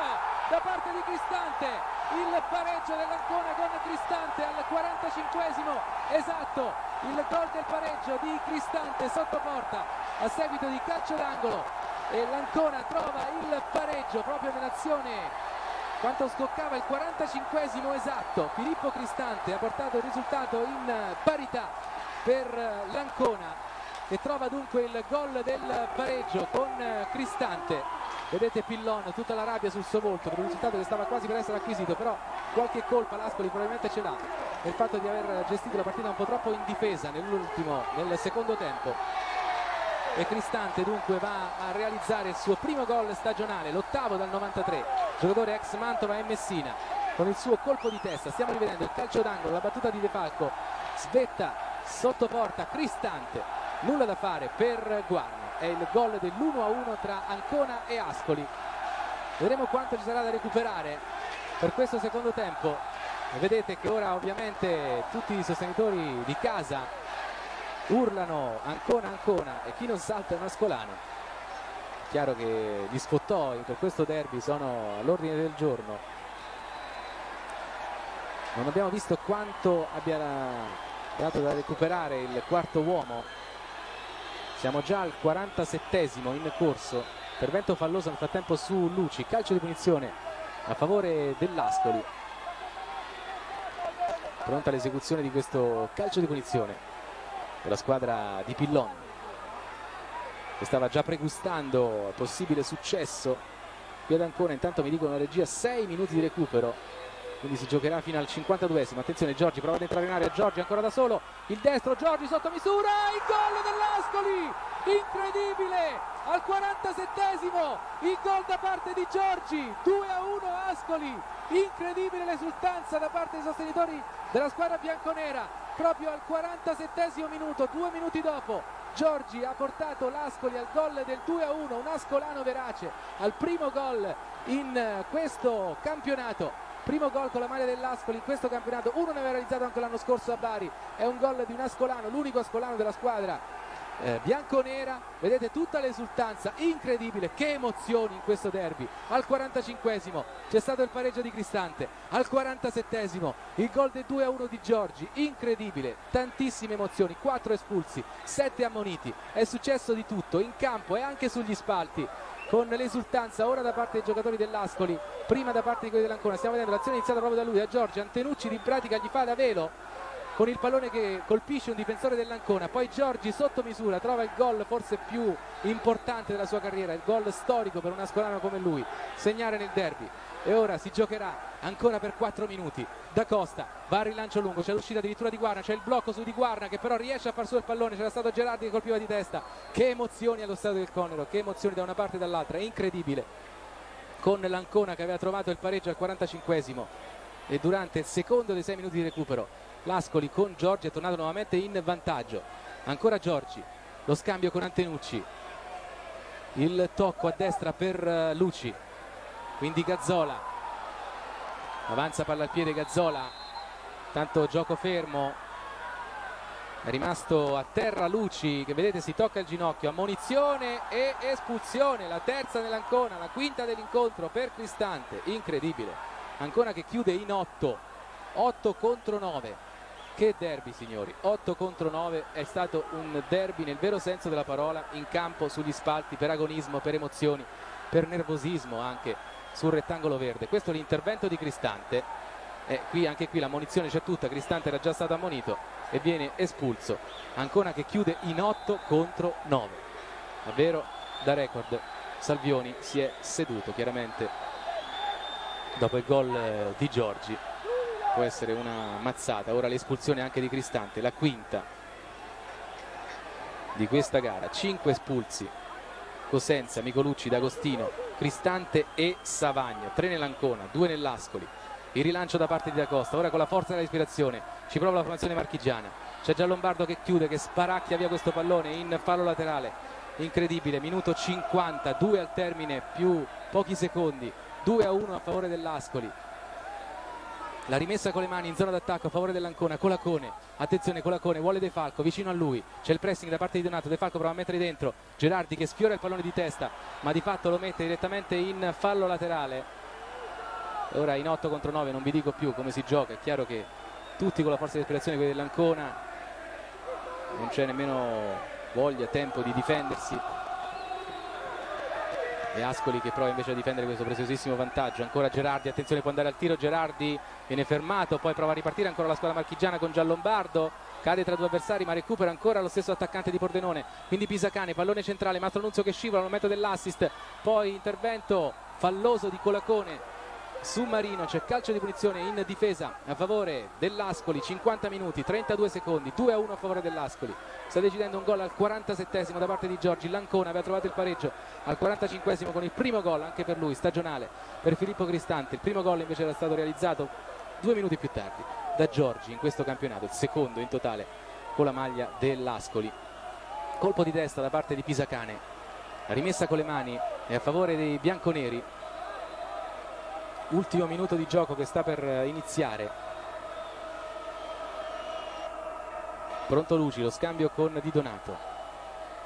da parte di Cristante, il pareggio dell'Ancona con Cristante al 45esimo esatto, il gol del pareggio di Cristante sotto porta a seguito di calcio d'angolo, e l'Ancona trova il pareggio proprio nell'azione quando scoccava il 45esimo esatto, Filippo Cristante ha portato il risultato in parità per l'Ancona, che trova dunque il gol del pareggio con Cristante. Vedete Pillon, tutta la rabbia sul suo volto per un risultato che stava quasi per essere acquisito, però qualche colpa l'Ascoli probabilmente ce l'ha per il fatto di aver gestito la partita un po' troppo in difesa nel secondo tempo. E Cristante dunque va a realizzare il suo primo gol stagionale, l'8º dal 93, giocatore ex Mantova e Messina, con il suo colpo di testa. Stiamo rivedendo il calcio d'angolo, la battuta di De Falco, svetta sotto porta Cristante, nulla da fare per Guarna. È il gol dell'1-1 tra Ancona e Ascoli. Vedremo quanto ci sarà da recuperare per questo secondo tempo. E vedete che ora ovviamente tutti i sostenitori di casa urlano Ancona, Ancona, e chi non salta è un ascolano. È chiaro che gli sfottoi per questo derby sono all'ordine del giorno. Non abbiamo visto quanto abbia dato da recuperare il quarto uomo. Siamo già al 47esimo in corso. Intervento falloso nel frattempo su Luci, calcio di punizione a favore dell'Ascoli. Pronta l'esecuzione di questo calcio di punizione per la squadra di Pillon, che stava già pregustando possibile successo qui ad Ancona. Intanto mi dicono la regia 6 minuti di recupero, quindi si giocherà fino al 52esimo. Attenzione, Giorgi prova ad entrare in area, Giorgi ancora da solo, il destro, Giorgi sotto misura, il gol dell'Ascoli, incredibile, al 47esimo il gol da parte di Giorgi, 2-1 Ascoli. Incredibile l'esultanza da parte dei sostenitori della squadra bianconera. Proprio al 47esimo minuto, 2 minuti dopo, Giorgi ha portato l'Ascoli al gol del 2-1, un ascolano verace al primo gol in questo campionato, primo gol con la maglia dell'Ascoli in questo campionato. Uno ne aveva realizzato anche l'anno scorso a Bari, è un gol di un ascolano, l'unico ascolano della squadra bianconera. Vedete tutta l'esultanza, incredibile, che emozioni in questo derby. Al 45esimo c'è stato il pareggio di Cristante, al 47esimo il gol del 2-1 di Giorgi, incredibile, tantissime emozioni, 4 espulsi, 7 ammoniti, è successo di tutto in campo e anche sugli spalti, con l'esultanza ora da parte dei giocatori dell'Ascoli, prima da parte di quelli dell'Ancona. Stiamo vedendo l'azione iniziata proprio da lui, da Giorgi. Antenucci in pratica gli fa da velo con il pallone che colpisce un difensore dell'Ancona, poi Giorgi sotto misura trova il gol forse più importante della sua carriera, il gol storico per un ascolano come lui, segnare nel derby. E ora si giocherà ancora per 4 minuti. Da Costa va al rilancio lungo, c'è l'uscita addirittura di Guarna, c'è il blocco su di Guarna che però riesce a far suo il pallone, c'era stato Gerardi che colpiva di testa. Che emozioni allo stadio del Conero, che emozioni da una parte e dall'altra, incredibile, con l'Ancona che aveva trovato il pareggio al 45esimo e durante il secondo dei 6 minuti di recupero l'Ascoli con Giorgi è tornato nuovamente in vantaggio. Ancora Giorgi, lo scambio con Antenucci, il tocco a destra per Luci, quindi Gazzola avanza, palla al piede, Gazzola, tanto gioco fermo, è rimasto a terra Luci che vedete si tocca il ginocchio. Ammonizione e espulsione, la terza dell'Ancona, la quinta dell'incontro per Cristante, incredibile. Ancona che chiude in 8 contro 9. Che derby signori, 8 contro 9 è stato un derby nel vero senso della parola, in campo, sugli spalti, per agonismo, per emozioni, per nervosismo anche sul rettangolo verde. Questo è l'intervento di Cristante e qui, anche qui l'ammonizione c'è tutta, Cristante era già stato ammonito e viene espulso. Ancona che chiude in 8 contro 9, davvero da record. Salvioni si è seduto chiaramente dopo il gol di Giorgi, può essere una mazzata. Ora l'espulsione anche di Cristante, la quinta di questa gara, 5 espulsi, Cosenza, Micolucci, D'Agostino, Cristante e Zavagno, 3 nell'Ancona, 2 nell'Ascoli. Il rilancio da parte di Da Costa, ora con la forza della respirazione ci prova la formazione marchigiana, c'è Giallombardo che chiude, che sparacchia via questo pallone in fallo laterale, incredibile. Minuto 50, 2 al termine più pochi secondi, 2-1 a favore dell'Ascoli. La rimessa con le mani in zona d'attacco a favore dell'Ancona, Colacone, attenzione Colacone, vuole De Falco, vicino a lui, c'è il pressing da parte di Donato, De Falco prova a mettere dentro, Gerardi che sfiora il pallone di testa, ma di fatto lo mette direttamente in fallo laterale. Ora in 8 contro 9 non vi dico più come si gioca, è chiaro che tutti con la forza di respirazione, quelli dell'Ancona, non c'è nemmeno voglia, tempo di difendersi. e Ascoli che prova invece a difendere questo preziosissimo vantaggio. Ancora Gerardi, attenzione, può andare al tiro Gerardi, viene fermato, poi prova a ripartire ancora la squadra marchigiana con Giallombardo, cade tra due avversari ma recupera ancora lo stesso attaccante di Pordenone, quindi Pisacane, pallone centrale, Mastronunzio che scivola al momento dell'assist, poi intervento falloso di Colacone su Marino, c'è calcio di punizione in difesa a favore dell'Ascoli. 50 minuti, 32 secondi, 2-1 a favore dell'Ascoli. Sta decidendo un gol al 47esimo da parte di Giorgi. L'Ancona aveva trovato il pareggio al 45esimo con il primo gol anche per lui, stagionale, per Filippo Cristante. Il primo gol invece era stato realizzato 2 minuti più tardi da Giorgi in questo campionato, il secondo in totale con la maglia dell'Ascoli. Colpo di testa da parte di Pisacane, rimessa con le mani e a favore dei bianconeri. Ultimo minuto di gioco che sta per iniziare. Pronto Luci, lo scambio con Di Donato.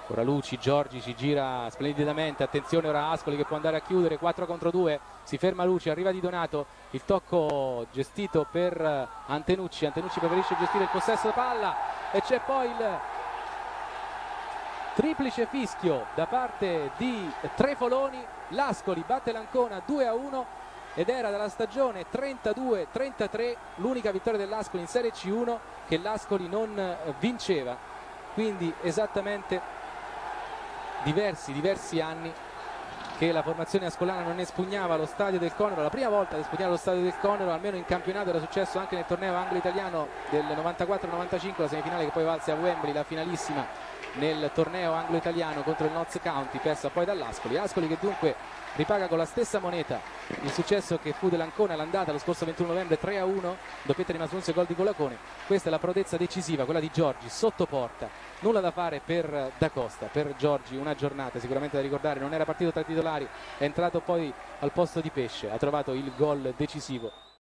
Ora Luci, Giorgi ci gira splendidamente, attenzione ora Ascoli che può andare a chiudere, 4 contro 2, si ferma Luci, arriva Di Donato, il tocco gestito per Antenucci, Antenucci preferisce gestire il possesso palla e c'è poi il triplice fischio da parte di Trefoloni. L'Ascoli batte l'Ancona 2-1. Ed era dalla stagione 32-33 l'unica vittoria dell'Ascoli in Serie C1 che l'Ascoli non vinceva, quindi esattamente diversi anni che la formazione ascolana non espugnava lo stadio del Conero. La prima volta ad espugnare lo stadio del Conero, almeno in campionato, era successo anche nel torneo anglo-italiano del 94-95, la semifinale che poi valse a Wembley, la finalissima nel torneo anglo-italiano contro il Notts County, persa poi dall'Ascoli. Ascoli che dunque ripaga con la stessa moneta il successo che fu dell'Ancona l'andata lo scorso 21 novembre, 3-1, doppietta di Mastronunzio e gol di Colacone. Questa è la prodezza decisiva, quella di Giorgi sotto porta, nulla da fare per D'Acosta. Per Giorgi una giornata sicuramente da ricordare, non era partito tra i titolari, è entrato poi al posto di Pesce, ha trovato il gol decisivo.